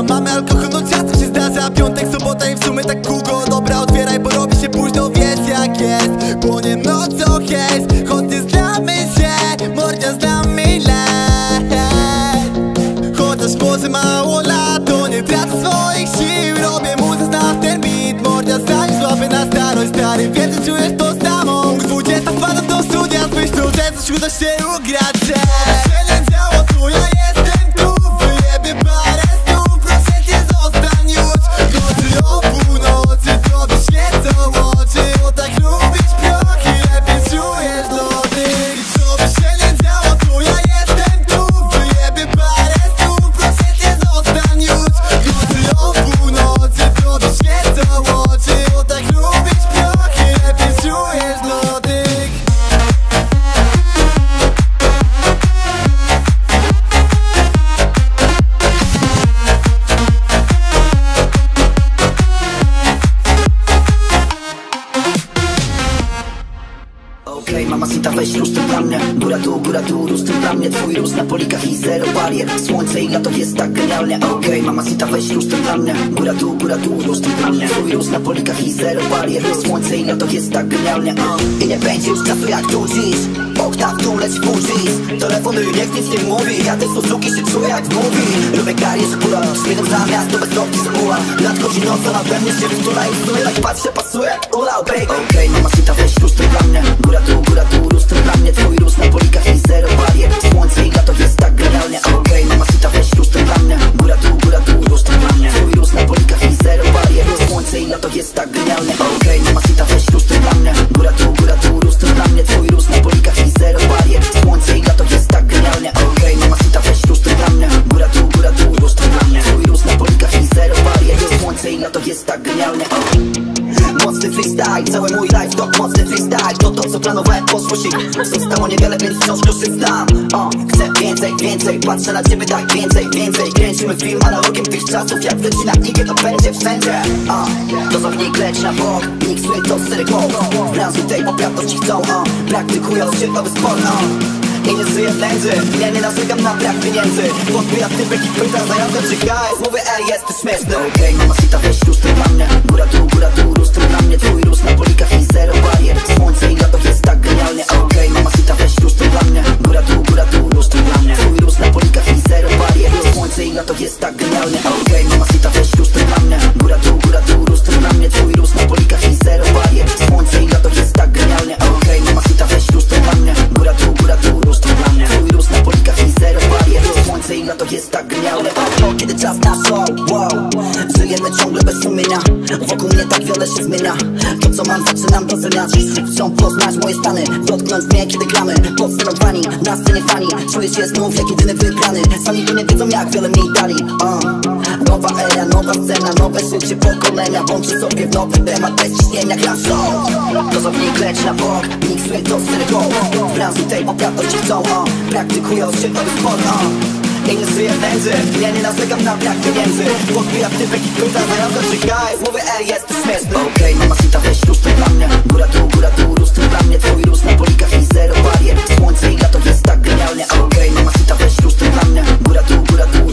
Mamy alkohol, no czasem się zdarza. Piątek, sobota i w sumie tak kółko. Dobra, otwieraj, bo robi się późno, wiesz jak jest. Płonie noc, co jest. Chodźcie, znamy się, mordzia z nami leć. Chociaż może mało lat, to nie tracę swoich sił. Robię muzę, znam ten beat. Mordzia, zanim złapię na starość. Stary, wiem, że czujesz to samo. 20 wpadam do studia, myślą, że coś uda się ugrać. Okej, mama sita, weź lusty dla mnie. Góra tu, lusty dla mnie. Twój luz na polikach i zero barier. Słońce i lato jest tak genialnie. Okej, mama sita, weź lusty dla mnie. Góra tu, lusty dla mnie. Twój luz na polikach i zero barier. Słońce i lato jest tak genialnie. I nie będzie już czasu jak tu dziś. Oktaw tu leć w później. Telefony niech nic nie mówi. Ja też Suzuki się czuję jak mówi. Lubię karię, że góra. Śmietam zamiast, to bez kropki z muła. Nad godziną, co na pewnie się wytula. I w sumie tak patrzę, pasuje jak ula, okej. Okej, mama sita, weź lusty dla mnie. Góra tu, lustro dla mnie, twój luz na polikach i zero barier. Słońce i lato jest tak genialnie. Okej, mama sita, weź lustro dla mnie. Góra tu, lustro dla mnie. Twój luz na polikach i zero barier. Słońce i lato jest tak genialnie. Okej, mama sita, weź lustro dla mnie. Góra tu, lustro dla mnie. Twój luz na polikach i zero barier. Słońce i lato jest tak genialnie. Okej, mama sita, weź lustro dla mnie. Góra tu, lustro dla mnie. Twój luz na polikach i zero barier. Słońce i lato jest tak genialnie. Mocny freestyle, cały mój life to mocny freestyle. To to co planowałem poszło się. Zostało niewiele, więc wciąż duszy znam. Chcę więcej, więcej, patrzę na ciebie tak więcej, więcej. Kręcimy film analogiem tych czasów, jak wleci na nikę to będzie wszędzie. Dozownik leć na bok, nikt zły to syryk w branży tej poprawności chcą. Praktykują się to bezporno. I nie żyję w nędzy, ja nie narzekam na brak pieniędzy. Podbija typek i pyta za jazdę czy guys. Mówię ej, jesteś śmieszny. Okej, mama sita, weź lustro dla mnie. Góra tu, lustro dla mnie. Twój luz na polikach i zero barier. Słońce i lato jest tak genialnie. Okej, mama sita, weź lustro dla mnie. Góra tu, lustro dla mnie. Twój luz na polikach i zero barier. Słońce i lato jest tak genialnie. Okej, mama sita, weź lustro dla mnie. Góra tu, lustro dla mnie. Twój luz na polikach i zero barier. Słońce i lato jest tak genialnie. Okej, mama sita, weź lustro dla mnie. Góra tu, lustro dla mnie. Twój luz na polikach i zero barier. Słońce i lato jest tak genialne. Kiedy czas na show, wow. Żyjemy ciągle bez sumienia. Wokół mnie tak wiele się zmienia. To co mam zaczynam doceniać. Chcą poznać moje stany, dotknąć mnie kiedy gramy. Podstawowani, na scenie fani. Czuję się znów jak jedyny wybrany. Sami tu nie wiedzą jak wiele mi dali. Nowa era, nowa scena, nowe życie pokolenia. Włączę sobie w nowy temat, bez ciśnienia gram show. Dozownik leć na bok, nikt zły to syryko. W branży tej poprawności chcą, praktykują się nowy sport. Ja nie żyję w nędzy, ja nie narzekam na brak pieniędzy. Podbija typek i pyta za jazdę czy guys. Mówię ej, jesteś śmieszny. Okej, mama sita, weź lustro dla mnie. Góra tu, lustro dla mnie. Twój luz na polikach i zero barier. Słońce i lato jest tak genialnie. Okej, mama sita, weź lustro dla mnie. Góra tu,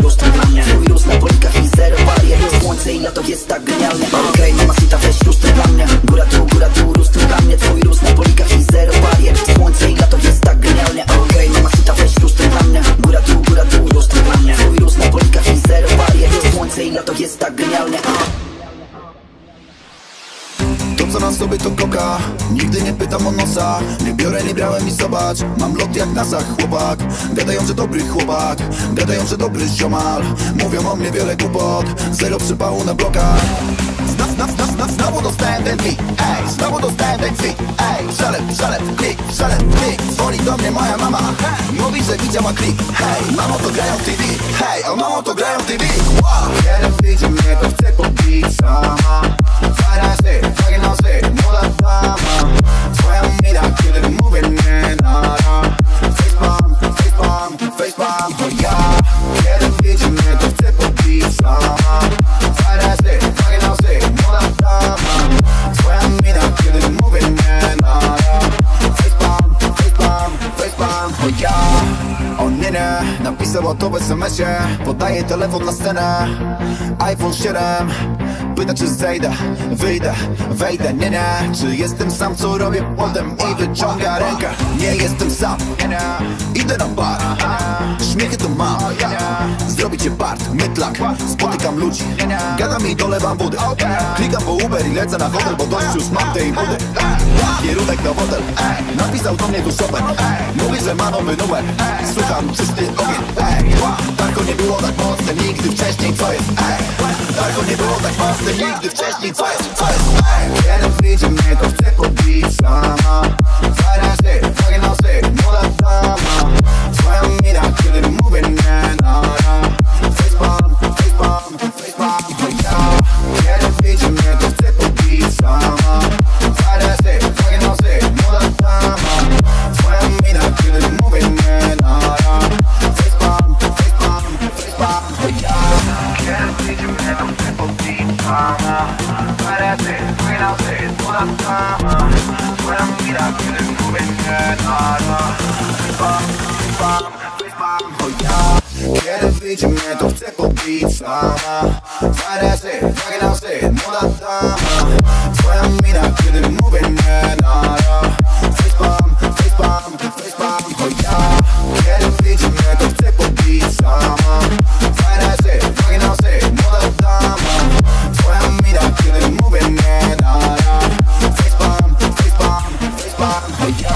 lustro dla mnie. Twój luz na polikach i zero barier. Słońce i lato jest tak genialnie. Okej, mama sita, weź lustro dla mnie. Góra tu, lustro dla mnie. Twój luz na polikach i zero barier. Słońce i lato jest tak genialnie. Okej, mama sita, weź lustro dla mnie. Góra tu, lustro dla mnie. Twój luz na polikach i zero barier. Słońce i lato jest tak genialnie. To co mam w sobie to koka. Nigdy nie pytam o nosa, nie biorę, nie brałem i zobacz. Mam lot jak NASA, chłopak. Gadają, że dobry chłopak, gadają, że dobry ziomal. Mówią o mnie wiele głupot, zero przypału na blokach. Znowu dostałem ten klik, ej, znowu dostałem ten klik, ej. Szalep, klik, dzwoni do mnie moja mama. Mówi, że widziała klik, hej, mamo to grają w TV, hej, o mamo to grają w TV. Wow, teraz widzi mnie, to chcę popić sama. Dwa razy, takie nozy, młoda dama. Twoja mina, kiedy mówię nie nara. Facepalm, to ja. Teraz widzi mnie, to chcę popić sama. Dwa razy, takie nozy, młoda dama. Twoja mina, kiedy mówię nie nara. Facepalm, to ja. On nie, napisał o to w SMS-ie. Podaje telefon na scenę, iPhone 7. Pyta czy zejdę, wyjdę, wejdę. Nie, czy jestem sam, co robię potem. I wyciąga rękę, nie jestem sam. Idę na bar, śmiechy to mam. Zrobi cię part, mydlak. Spotykam ludzi, gadam i dolewam wody. Klikam po Uber i lecę na hotel, bo dość już mam tej budy. Kierunek na hotel, napisał do mnie tu Chopin. Mówi, że ma nowy numer. Słucham czysty ogień, ej. Darko nie było tak mocne nigdy wcześniej, co jest, ej. Darko nie było tak mocne nigdy wcześniej, co jest, ej. Kiedy widzi mnie, to chcę pobić sama. Dwa razy, takie nozy, młoda dama. Twoja mina, kiedy mówię nie nara. Facepalm, to ja. Kiedy widzi mnie, to chcę pobić sama. Dwa razy, takie nozy, młoda dama. Twoja mina, kiedy mówię nie nara. Kiedy widzi mnie, to chcę pobić sama. Dwa razy, takie nozy, młoda dama. Twoja mina, kiedy mówię nie nara. Facepalm, to ja. Kiedy widzi mnie, to chcę pobić sama. Dwa razy, takie nozy, młoda dama. Twoja mina, kiedy mówię nie nara. Facepalm, to ja.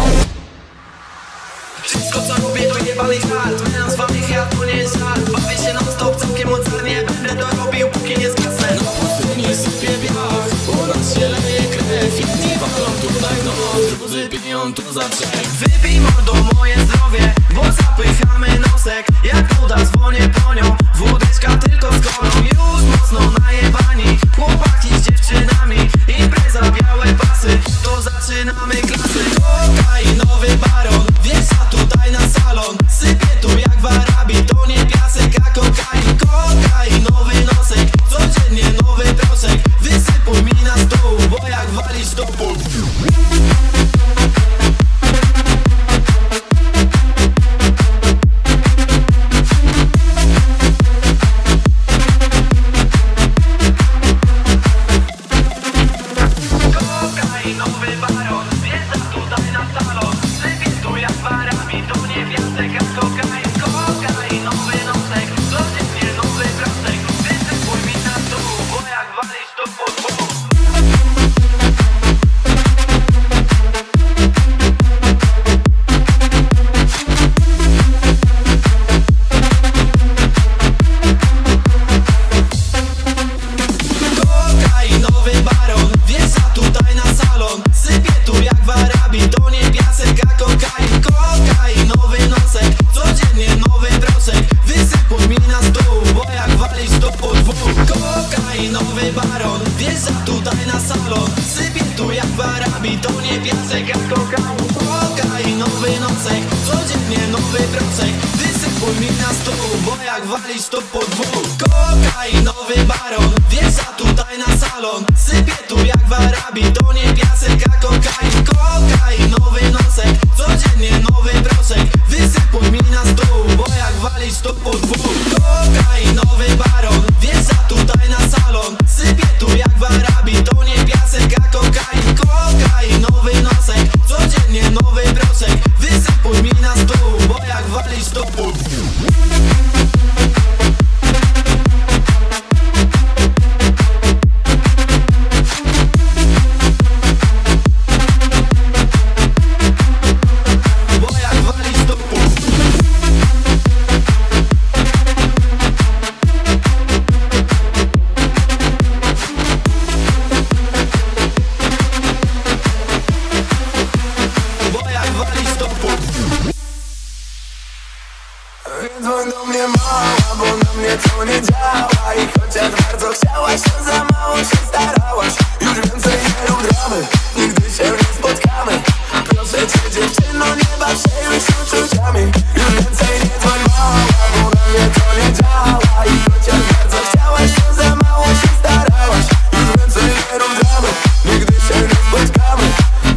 Wszystko co robię to jebany żart. Nie nazwam ich ja, to nie jest żart. Bawię się non stop, całkiem mocarnie. Będę to robił, póki nie zgasnę. No po nie sypie biach, bo nas się leje krew. Jedni walą tutaj do wody, drudzy piją tu za trzech. Wypij mordo moje zdrowie, bo zapychamy nosek. Jak uda dzwonię po nią, wódeczka tylko z kolą. Już mocno najebani, chłopaki z dziewczynami. Impreza, białe pasy, to zaczynamy klasy. Kokainowy baron, wiesza tutaj na salon. Sypie tu jak w Arabii, to nie piasek, a kokain. Kokainowy nosek, codziennie nowy proszek. Wysypuj mi na stół, bo jak walisz to ból. dookoła, bo na mnie to nie działa. I chociaż bardzo chciałaś, to za mało się starałaś. Już więcej nie rób dramy, nigdy się nie spotkamy. Proszę cię dziewczyno, nie baw się już uczuciami. Już więcej nie dwoń mała, bo na mnie to nie działa. I chociaż bardzo chciałaś, to za mało się starałaś. Już więcej nie rób dramy, nigdy się nie spotkamy.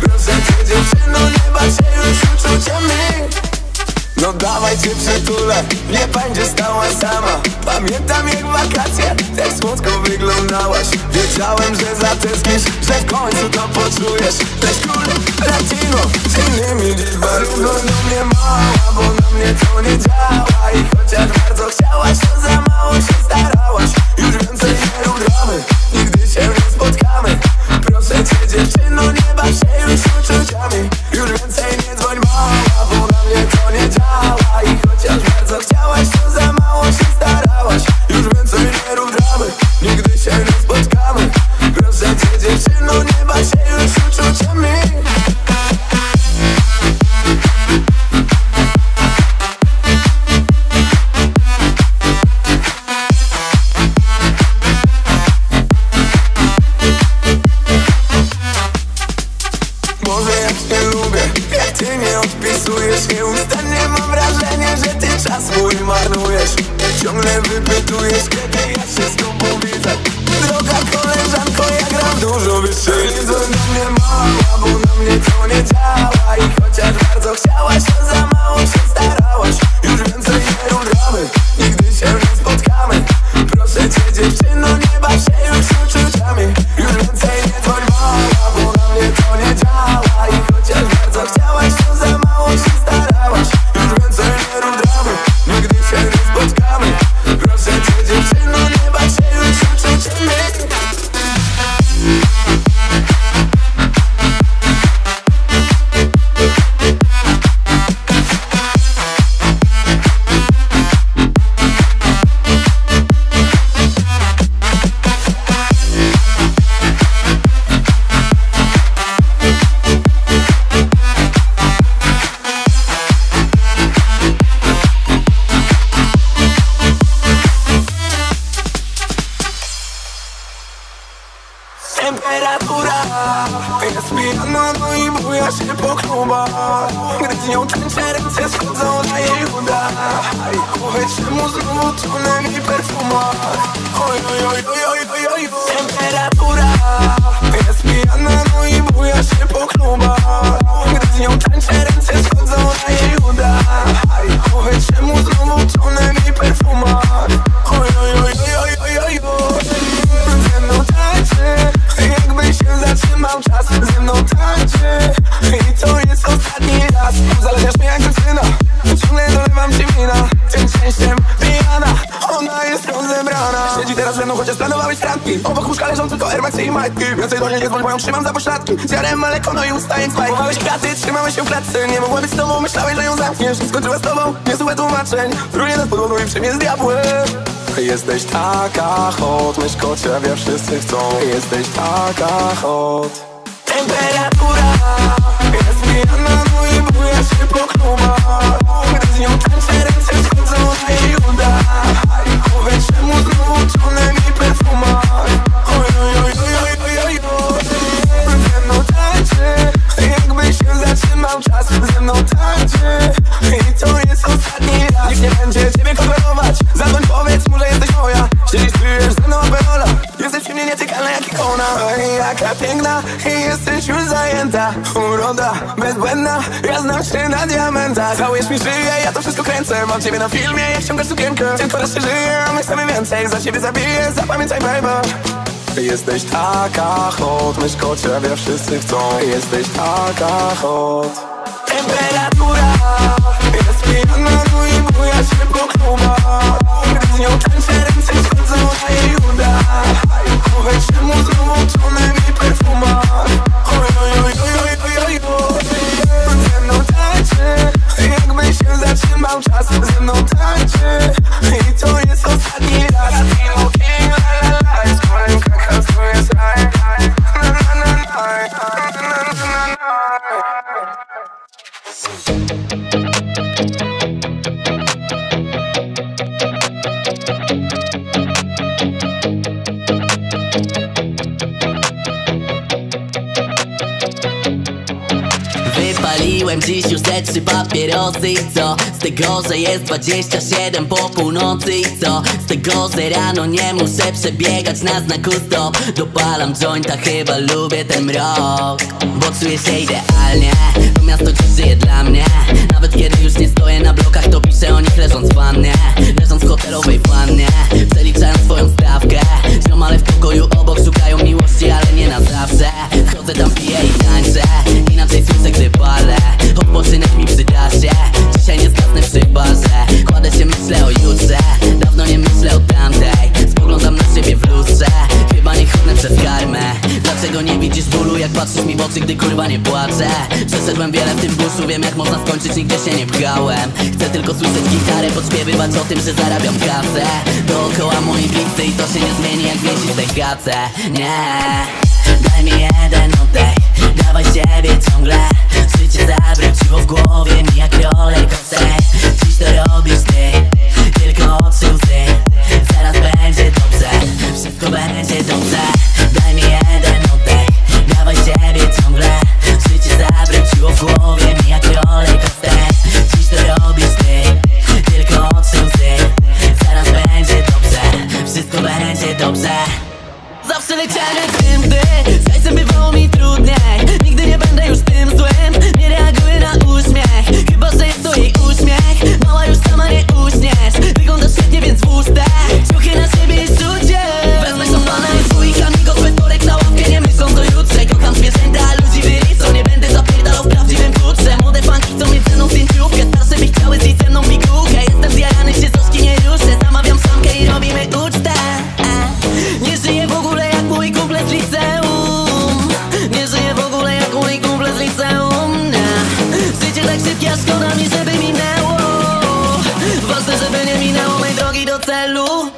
Proszę cię dziewczyno, nie baw się już uczuciami. No dawaj cię przytulę, nie będziesz stała sama. Pamiętam jak wakacje, tak słodko wyglądałaś. Wiedziałem, że zatęsknisz, że w końcu to poczujesz. Też król, latino, z innymi liczbami. Równo do mnie mała, bo na mnie to nie działa. I chociaż bardzo chciałaś, to za mało się starałaś. Już więcej nie rób dramy, nigdy się nie spotkamy. Proszę cię dziewczyno, nie baw się już uczuciami. Już więcej nie dzwoń mała, bo na mnie to nie działa. I chociaż bardzo chciałaś, to za mało się starałaś. Już więcej nie rób dramy, nigdy się nie spotkamy. Proszę cię dziewczyno, nie baw się już uczuciami. Nieustannie mam wrażenie, że ty czas mój marnujesz. Ciągle wypytujesz, kiedy ja się z tobą widzę. Droga koleżanko, ja gram dużo wyższej. Nie do mnie mała, bo na mnie to nie działa. I chociaż bardzo chciałaś, to za mało się starałaś. Już więcej nie rób dramy, nigdy się nie spotkamy. Proszę cię dziewczyno, nie baw się już uczuciami. Już więcej nie dzwoń mała, bo na mnie to nie działa. I chociaż bardzo chciałaś, to za mało się starałaś. Już więcej nie rób dramy, nigdy się nie spotkamy. Proszę cię dziewczyno, nie baw się już uczuciami. Trzymam za pośladki, zjarem maleko, no i ustaję z bajki. Chowałeś kraty, trzymałeś się w klatce. Nie mogła być z tobą, myślałeś, że ją zamkniesz. Skończyła z tobą, niezłe tłumaczeń. Trunie nad podłogą i przy mnie z diabłem. Jesteś taka hot, myśl o ciebie wszyscy chcą. Jesteś taka hot. Temperatura jest pijana, no i buja się po klubach. Gdy z nią tańczę, ręce schodzą na jej udach. Chowę czemu znowu uczone mi perfumach. Zatrzymał czas, ze mną tańczy i to jest ostatni raz. Nikt nie będzie ciebie koperować, zadzwoń, powiedz mu, że jesteś moja. Siedzisz, czujesz ze mną aperola, jesteś przy mnie nietykalna jak ikona. Oj, jaka piękna i jesteś już zajęta. Uroda bezbłędna, ja znam się na diamenta. Całujesz mi szyję, ja to wszystko kręcę. Mam ciebie na filmie, jak ściągasz sukienkę. Ciętko raz się żyje, a my chcemy więcej. Za siebie zabiję, zapamiętaj baby. Jesteś taka hot, myśl o ciebie wszyscy chcą. Jesteś taka hot. Temperatura jest pijana, no i buja się po klubach. Gdy z nią tańczę, ręce schodzą na jej udach. Chowaj czemu znowu uczone mi perfumach. Ze mną tańczy, jakby się zatrzymał czas. Ze mną tańczy i to jest ostatni raz. Kupiłem dziś już te 3 papierosy i co? Z tego, że jest 27 po północy i co? Z tego, że rano nie muszę przebiegać na znaku stop. Dopalam jointa, chyba lubię ten mrok, bo czuję się idealnie. To miasto dziś żyje dla mnie. Nawet kiedy już nie stoję na blokach, to piszę o nich leżąc w wannie. Leżąc w hotelowej wannie, przeliczając swoją stawkę. Ziomale w pokoju obok szukają miłości, ale nie na zawsze. Chodzę tam, piję i tańczę. Inaczej słyszę, gdy palę. Odpoczynek mi przyda się. Dzisiaj nie zgasnę przy barze. Kładę się, myślę o jutrze. Dawno nie myślę o tamtej. Spoglądam na siebie w lustrze. Chyba nie chodnę przez karmę. Dlaczego nie widzisz bólu, jak patrzysz mi w oczy, gdy kurwa nie płaczę? Przeszedłem wiele w tym buszu, wiem jak można skończyć, nigdzie się nie pchałem. Chcę tylko słyszeć gitarę, podśpiewywać o tym, że zarabiam kasę. Dookoła moi bliscy i to się nie zmieni, jak wiesisz te kace. Nie, daj mi jeden oddech. Dawaj siebie ciągle. Życie zawróciło w głowie mi jak rolę kosę. Dziś to robisz ty, tylko oczy łzy. Zaraz będzie dobrze, wszystko będzie dobrze. Daj mi jeden oddech. Dawaj siebie ciągle. Życie zawróciło w głowie mi jak rolę kosę. Dziś to robisz ty, tylko oczy łzy. Zaraz będzie dobrze, wszystko będzie dobrze. Zawsze leciałem jak dym, gdy z hajsem bywało mi trudniej. Nigdy nie będę już tym złym. Nie reaguję na uśmiech, chyba że jest to jej uśmiech. Mała już sama nie uśniesz. Wyglądasz świetnie, więc włóż te ciuchy na siebie i czucie. Wezmę szampana i dwójka, migo swe torek na ławkę. Nie myśląc do jutrze, kocham zwierzęta, a ludzi wyrycą. Nie będę zapierdalał w prawdziwym futrze. Młode fanki chcą mieć ze mną zdjęciówkę. Starsze by chciały zjeść ze mną migułkę. Jestem zjarany, się z oski nie ruszę. Zamawiam szamkę i robimy ucztę. Nie żyję w ogóle jak mój kumple z liceum. Nie żyję w ogóle jak mój kumple z liceum. Życie tak szybkie, a szkoda mi, żeby minęło. Ważne, żeby nie minęło mej drogi do celu.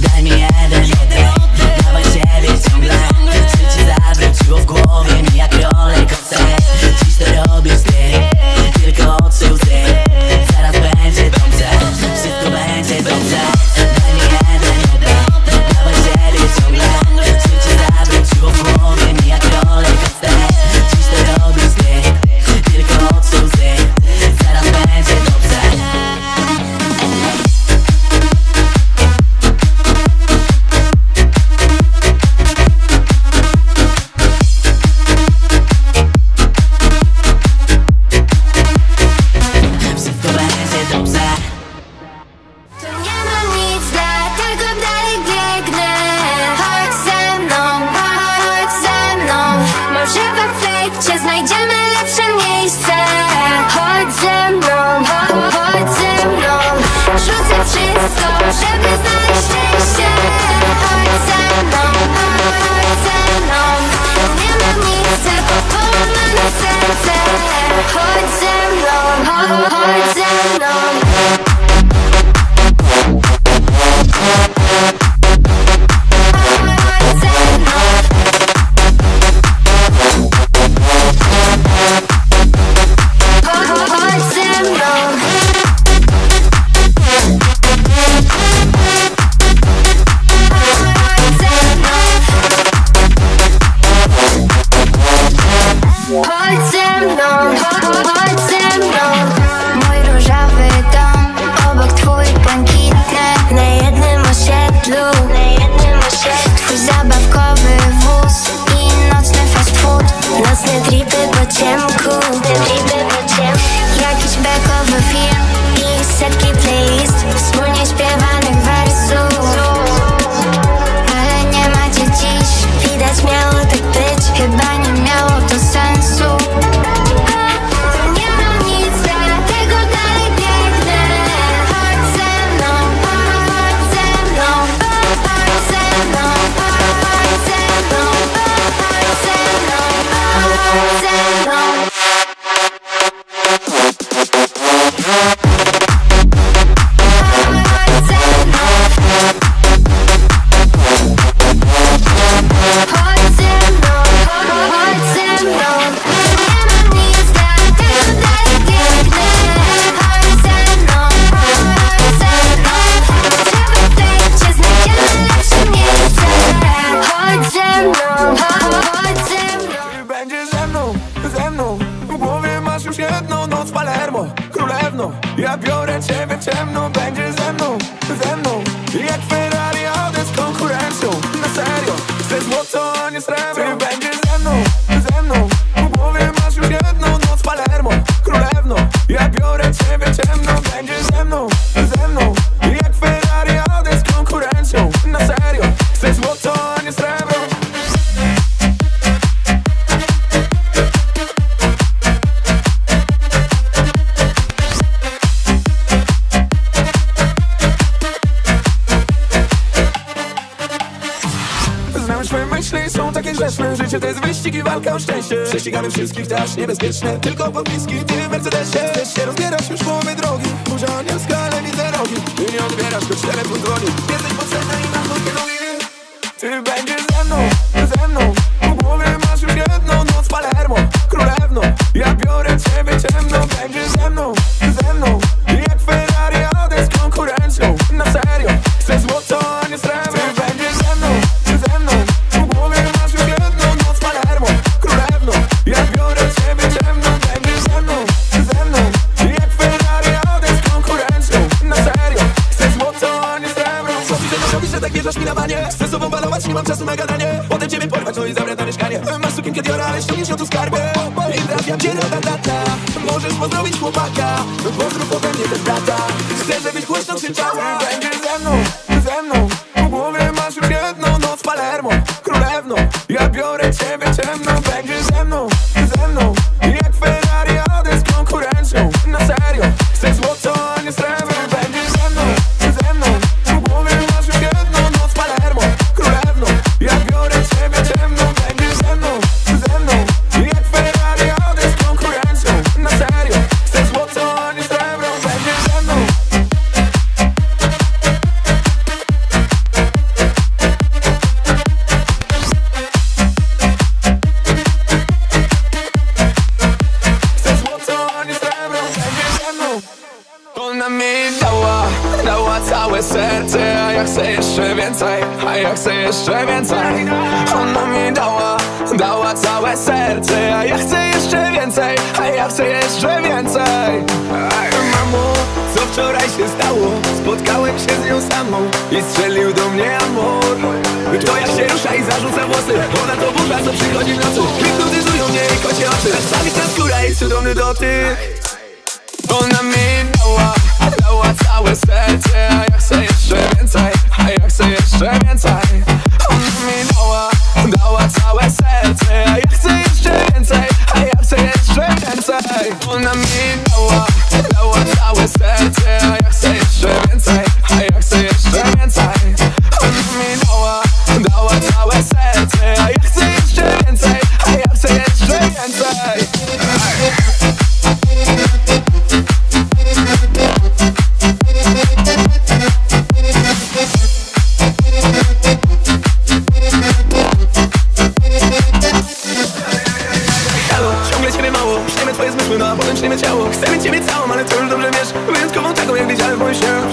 Daj mi jeden oddech. Dawaj siebie ciągle. Życie zawróciło w głowie mi jak rollercoaster. Dziś to robisz ty, tylko oczy łzy. Zaraz będzie dobrze, wszystko będzie dobrze. Daj mi jeden oddech. Życie to jest wyścig i walka o szczęście. Prześcigamy wszystkich, to aż niebezpieczne. Tylko pod bliski, ty w Mercedesie. Chcesz się rozbierać, już połowy drogi. Burza angielska, ale widzę rogi. Ty nie odbierasz, choć telefon dzwoni. Jesteś potrzebna i mam krótkie nogi. Ty będziesz ze mną po głowie masz już jedną noc. Palermo, Królewno, ja biorę ciebie ciemno. Będziesz ze mną jak Ferrari, ale z konkurencją. Na serio, chcę złoto, a nie srebro. Ty będziesz ze mną nie mam czasu na gadanie. Potem ciebie porwać, no i zabrać na mieszkanie. Masz sukienkę Diora, ale ściągniesz ją tu skarbę. I trafiam cię na data. Możesz pozdrowić chłopaka, pozdrów ode mnie też brata. Chcę, żebyś głośno krzyczała. Będziesz ze mną po głowie masz już jedną noc. Palermo, Królewno, ja biorę ciebie ciemno. Będziesz ze mną jak Ferrari, ale z konkurencją. Na serio, chcę złoto, a nie srebro. Jeszcze więcej. Ona mi dała całe serce. A ja chcę jeszcze więcej, a ja chcę jeszcze więcej. Mamo, co wczoraj się stało? Spotkałem się z nią samą i strzelił do mnie amor. To ja się rusza i zarzucam włosy. Ona to burza, co przychodzi w nocy. Hipnotyzują mnie i kocie oczy. Zasadnicza skóra i cudowny dotyk. Ona mi dała całe serce. A ja chcę jeszcze więcej, a ja chcę jeszcze więcej. Ona mi dała całe serce. A ja chcę jeszcze więcej, a ja chcę jeszcze więcej. Ona mi dała całe serce. A ja chcę jeszcze więcej, a ja chcę jeszcze więcej. Ona mi dała całe serce. A ja chcę jeszcze więcej, a ja chcę jeszcze więcej.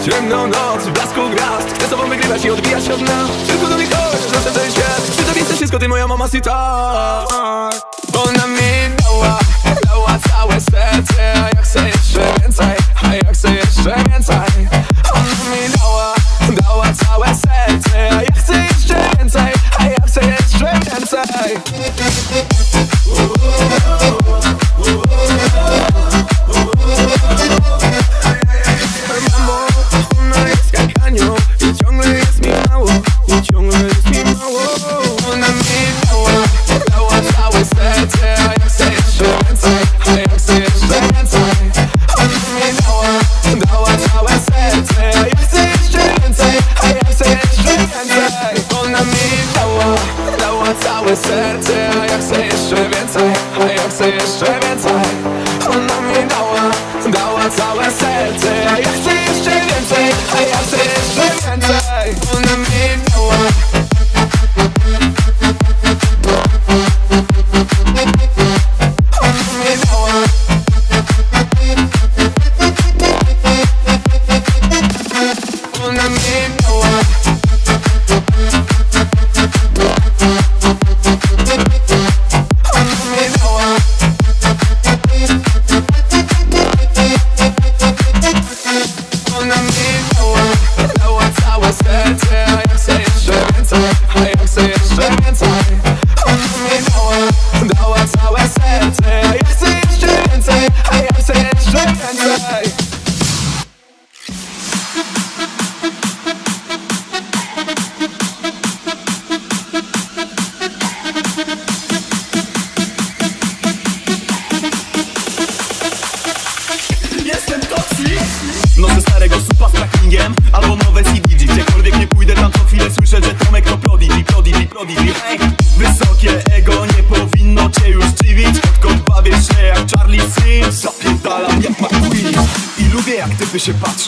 Ciemną noc, w blasku gwiazd. Chcę z tobą wygrywać i odbijać się od nas. Tylko do mnie chodź, znaczy ten świat. Przy tobie chcę wszystko, ty moja mama si tak. Ona mi dała całe serce. A ja chcę jeszcze więcej, a ja chcę jeszcze więcej. Ona mi dała całe serce. A ja chcę jeszcze więcej, a ja chcę jeszcze więcej. Dała całe serce.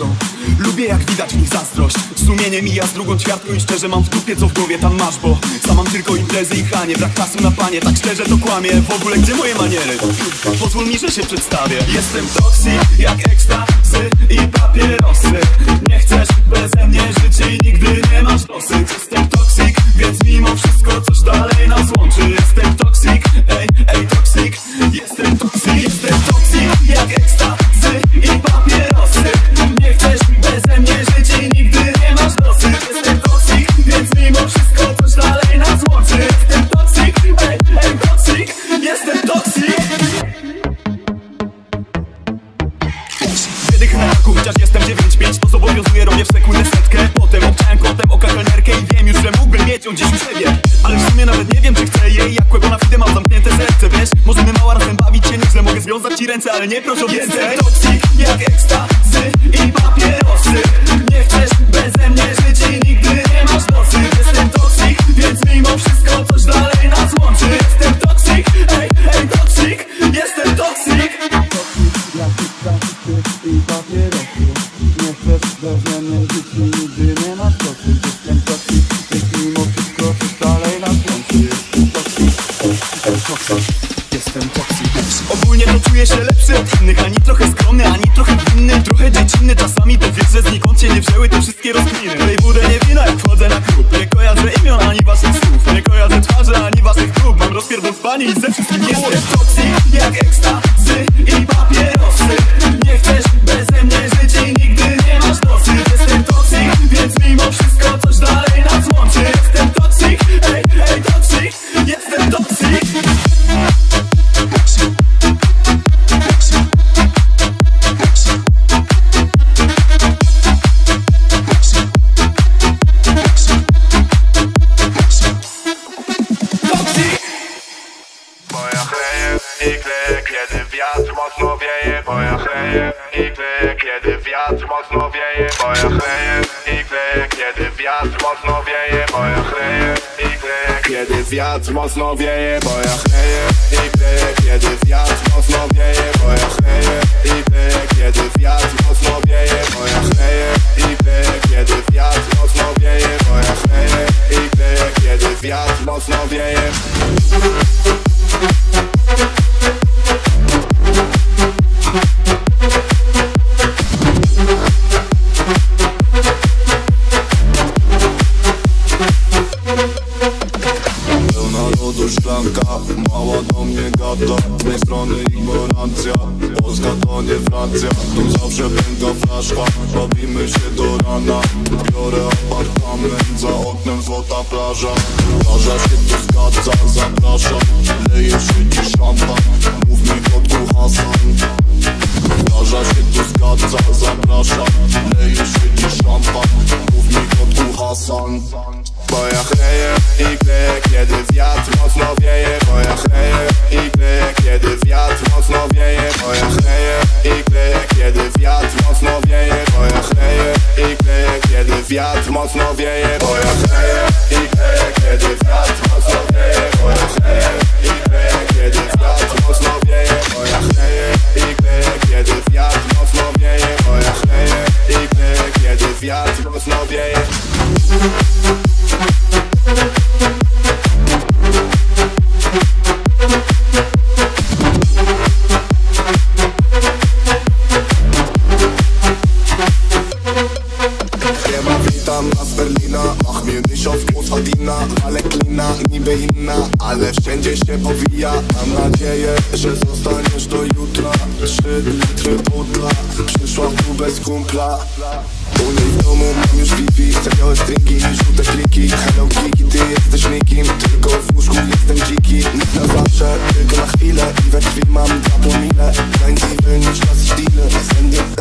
paszą. Lubię jak widać w nich zazdrość. Sumienie mija z drugą ćwiartką i szczerze mam w dupie, co w głowie tam masz, bo sam mam tylko imprezy i chanie. Brak czasu na panie, tak szczerze to kłamie. W ogóle gdzie moje maniery? Pozwól mi, że się przedstawię. Jestem toksy, jak ekstazy i papierosy. Nie chcesz beze mnie życia i nigdy nie masz dosyć. Jestem toksyk, więc mimo wszystko coś dalej nas łączy. Jestem toksyk, ej, ej, toksyk. Jestem toksyk, jestem toksyk, jak ekstazy i papierosy. Nie chcesz beze mnie życia i nigdy nie masz dosyć. Jestem toksyk, więc mimo wszystko coś dalej nas łączy. Jestem toksyk, ej, ej, toksyk. Jestem toksyk. Wydych na raku, chociaż jestem 9-5, to zobowiązuje robię w sekundę setkę. Potem obczałem kątem oka kelnerkę i wiem już, że mógłbym mieć ją gdzieś u siebie. Ale w sumie nawet nie wiem, czy chcę jej. Jak łebo na fidę mam zamknięte serce, wiesz? Możemy mała razem bawić się, nieźle mogę związać ci ręce, ale nie proszę o więcej. Jestem toksik, jak ekstazy i papierosy. Nie chcesz beze mnie żyć i nigdy nie masz nocy. Jestem toksik, więc mimo wszystko coś dalej nas łączy. Jestem toksik, ej, ej, toksik. Jestem toksik. Jestem toksik. Ogólnie to czuję się lepszy od innych. Ani trochę skromny, ani trochę winny. Trochę dziecinny, czasami to wiesz, że znikąd się nie wzięły te wszystkie rozkminy. Tej budę nie wina, jak wchodzę na klub. Nie kojarzę imion, ani waszych słów. Nie kojarzę twarzy, ani waszych prób. Mam rozpierdol w pani i ze wszystkim nie jestem toksik, jak ekstazy i papierosy. Nie chcesz beze mnie żyć i nigdy nie masz nocy. Jestem toksik, więc mimo wszystko coś dalej nas łączy. Jestem toksik, ej, ej, toksik. Jestem toksik. Wiatr mocno wieje, bo ja chleję i kleję, kiedy wiatr mocno wieje, bo ja chleję i kleję, kiedy wiatr mocno wieje, bo ja chleję i kleję, kiedy wiatr mocno wieje, bo ja chleję i kleję, kiedy wiatr mocno wieje. Mała do mnie gada, z tej strony ignorancja. Polska to nie Francja, tu zawsze pęka flaszka. Bawimy się do rana, biorę apartament, za oknem złota plaża. Plaża się tu zgadza, zapraszam, leje się dziś szampan. Mów mi kotku Hasan. Plaża się tu zgadza, zapraszam, leje się dziś szampan. Mów mi kotku Hasan. Bo ja chleję i kleję, kiedy wiatr mocno wieje. Bo ja chleję i kleję, kiedy wiatr mocno wieje. Bo ja chleję i kleję, kiedy wiatr mocno wieje. Bo ja chleję i kleję, kiedy wiatr mocno wieje. Bo ja chleję i kleję, kiedy wiatr mocno wieje. Bo ja chleję i kleję, kiedy wiatr mocno wieje. Bo ja chleję i kleję, kiedy wiatr mocno wieje. Bo ja chleję i kleję, kiedy wiatr mocno wieje. Niby inna, ale wszędzie się powija. Mam nadzieję, że zostaniesz do jutra. 3 litry pudla, przyszła tu bez kumpla. U niej w domu mam już wifi, białe stringi i żółte kliki. Hello Kiki, ty jesteś nikim, tylko w łóżku jestem dziki. Nikt na zawsze, tylko na chwilę i we krwi mam 2 promile. Tańczywy niż na stile,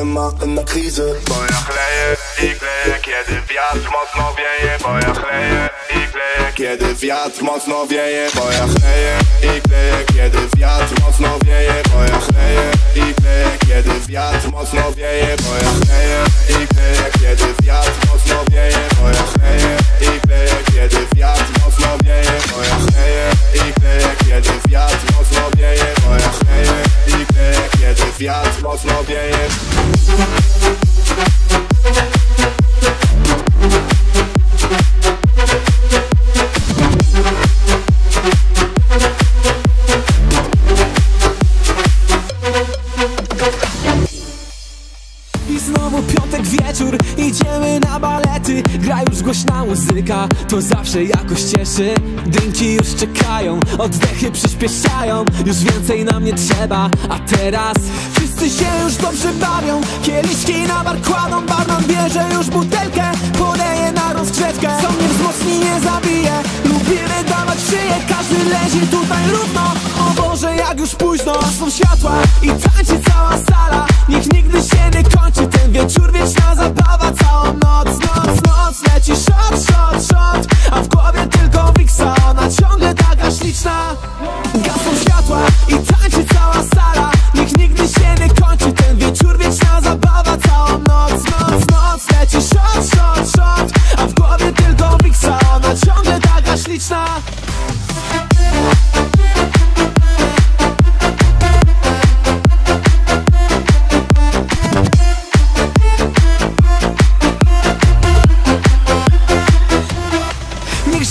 a ma na krizy. Bo ja chleję i kleję, kiedy wiatr mocno wieje. Bo ja chleję i kleję, kiedy wiatr mocno wieje. Bo ja chleję i kleję, kiedy wiatr mocno wieje. Bo ja chleję i kleję, kiedy wiatr mocno wieje. Bo ja chleję i kleję, kiedy wiatr mocno wieje. Bo ja chleję i kleję, kiedy wiatr mocno wieje. Bo ja chleję i kleję, kiedy wiatr mocno wieje. Bo ja chleję i kleję, kiedy wiatr mocno wieje. Ta już głośna muzyka, to zawsze jakoś cieszy. Drinki już czekają, oddechy przyspieszają. Już więcej nam nie trzeba, a teraz wszyscy się już dobrze bawią. Kieliszki na bar kładą, barman bierze już butelkę, poleje na rozgrzewkę. Co mnie wzmocni, nie zabije, lubimy dawać w szyję. Każdy leży tutaj równo, o Boże jak już późno. Są światła i tańczy cała sala, niech nigdy się nie kończy ten wieczór, wieczna zabawa. Całą noc leci shot, a w głowie tylko wiksa, ona ciągle taka śliczna. Gasną światła i tańczy cała sala, niech nigdy się nie kończy ten wieczór, wieczna zabawa. Całą noc leci shot, a w głowie tylko wiksa, ona ciągle taka śliczna.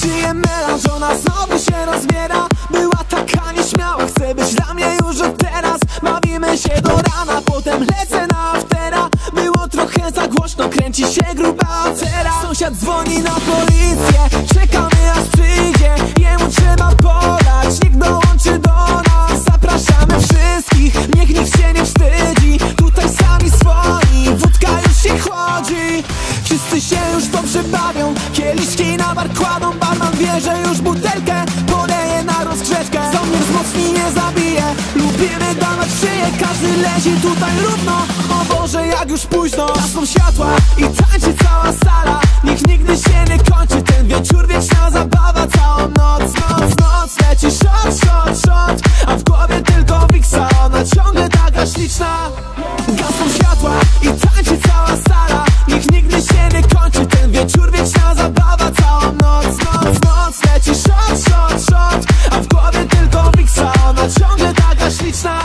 Żyje melanż, ona znowu się rozbiera. Była taka nieśmiała, chce być dla mnie już od teraz. Bawimy się do rana, potem lecę na aftera. Było trochę za głośno, kręci się gruba afera. Sąsiad dzwoni na policję, czekamy aż przyjdzie. Jemu trzeba podać, niech dołączy do nas. Zapraszamy wszystkich, niech nikt się nie wstydzi. Tutaj sami swoi, wódka już się chłodzi. Wszyscy się już dobrze bawią, kieliszki na bar kładą, barman bierze już butelkę, poleje na rozgrzewkę. Zamiar wzmocni, nie zabije, lubimy dawać w szyję. Każdy lezi tutaj równo, o Boże jak już późno. Gasną światła i tańczy cała sala, niech nigdy się nie kończy ten wieczór, wieczna zabawa. Całą noc leci shot, a w głowie tylko wiksa, ona ciągle taka śliczna. Gasną światła i tańczy cała sala, niech nigdy się nie kończy ten wieczór, wieczna zabawa. Całą noc leci shot, a w głowie tylko wiksa, ona ciągle taka śliczna.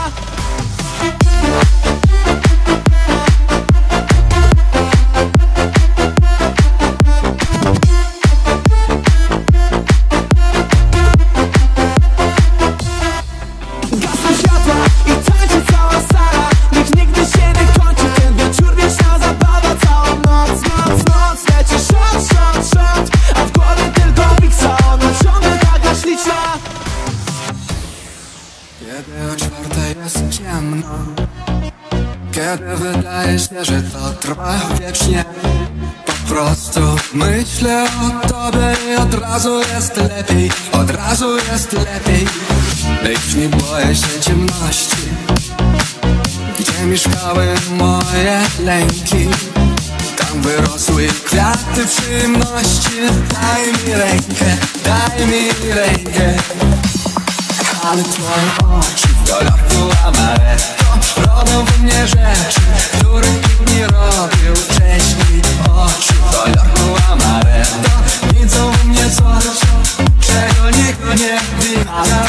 Gasną światła i tańczy cała sala, niech nigdy się nie kończy ten wieczór, wieczna zabawa. Całą noc leci shot, a w głowie tylko wiksa, ona ciągle taka śliczna. Kiedy o czwartej jest ciemno, kiedy wydaje się, że to trwa wiecznie, po prostu myślę o tobie i od razu jest lepiej, od razu jest lepiej. Lecz nie boję się ciemności, gdzie mieszkały moje lęki, tam wyrosły kwiaty przyjemności. Daj mi rękę, ale twoje oczy w kolorku amaretto robią we mnie rzeczy, których nikt nie robił wcześniej. Oczy w kolorku amaretto widzą we mnie coś, czego nikt nie widział.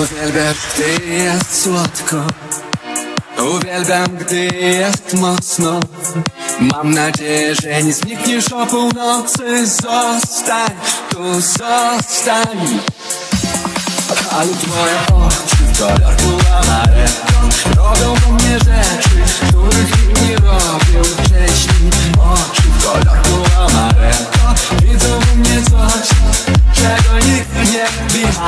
Uwielbiam, gdy jest słodko, uwielbiam, gdy jest mocno. Mam nadzieję, że nie znikniesz o północy. Zostań, tu zostań. Ale twoje oczy w kolorku amaretto robią do mnie rzeczy, których nikt nie robił wcześniej. Oczy w kolorku amaretto widzą we mnie coś, czego nikt nie widział.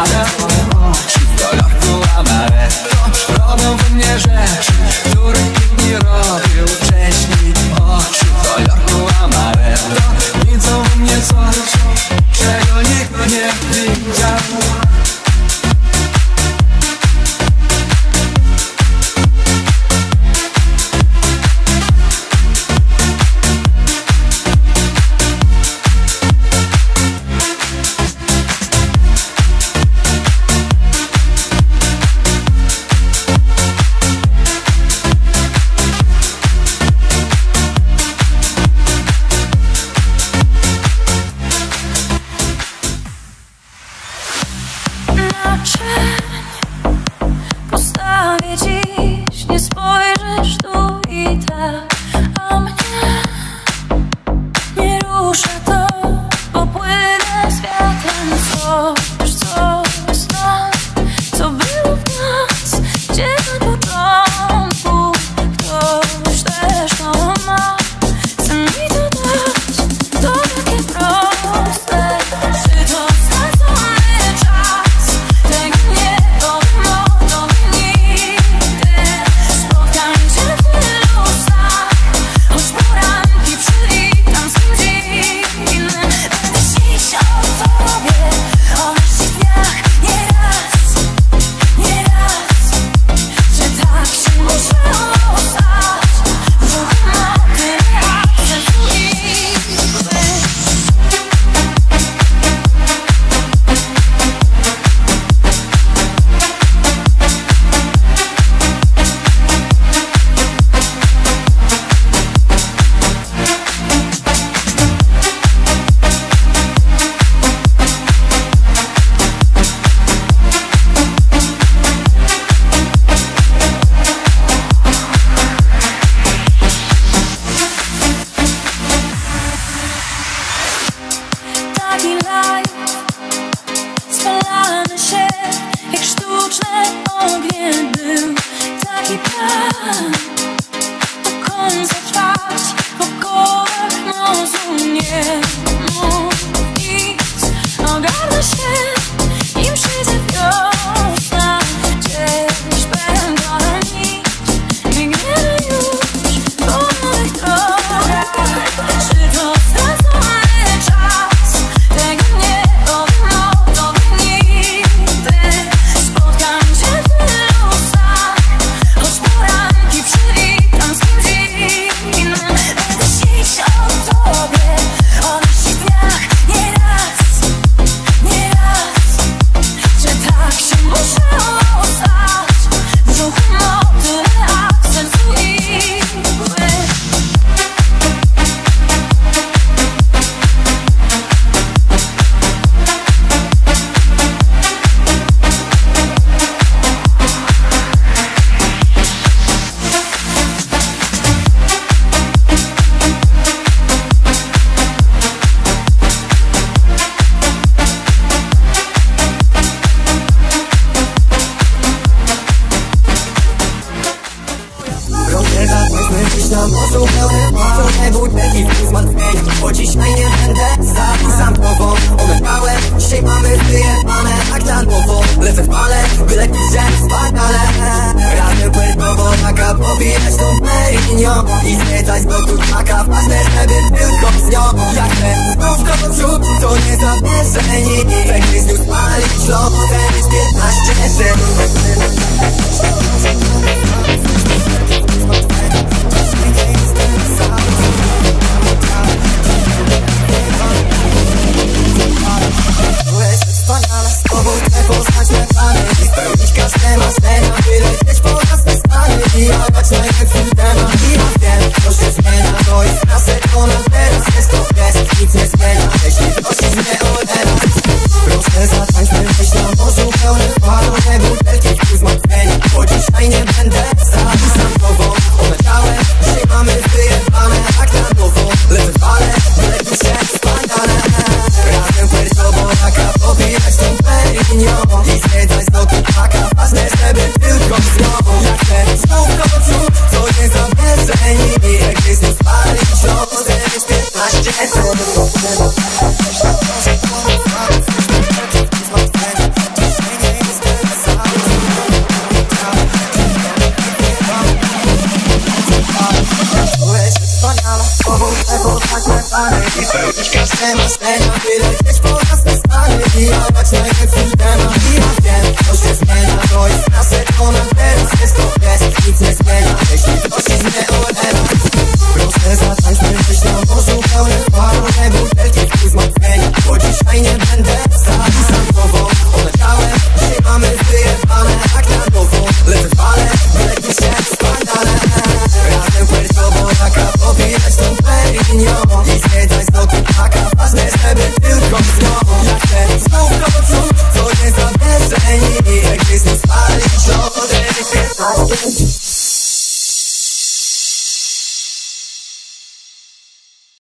cień postawię dziś, nie spojrzysz tu i tak, a mnie nie rusza to, bo płynę z wiatrem. Coś, jest nas, co było w nas, gdzie na początku ktoś też to ma. Chcę mi to dać, to takie proste. Czy to spalamy się jak sztuczne ognie. Był taki plan, do końca trwać w okołach nozu. Nie mów nic, ogarnę się, nim przyjdzie wiosna. Gdzieś będę nic, biegniemy już po nowych drogach. Czy to stracony czas? Tego nie i zwiedzać z boku taka ważne, żeby tylko z nią. Jak ten znów do przód, to nie zabierze nic. Węgry znów palić, lotę, 15 lat.